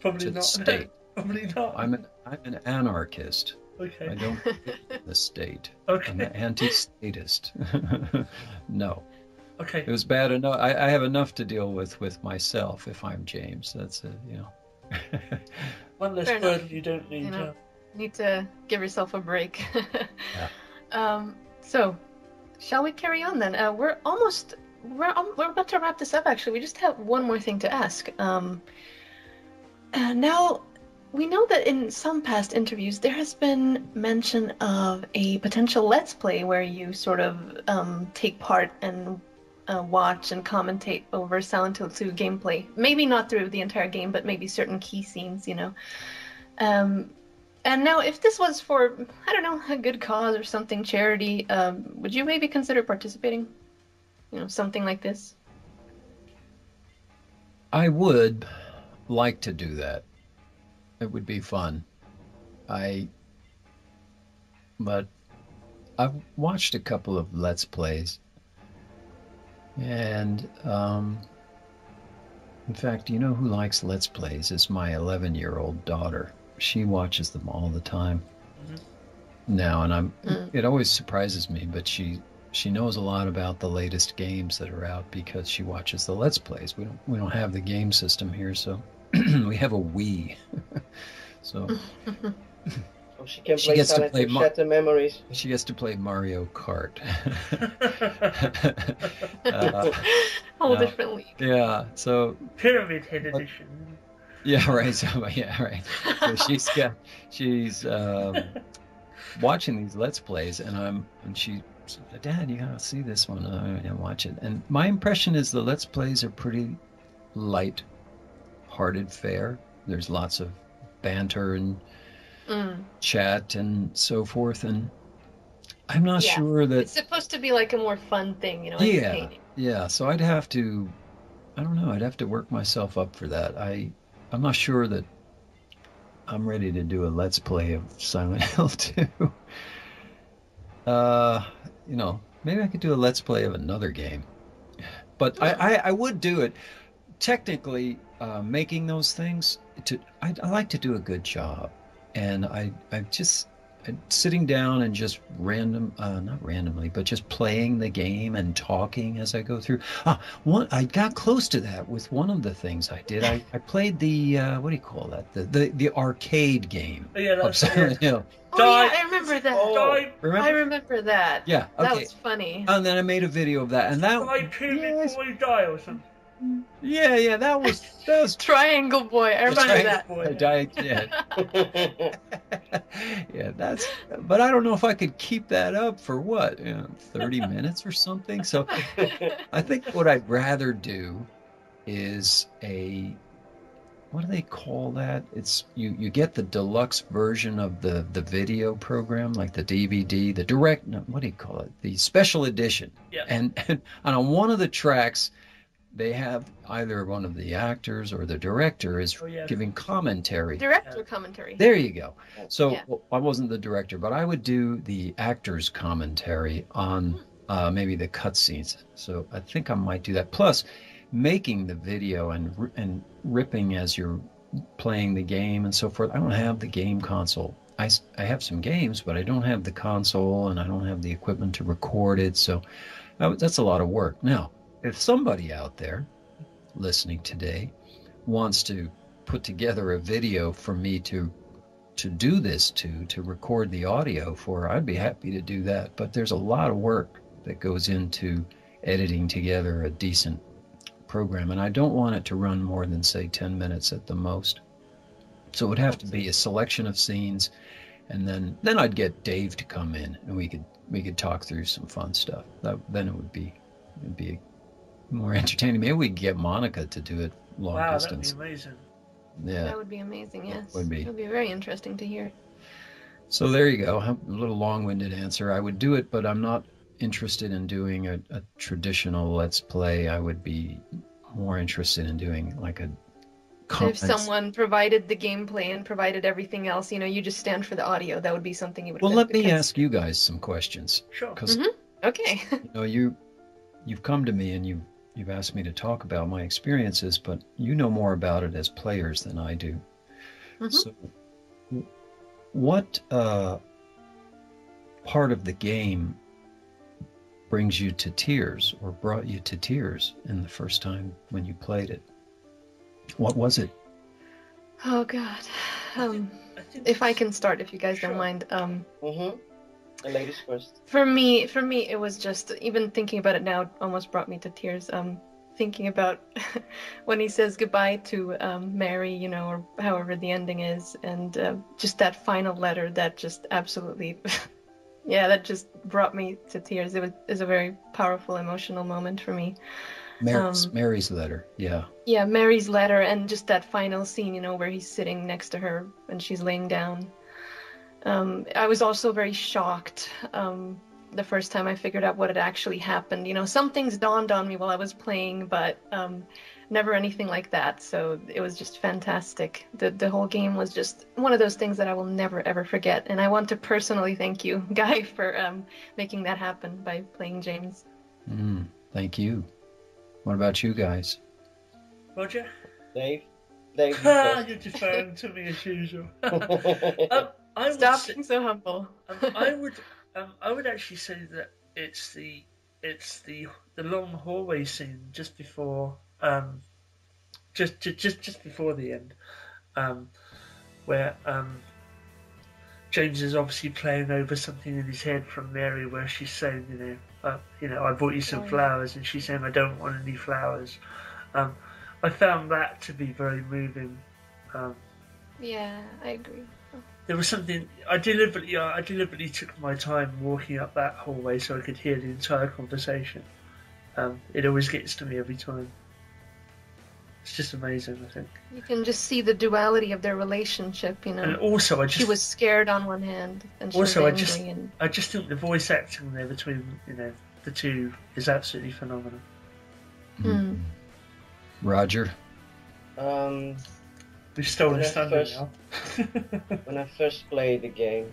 probably not. State? Probably not. I'm an anarchist. Okay. I don't fit the state. Okay. I'm an anti-statist. No. Okay. It was bad enough. I have enough to deal with myself if I'm James. That's it, you know. One less burden you don't need. You know, need to give yourself a break. Yeah. So, shall we carry on then? We're about to wrap this up. Actually, we just have one more thing to ask. Now. We know that in some past interviews there has been mention of a potential Let's Play where you sort of take part and watch and commentate over Silent Hill 2 gameplay. Maybe not through the entire game, but maybe certain key scenes, you know. And now if this was for, I don't know, a good cause or something, charity, would you maybe consider participating? You know, something like this? I would like to do that. It would be fun. But I've watched a couple of Let's Plays, and in fact, you know who likes Let's Plays? It's my 11-year-old daughter. She watches them all the time now, and it always surprises me. But she she knows a lot about the latest games that are out because she watches the Let's Plays. We don't have the game system here, so we have a Wii. So well, she gets to play Shatter Memories. She gets to play Mario Kart. Whole different league. Yeah. So Pyramid Head edition. Yeah. Right. So yeah. Right. So she's watching these Let's Plays, and she said, "Dad, you gotta see this one and watch it." And my impression is the Let's Plays are pretty light-hearted fare. There's lots of banter and chat and so forth, and I'm not sure that it's supposed to be like a more fun thing, you know? Entertaining. Yeah. So I'd have to, I don't know, I'd have to work myself up for that. I'm not sure that I'm ready to do a Let's Play of Silent Hill 2. You know, maybe I could do a Let's Play of another game. But I would do it. Technically, making those things, I like to do a good job. And I'm sitting down and just just playing the game and talking as I go through. I got close to that with one of the things I did. I played the what do you call that? The arcade game of Silent Hill. Oh, yeah, I remember that. Oh, remember? I remember that. Yeah, okay. That was funny. And then I made a video of that, and that. Like Pyramid Boy die or something. Yeah, that was Triangle Boy. I remember that. Yeah, that's. But I don't know if I could keep that up for what, 30 minutes or something. So, I think what I'd rather do is a. What do they call that? It's you get the deluxe version of the video program, like the DVD, the direct. No, what do you call it? The special edition. Yeah. And on one of the tracks, they have either one of the actors or the director is giving commentary. Director commentary. There you go. So well, I wasn't the director, but I would do the actor's commentary on maybe the cutscenes. So I think I might do that. Plus, making the video and ripping as you're playing the game and so forth. I don't have the game console. I have some games, but I don't have the console and I don't have the equipment to record it. So that's a lot of work. Now, if somebody out there listening today wants to put together a video for me to do this to record the audio for, I'd be happy to do that. But there's a lot of work that goes into editing together a decent program, and I don't want it to run more than, say, 10 minutes at the most. So it would have to be a selection of scenes, and then I'd get Dave to come in, and we could talk through some fun stuff. Then it'd be more entertaining. Maybe we could get Monica to do it long distance. That'd be amazing. Yeah. That would be amazing, yes. It would be very interesting to hear. So there you go. A little long-winded answer. I would do it, but I'm not interested in doing a traditional Let's Play. I would be more interested in doing like a complex... If someone provided the gameplay and provided everything else, you just stand for the audio. That would be something you would... Well, let me ask you guys some questions. Sure. Okay. You've come to me and you've asked me to talk about my experiences, but you know more about it as players than I do. So what part of the game brings you to tears or brought you to tears in the first time when you played it? What was it? Oh, God. If I can start, if you guys don't mind. The ladies first. For me, it was just, even thinking about it now almost brought me to tears. Thinking about when he says goodbye to Mary, or however the ending is, and just that final letter that just absolutely, that just brought me to tears. It was a very powerful, emotional moment for me. Mary's letter, yeah, Mary's letter, and just that final scene, where he's sitting next to her and she's laying down. I was also very shocked the first time I figured out what had actually happened. Some things dawned on me while I was playing, but never anything like that. So it was just fantastic. The whole game was just one of those things that I will never, ever forget. And I want to personally thank you, Guy, for making that happen by playing James. Thank you. What about you guys? Roger? Dave. You're deferring to me as usual. Stop being so humble. I would actually say that it's the long hallway scene just before the end, where James is obviously playing over something in his head from Mary, where she's saying, I bought you some flowers, and she's saying, I don't want any flowers. I found that to be very moving. Yeah, I agree. There was something I deliberately took my time walking up that hallway so I could hear the entire conversation. It always gets to me every time. It's just amazing, I think. You can just see the duality of their relationship, you know. And also, she was scared on one hand, and she was angry. I just think the voice acting there between the two is absolutely phenomenal. Mm. Roger. We've stolen his thunder now. When I first played the game,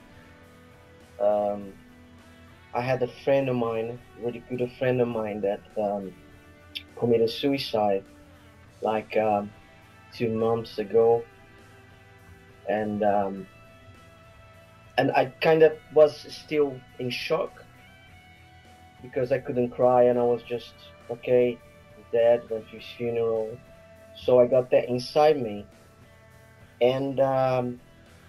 I had a friend of mine, really good friend of mine, that committed suicide. 2 months ago, and I kind of was still in shock because I couldn't cry, and I was just, okay, dad went to his funeral, so I got that inside me. And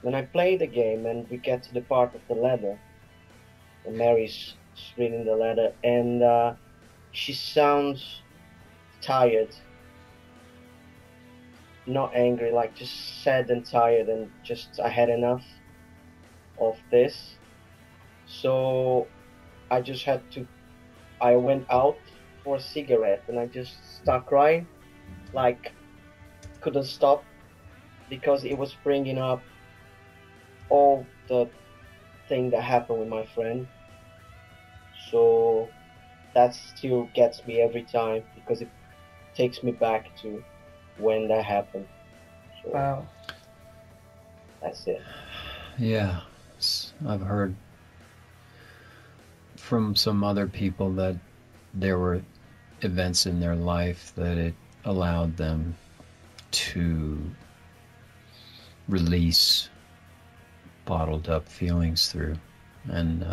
when I played the game and we get to the part of the letter, and Mary's reading the letter, and she sounds tired. Not angry, like just sad and tired, and just I had enough of this. So I just had to. I went out for a cigarette, and I just started crying, like couldn't stop, because it was bringing up all the thing that happened with my friend. So that still gets me every time because it takes me back to when that happened. So, wow. That's it. Yeah. I've heard from some other people that there were events in their life that it allowed them to release bottled up feelings through. And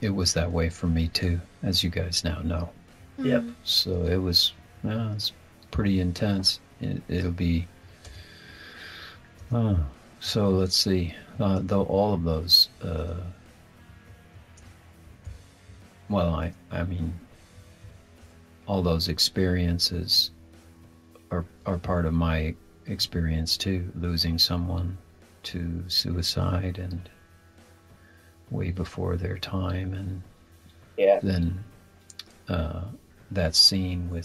it was that way for me too, as you guys now know. Yep. So it was, it's pretty intense. It'll be so let's see, though, all of those I mean all those experiences are part of my experience too, losing someone to suicide and way before their time, and then that scene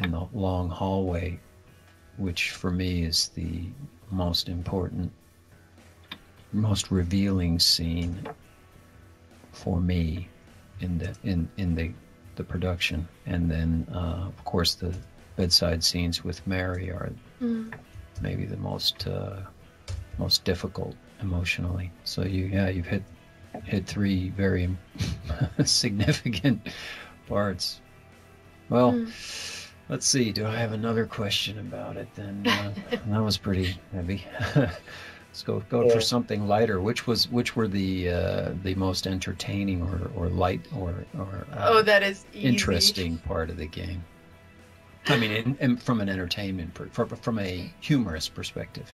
in the long hallway, which for me is the most important, most revealing scene for me in the production. And then, of course, the bedside scenes with Mary are maybe the most difficult emotionally. So you've hit three very significant parts. Well. Let's see, do I have another question about it then? That was pretty heavy. Let's go for something lighter. Which were the most entertaining or light or that is easy. Interesting part of the game? I mean, and from an entertainment, from a humorous perspective.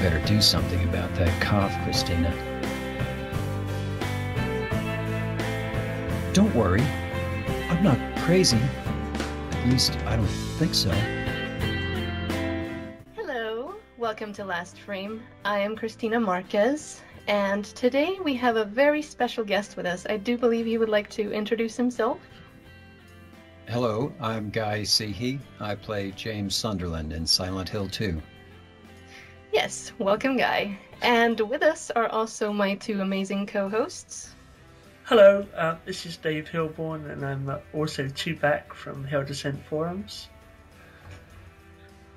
Better do something about that cough, Christina. Don't worry. I'm not crazy. At least, I don't think so. Hello. Welcome to Last Frame. I am Christina Marquez, and today we have a very special guest with us. I do believe he would like to introduce himself. Hello, I'm Guy Cihi. I play James Sunderland in Silent Hill 2. Yes, welcome, Guy. And with us are also my two amazing co-hosts. Hello, this is Dave Hillborn, and I'm also two back from Hell Descent Forums.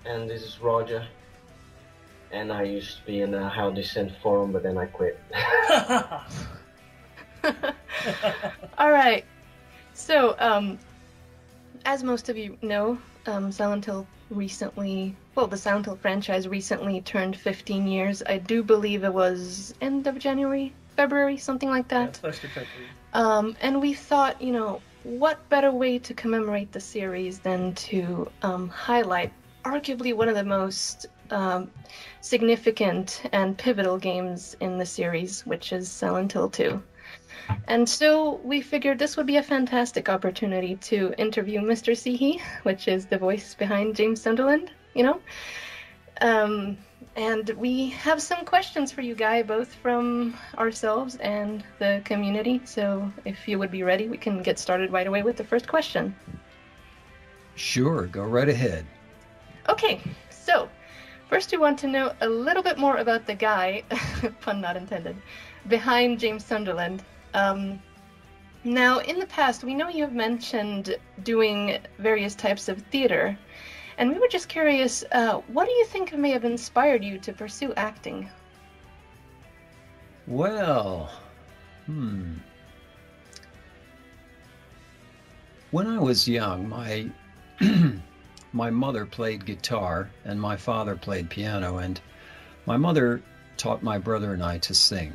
And this is Roger, and I used to be in a Hell Descent Forum, but then I quit. All right. So, As most of you know, Silent Hill recently, well, the Silent Hill franchise recently turned 15 years. I do believe it was end of January, February, something like that. Yeah, and we thought, you know, what better way to commemorate the series than to highlight arguably one of the most significant and pivotal games in the series, which is Silent Hill 2. And so we figured this would be a fantastic opportunity to interview Mr. Cihi, which is the voice behind James Sunderland, you know? And we have some questions for you, Guy, both from ourselves and the community. So if you would be ready, we can get started right away with the first question. Sure, go right ahead. Okay, so first we want to know a little bit more about the guy, pun not intended, behind James Sunderland. Now, in the past, we know you have mentioned doing various types of theater, and we were just curious, what do you think may have inspired you to pursue acting? Well, when I was young, my mother played guitar and my father played piano, and my mother taught my brother and I to sing,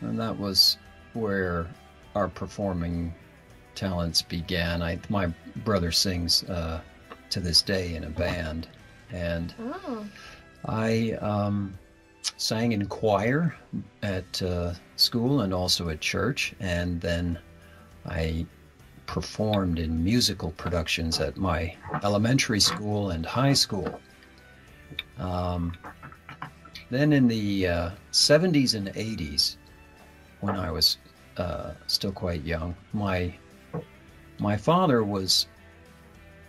and that was where our performing talents began. My brother sings to this day in a band, and I sang in choir at school and also at church, and then I performed in musical productions at my elementary school and high school. Then in the 70s and 80s, when I was still quite young, my father was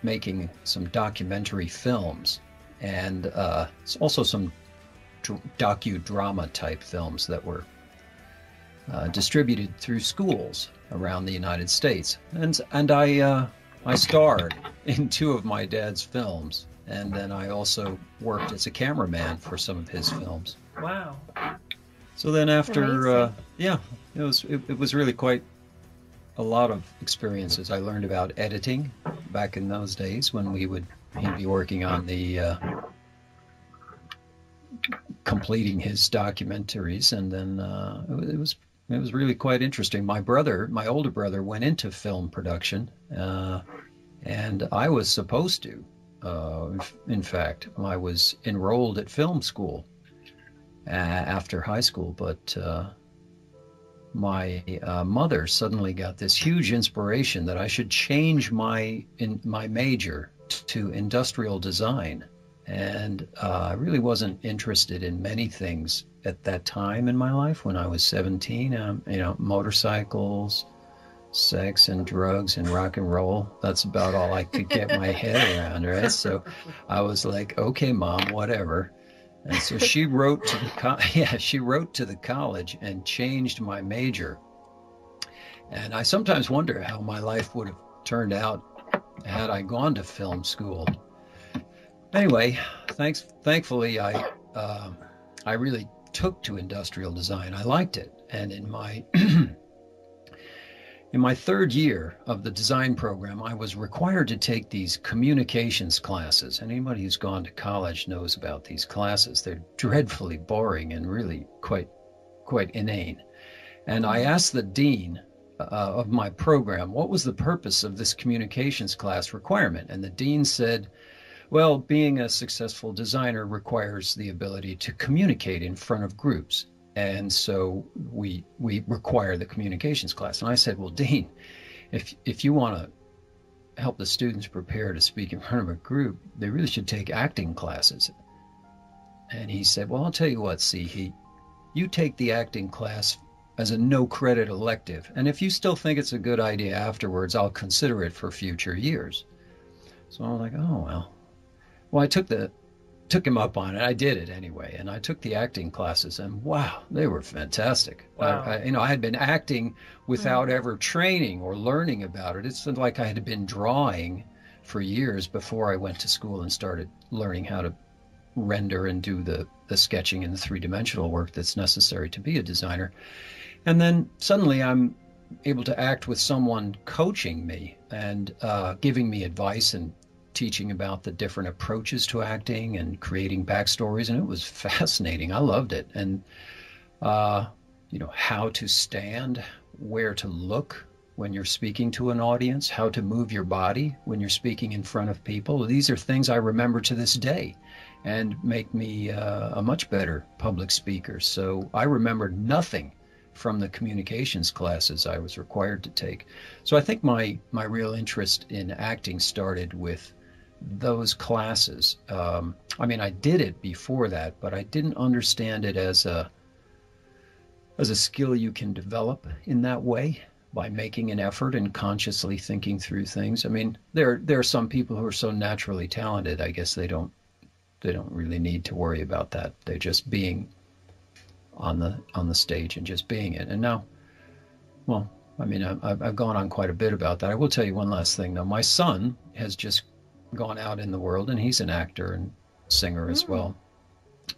making some documentary films, and also some docudrama type films that were distributed through schools around the United States. And I starred in two of my dad's films, and then I also worked as a cameraman for some of his films. Wow. So then after, yeah, it was really quite a lot of experiences. I learned about editing back in those days when he'd be working on the completing his documentaries, and then it was really quite interesting. My older brother, went into film production, and I was supposed to. In fact, I was enrolled at film school after high school, but my mother suddenly got this huge inspiration that I should change my major to industrial design, and I really wasn't interested in many things at that time in my life when I was 17. You know, motorcycles, sex and drugs and rock and roll, that's about all I could get my head around, right? So I was like, okay, Mom, whatever. And so she wrote to the college and changed my major. And I sometimes wonder how my life would have turned out had I gone to film school. Anyway, thankfully I really took to industrial design. I liked it, and in my third year of the design program, I was required to take these communications classes. Anybody who's gone to college knows about these classes. They're dreadfully boring and really quite inane. And I asked the dean of my program, what was the purpose of this communications class requirement? And the dean said, well, being a successful designer requires the ability to communicate in front of groups. And so we require the communications class. And I said, well, Dean, if you want to help the students prepare to speak in front of a group, they really should take acting classes. And he said, well, I'll tell you what, Cihi, you take the acting class as a no-credit elective. And if you still think it's a good idea afterwards, I'll consider it for future years. So I was like, oh, well. Well, I took him up on it. I did it anyway, and I took the acting classes, and wow, they were fantastic. Wow. I had been acting without ever training or learning about it. It's like I had been drawing for years before I went to school and started learning how to render and do the sketching and the three-dimensional work that's necessary to be a designer. And then suddenly I'm able to act with someone coaching me and giving me advice and teaching about the different approaches to acting and creating backstories. And it was fascinating. I loved it. And, you know, how to stand, where to look when you're speaking to an audience, how to move your body when you're speaking in front of people. These are things I remember to this day and make me a much better public speaker. So I remembered nothing from the communications classes I was required to take. So I think my real interest in acting started with those classes. I mean, I did it before that, but I didn't understand it as a skill you can develop in that way by making an effort and consciously thinking through things. I mean, there are some people who are so naturally talented, I guess they don't really need to worry about that. They're just being on the stage and just being it. And now, well, I mean, I've gone on quite a bit about that. I will tell you one last thing though. My son has just gone out in the world, and he's an actor and singer as well.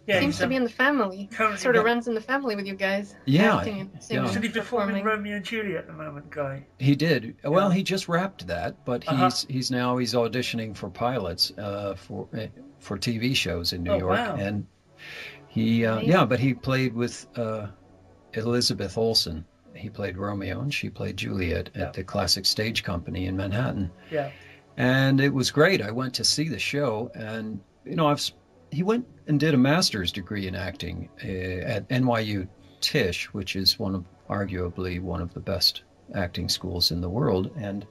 Yeah, seems to be in the family. Sort of runs in the family with you guys. Yeah. Should he perform in Romeo and Juliet at the moment, Guy? He did. Yeah. Well, he just wrapped that, but he's now auditioning for pilots for TV shows in New York. Wow. And he but he played with Elizabeth Olsen. He played Romeo and she played Juliet at the Classic Stage Company in Manhattan. Yeah. And it was great. I went to see the show, and you know, he went and did a master's degree in acting at NYU Tisch, which is arguably one of the best acting schools in the world, and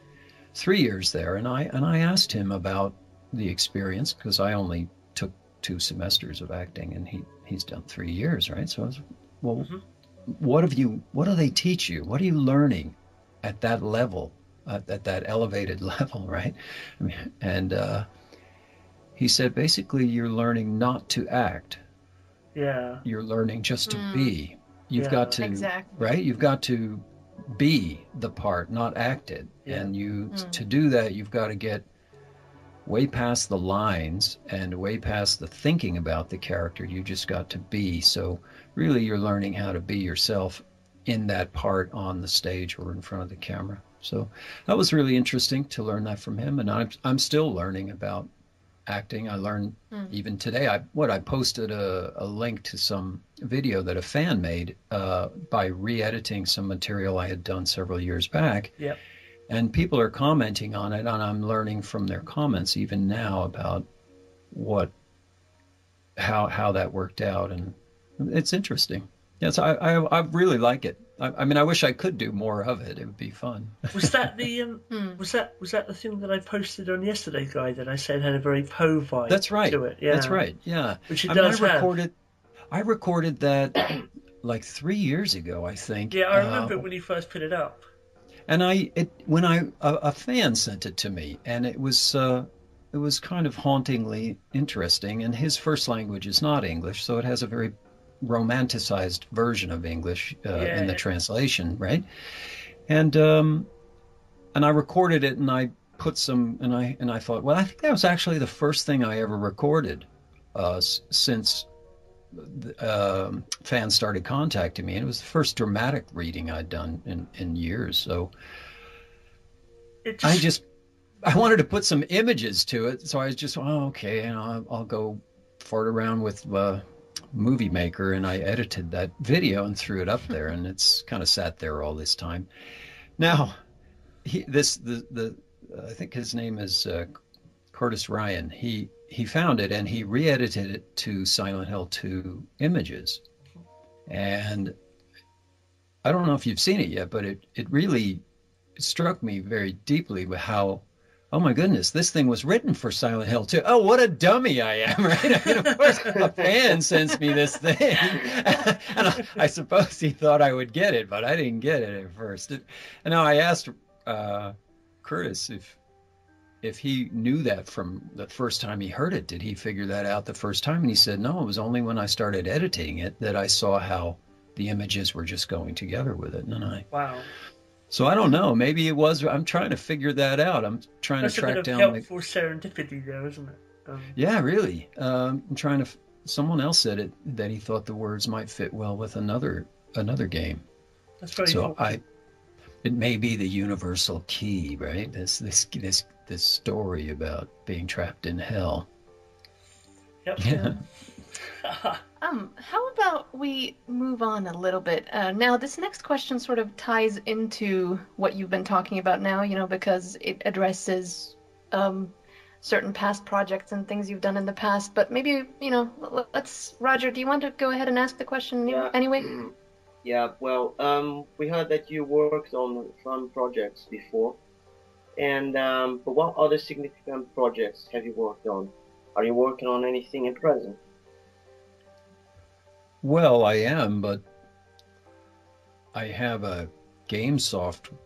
3 years there. And I asked him about the experience, because I only took 2 semesters of acting, and he's done 3 years, right? So I was, well, what do they teach you? What are you learning at that level, at that elevated level, right? I mean, and he said, basically, you're learning not to act. Yeah. You're learning just to be. You've got to, right? You've got to be the part, not act it. Yeah. And to do that, you've got to get way past the lines and way past the thinking about the character. You just got to be. So really, you're learning how to be yourself in that part on the stage or in front of the camera. So that was really interesting to learn that from him. And I'm still learning about acting. I learned even today. I posted a link to some video that a fan made by re-editing some material I had done several years back. Yep. And people are commenting on it, and I'm learning from their comments even now about how that worked out, and it's interesting. Yes, I really like it. I mean, I wish I could do more of it. It would be fun. Was that the was that the thing that I posted on yesterday, Guy, that I said had a very Poe vibe? That's right. To it? Yeah. That's right. Yeah. Which it does. I recorded that like 3 years ago, I think. Yeah, I remember when you first put it up. And a fan sent it to me, and it was kind of hauntingly interesting. And his first language is not English, so it has a very romanticized version of English in the translation, right? And I recorded it, and I put some, and I thought, well, I think that was actually the first thing I ever recorded since fans started contacting me, and it was the first dramatic reading I'd done in years. So I wanted to put some images to it, so I was just, oh, okay, and I'll go fart around with Movie Maker, and I edited that video and threw it up there, and it's kind of sat there all this time. Now, I think his name is Curtis Ryan. He found it, and he re-edited it to Silent Hill 2 images. And I don't know if you've seen it yet, but it really struck me very deeply with how, oh my goodness, this thing was written for Silent Hill 2. Oh, what a dummy I am, right? I mean, of course, a fan sends me this thing. And I suppose he thought I would get it, but I didn't get it at first. And now I asked Curtis if he knew that from the first time he heard it. Did he figure that out the first time? And he said, no, it was only when I started editing it that I saw how the images were just going together with it. And wow. So I don't know. Maybe it was. I'm trying to figure that out. I'm trying to track down. That's a bit of helpful serendipity, though, isn't it? Yeah, really. I'm trying to. Someone else said it that he thought the words might fit well with another game. That's very cool. So I It may be the universal key, right? This story about being trapped in hell. Yep. Yeah. How about we move on a little bit? Now, this next question sort of ties into what you've been talking about now, you know, because it addresses certain past projects and things you've done in the past. But maybe, you know, let's... Roger, do you want to go ahead and ask the question anyway? Yeah, well, we heard that you worked on some projects before. And but what other significant projects have you worked on? Are you working on anything at present? Well, I am, but I have a game software.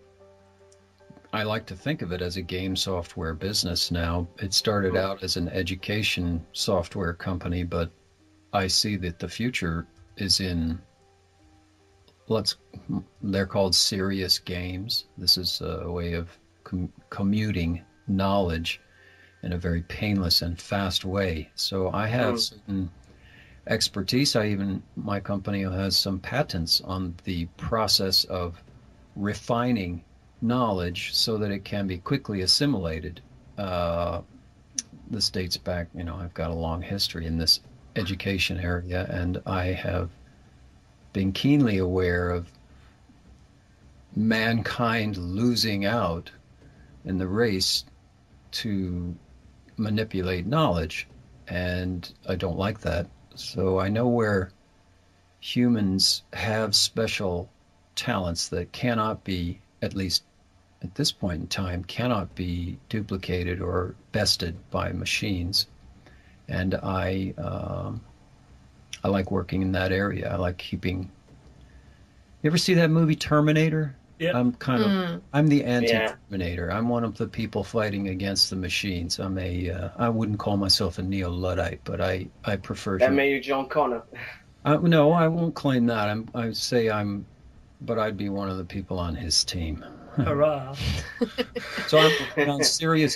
I like to think of it as a game software business now. It started out as an education software company, but I see that the future is in, they're called serious games. This is a way of commuting knowledge in a very painless and fast way. So I have certain expertise. My company has some patents on the process of refining knowledge so that it can be quickly assimilated. This dates back, you know, I've got a long history in this education area, and I have been keenly aware of mankind losing out in the race to manipulate knowledge, and I don't like that. So I know where humans have special talents that cannot be, at least at this point in time, cannot be duplicated or bested by machines. And I like working in that area. I like keeping... You ever see that movie Terminator? Yep. I'm kind of... I'm the anti-Terminator. Yeah. I'm one of the people fighting against the machines. I'm a... I wouldn't call myself a neo-Luddite, but I prefer... That made you John Connor. No, I won't claim that. I say I'm... But I'd be one of the people on his team. Hurrah. So I'm working on serious